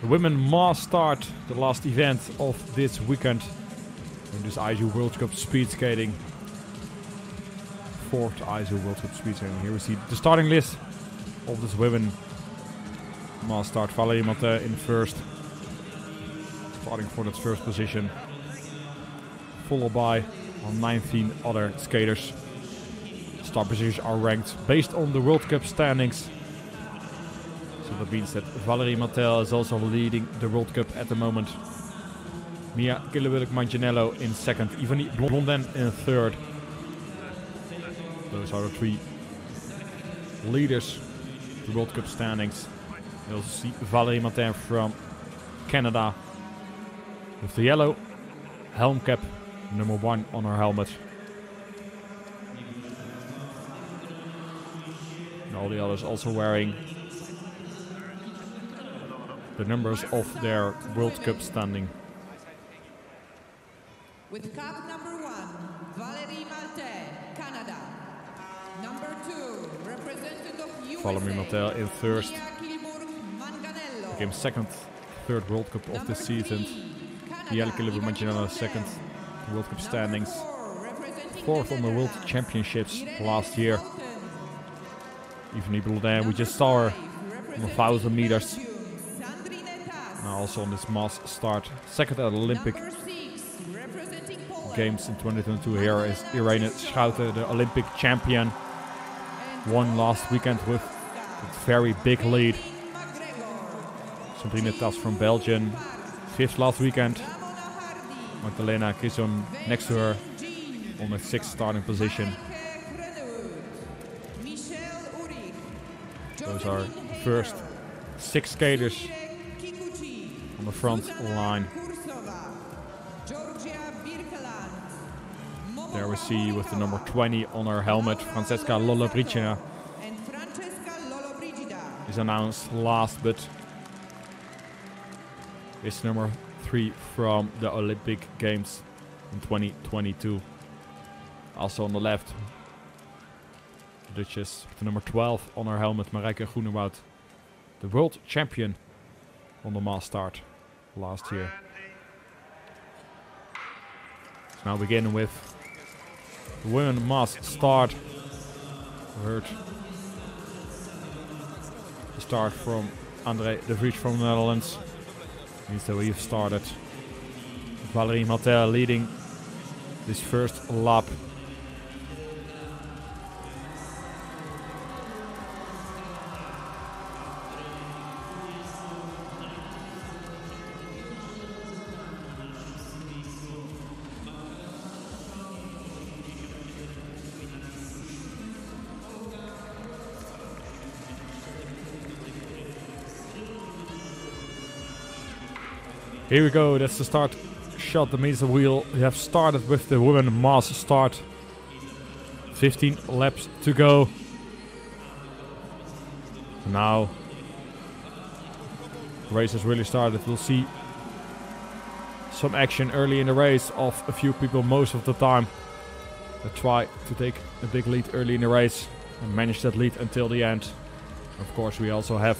The women must start the last event of this weekend in this I S U World Cup speed skating. Fourth I S U World Cup speed skating. Here we see the starting list of this women must start. Valerie Maté in first, starting for that first position, followed by nineteen other skaters. Start positions are ranked based on the World Cup standings. So that means that Valerie Matel is also leading the World Cup at the moment. Mia Kilbuk-Manganiello in second, Yvonne Blondin in third. Those are the three leaders of the World Cup standings. You also see Valerie Matel from Canada with the yellow helm cap, number one on her helmet. And all the others also wearing the numbers of their World Cup standing. With cup number one, Valerie Maté, Canada. Number two, representative of U S A. Valerie Maté in first. Became second, third World Cup number of the season. Mia Kilbuk-Manganiello second World Cup standings. Fourth on the World Championships last year. Yvonne Blondin, we just saw her on a thousand meters. Now also on this mass start, second at Olympic Games in twenty twenty-two. Here is Irene Schouten, the Olympic champion. Won last weekend with a very big lead. Sabrina Tas from Belgium, fifth last weekend. Magdalena Kison next to her on the sixth starting position. Those are first six skaters on the front line. There we see with the number twenty on her helmet, Francesca Lollobrigida is announced last, but it's number three from the Olympic Games in twenty twenty-two. Also on the left, the Duchess with the number twelve on her helmet, Marijke Groenewoud, the world champion on the mass start last year. So now beginning with the women mass start. We heard the start from André de Vries from the Netherlands. Means that we've started. Valerie Matel leading this first lap. Here we go, that's the start shot, that means the wheel. We have started with the women mass start. fifteen laps to go. Now, the race has really started. We'll see some action early in the race of a few people most of the time that try to take a big lead early in the race and manage that lead until the end. Of course, we also have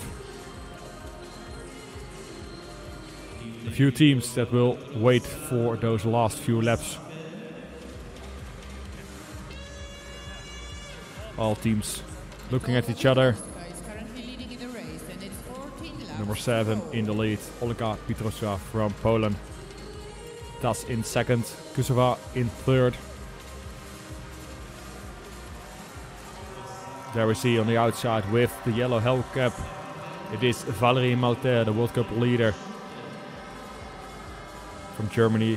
a few teams that will wait for those last few laps. All teams looking at each other. Number seven in the lead, Olga Pietrowska from Poland. Tas in second, Kusowa in third. There we see on the outside with the yellow helm cap, it is Valerie Malte, the World Cup leader. From Germany,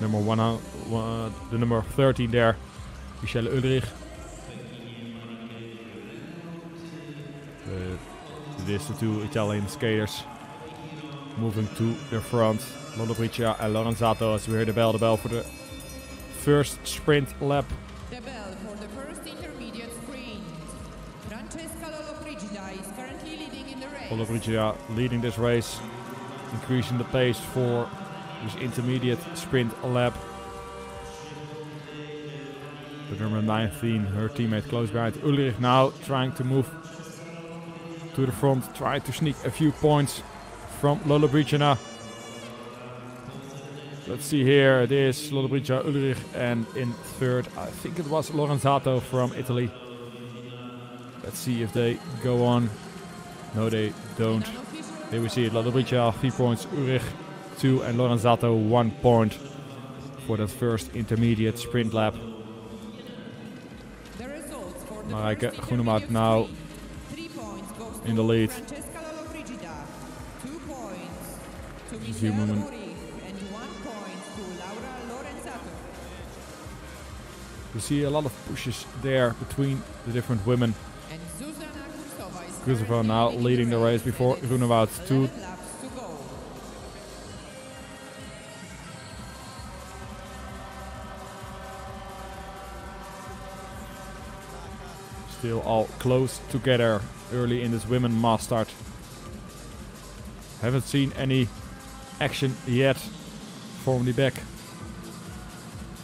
number one, uh, the number thirteen there, Michelle Ulrich. Uh, it is the two Italian skaters moving to the front. Lollobrigida and Lorenzato, as we hear the bell, the bell for the first sprint lap. The bell for the first intermediate sprint. Francesca Lollobrigida is currently leading in the race. Lollobrigida leading this race, increasing the pace for this intermediate sprint lap. The number nineteen, her teammate close behind, Ulrich, now trying to move to the front, try to sneak a few points from Lollobrigida. Let's see here, it is Lollobrigida, Ulrich, and in third, I think it was Lorenzato from Italy. Let's see if they go on. No, they don't. Here we see it, Lollobrigida, three points, Ulrich, two, and Lorenzato, one point for that first intermediate sprint lap. Marijke Groenemaat now in the lead. Zoom We see a lot of pushes there between the different women. Kuzova now leading the race before Groenemaat too. Still all close together early in this women mass start. Haven't seen any action yet from the back.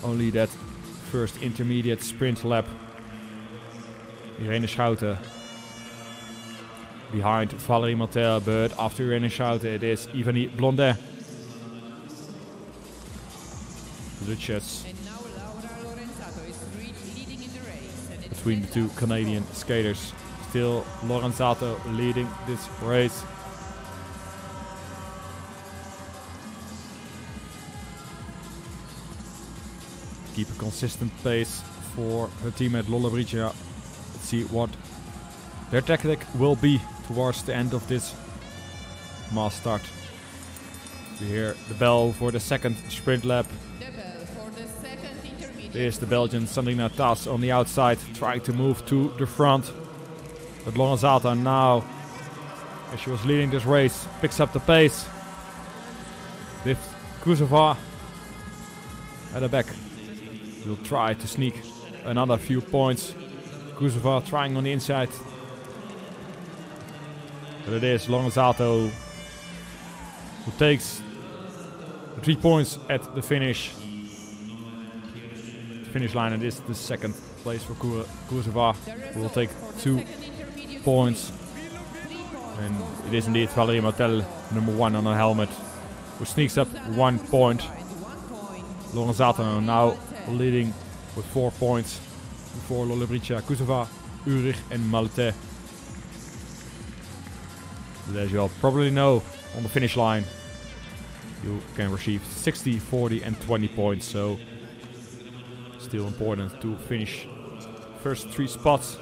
Only that first intermediate sprint lap. Irene Schouten behind Valerie Martel, but after Irene Schouten it is Yvonne Blondin. Duchess. Between the two Canadian skaters. Still Lorenzato leading this race. Keep a consistent pace for her teammate Lollobrigida. Let's see what their tactic will be towards the end of this mass start. We hear the bell for the second sprint lap. There's the Belgian Sandrine Tas on the outside, trying to move to the front. But Lorenzato now, as she was leading this race, picks up the pace. With Kuzova at the back, will try to sneak another few points. Kuzova trying on the inside. But it is Lorenzato who takes the three points at the finish. Finish line, and this is the second place for Kuzova, who will take two points. And it is indeed Valerie Martel, number one on her helmet, who sneaks up one point. Lorenzato now leading with four points before Lollobrigida, Kuzova, Ulrich and Malte. But as you all probably know, on the finish line you can receive sixty, forty and twenty points, so still important to finish first three spots.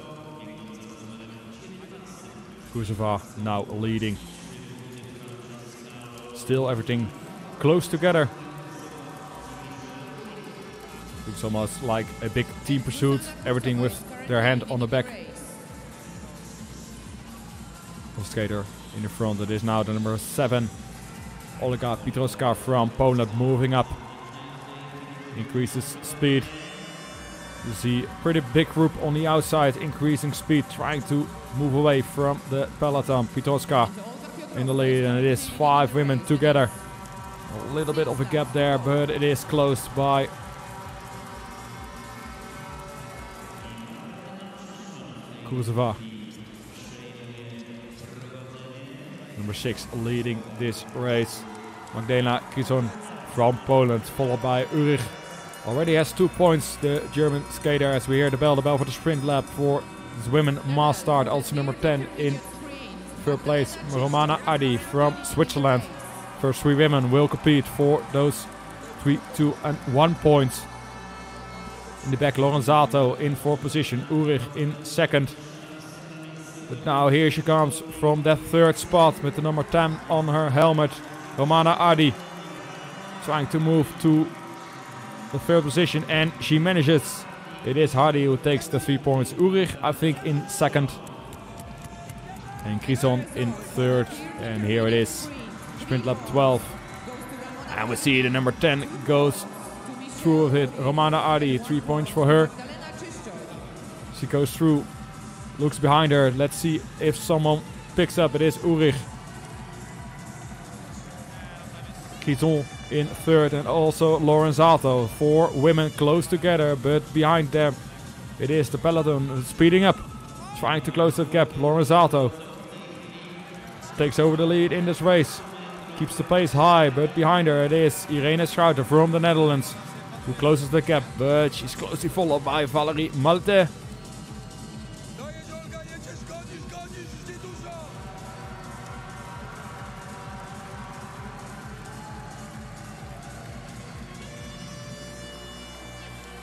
Kuzova now leading. Still everything close together. Looks almost like a big team pursuit. Everything with their hand on the back. The skater in the front. It is now the number seven. Olga Pietroska from Poland moving up. Increases speed. You see a pretty big group on the outside increasing speed, trying to move away from the peloton. Pietroska in the lead, and it is five women together. A little bit of a gap there, but it is closed by Kuzova. Number six leading this race. Magdalena Kison from Poland, followed by Ulrich. Already has two points, the German skater, as we hear the bell, the bell for the sprint lap for this women mass start. Also number ten in third place, Romana Adi from Switzerland. First three women will compete for those three, two and one points. In the back, Lorenzato in fourth position, Ulrich in second. But now here she comes from that third spot with the number ten on her helmet, Romana Adi, trying to move to the third position, and she manages. It is Hardy who takes the three points. Ulrich, I think, in second. And Krison in third. And here it is. Sprint lap twelve. And we see the number ten goes through with it. Romana Adi, three points for her. She goes through. Looks behind her. Let's see if someone picks up. It is Ulrich. Krison in third, and also Lorenzato. Four women close together, but behind them it is the peloton speeding up, trying to close that gap. Lorenzato takes over the lead in this race. Keeps the pace high, but behind her it is Irene Schouten from the Netherlands, who closes the gap, but she's closely followed by Valerie Malte.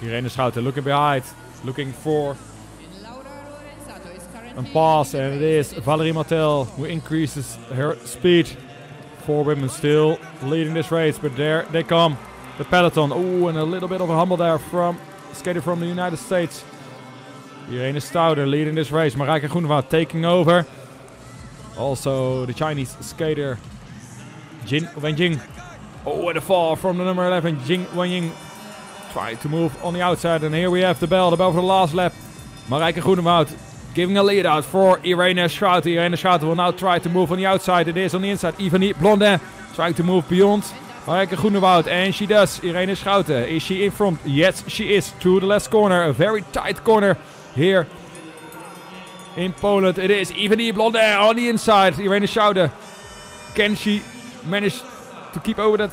Irene Schouten looking behind, looking for a pass, and it is Valerie Martel who increases her speed. Four women still leading this race, but there they come, the peloton. Oh, and a little bit of a humble there from skater from the United States. Irene Stauder leading this race. Marijke Groenewald taking over. Also the Chinese skater Jin Wenjing. Oh, and a fall from the number eleven, Jing Wenjing. Trying to move on the outside, and here we have the bell, the bell for the last lap. Marijke Groenewald giving a lead out for Irene Schouten. Irene Schouten will now try to move on the outside. It is on the inside. Yvonne Blondin trying to move beyond Marijke Groenewald, and she does. Irene Schouten, is she in front? Yes, she is. To the last corner, a very tight corner here in Poland. It is Yvonne Blondin on the inside. Irene Schouten, can she manage to keep over that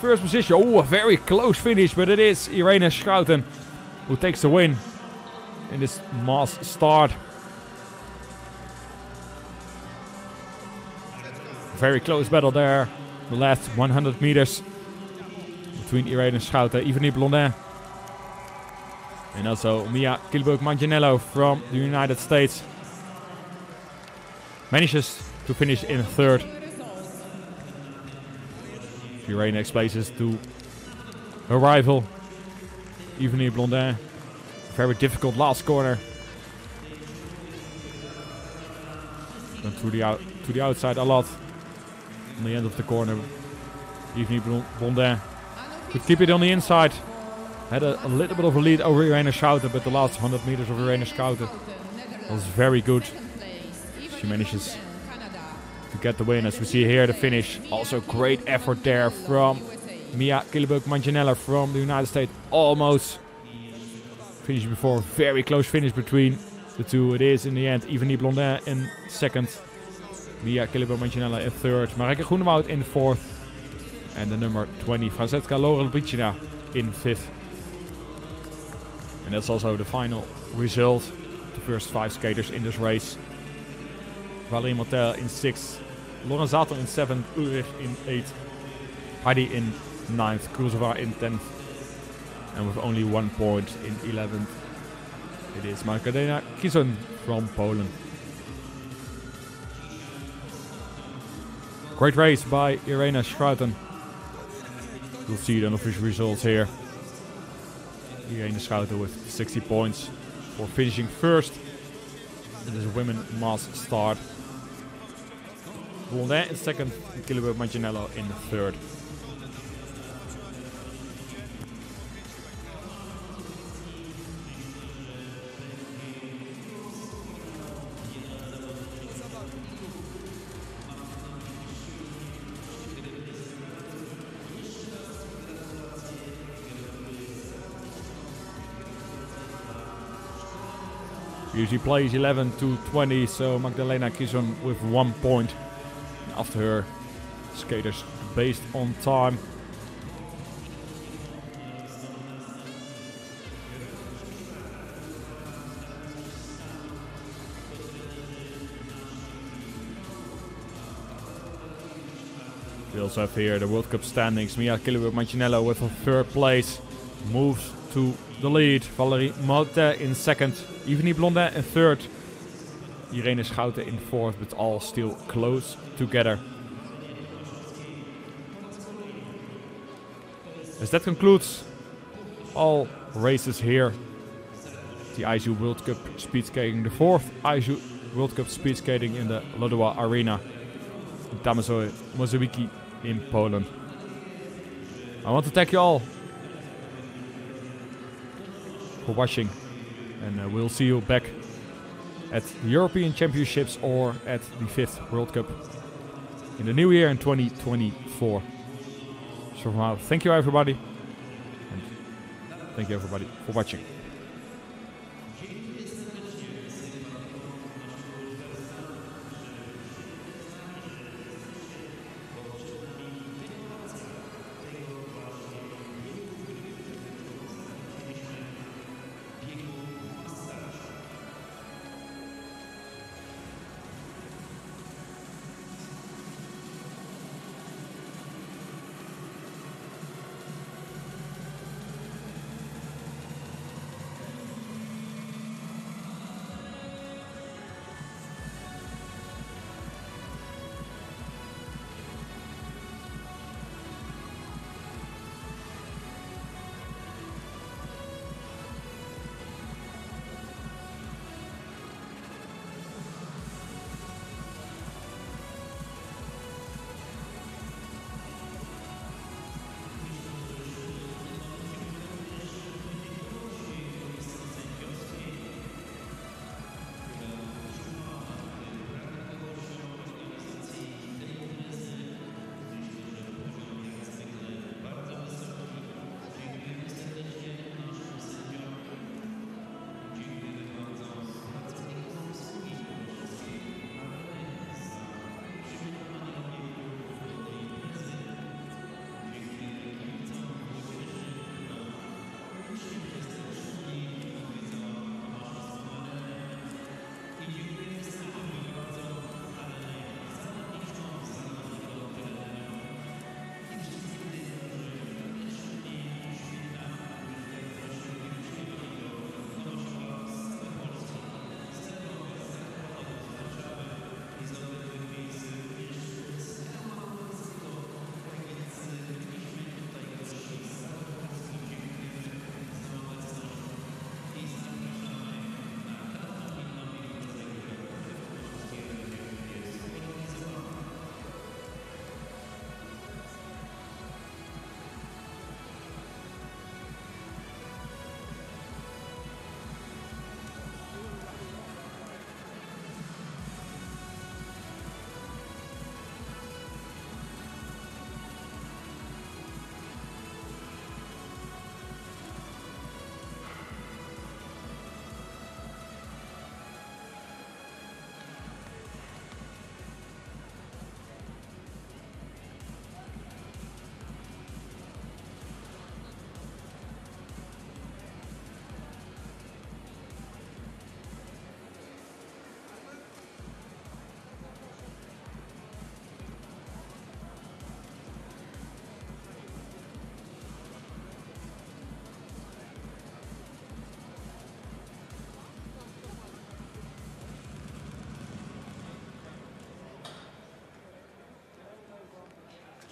first position? Oh, a very close finish, but it is Irene Schouten who takes the win in this mass start. Very close battle there, the last one hundred meters between Irene Schouten, Yvonne Blondin, and also Mia Kilbuk-Manganiello from the United States. Manages to finish in third. Irene explains to her rival, Yvonne Blondin. Very difficult last corner. And to the, out to the outside a lot. On the end of the corner, Yvonne Blondin could keep it on the inside. Had a, a little bit of a lead over Irene Schouten, but the last one hundred meters of Irene Schouten was very good. She manages to get the win, as we see here the finish. Also great effort there from Mia Kilbuk-Manganiello from the United States. Almost finish before, very close finish between the two. It is in the end Yvonne Blondin in second, Mia Kilbuk-Manganiello in third, Marijke Groenewald in fourth, and the number twenty, Francesca Lorenbicina, in fifth. And that's also the final result. The first five skaters in this race. Valerie Martel in sixth, Lauren Zatel in seventh, Ulrich in eighth, Heidi in ninth, Kruzova in tenth, and with only one point in eleventh, it is Magdalena Kison from Poland. Great race by Irene Schouten. You'll see the unofficial results here. Irene Schouten with sixty points for finishing first. It is a women mass start. Blondin in second, Kilbuk-Manganiello in the third. Usually plays eleven to twenty, so Magdalena Kison with one point. And after her, skaters based on time. We also have here the World Cup standings. Mia Kilbuk-Manganiello with a third place, moves to the lead. Valerie Malte in second, Yvonne Blondin in third, Irene Schouten in fourth, but all still close together. As that concludes all races here, the I S U World Cup speed skating, the fourth I S U World Cup speed skating in the Lodowa Arena in Tomaszow Mazowiecki in Poland. I want to thank you all for watching, and uh, we'll see you back at the European Championships or at the fifth World Cup in the new year in twenty twenty-four. So for now, thank you everybody, and thank you everybody for watching.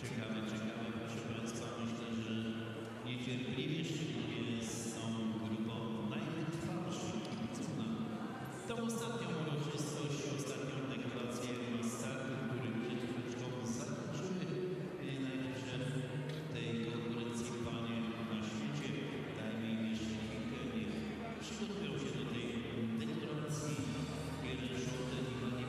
Ciekawe, ciekawe, proszę Państwa, myślę, że niecierpliwie szczególnie są grupą najtrwalszych kibiców na tą ostatnią uroczystość, ostatnią deklarację masakru, który przed chwileczką zakończyły najlepsze tej konkurencji panie na świecie. Dajmy im jeszcze chwilkę, niech przygotują się do tej deklaracji. Jeden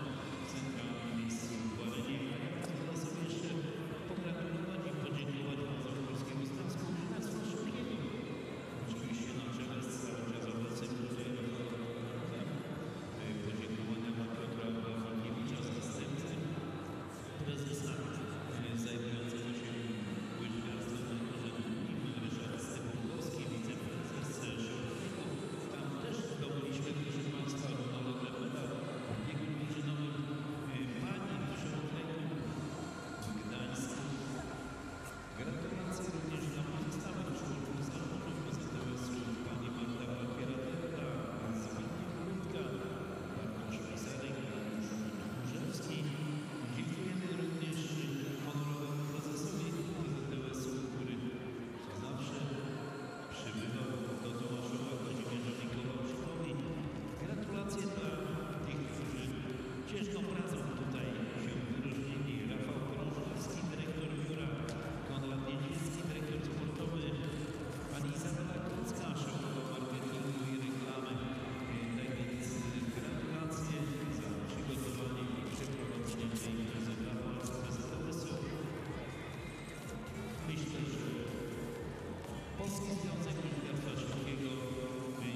Jordan i Pani Biodę, Mia Kilbuk, Helga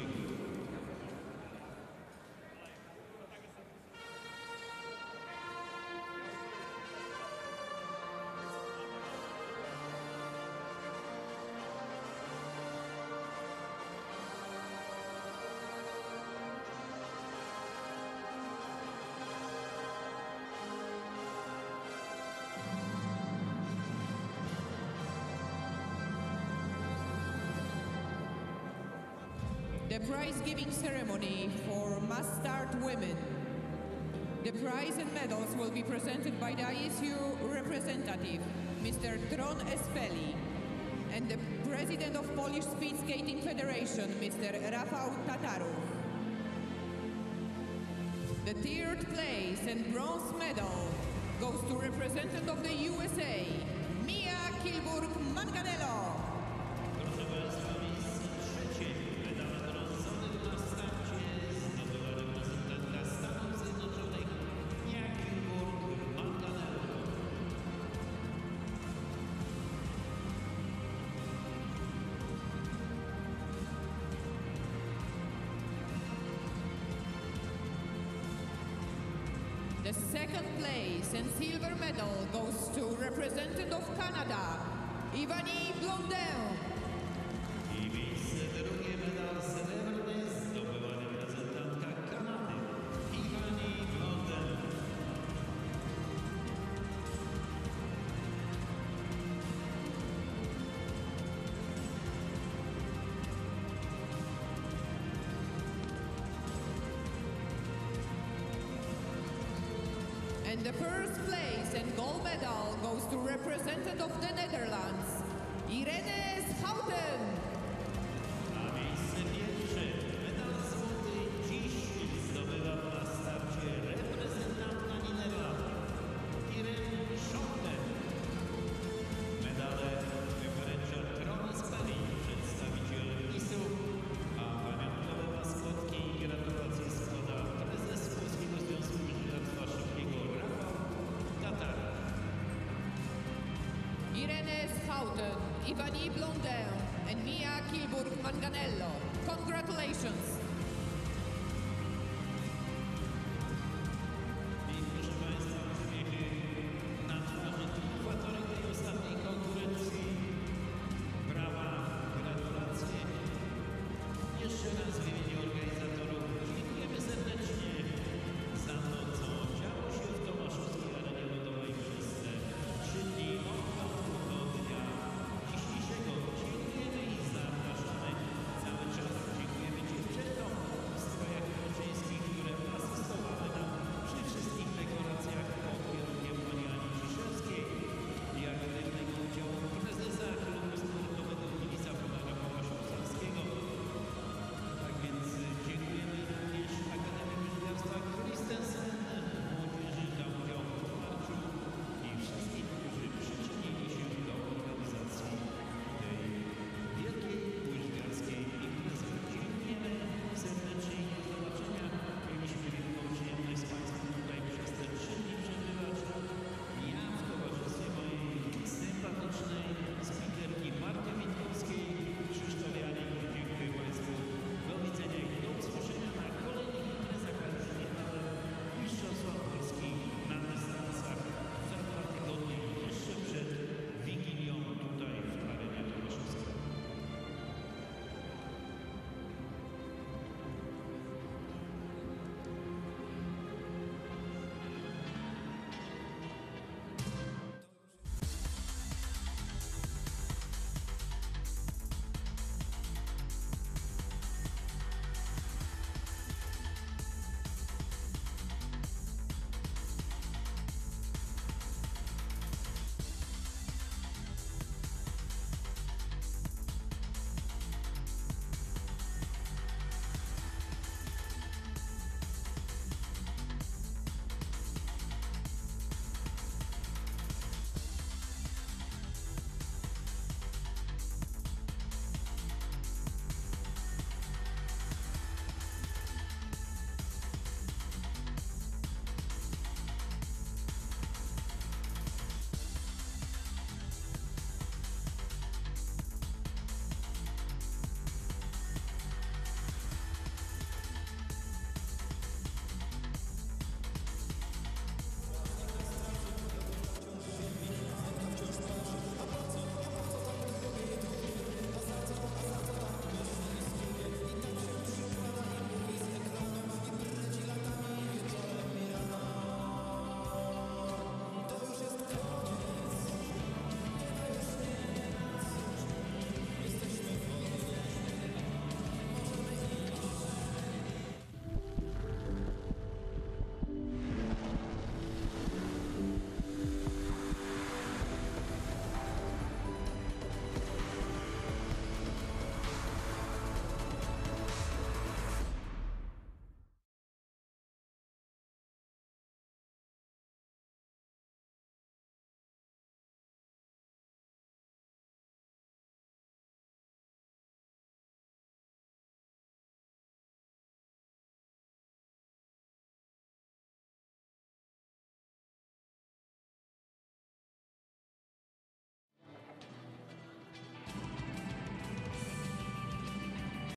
Drost, The prize-giving ceremony for mastard women. The prize and medals will be presented by the I S U representative, Mister Tron Espeli, and the president of Polish Speed Skating Federation, Mister Rafał Tatarów. The third place and bronze medal goes to representative of the U S A, Mia Kilbuk Manganello. The second place and silver medal goes to representative of Canada, Yvonne Blondin. The first place and gold medal goes to representative of the Netherlands, Irene Schouten. Irene Schouten, Yvonne Blondin, and Mia Kilbuk Manganello. Congratulations.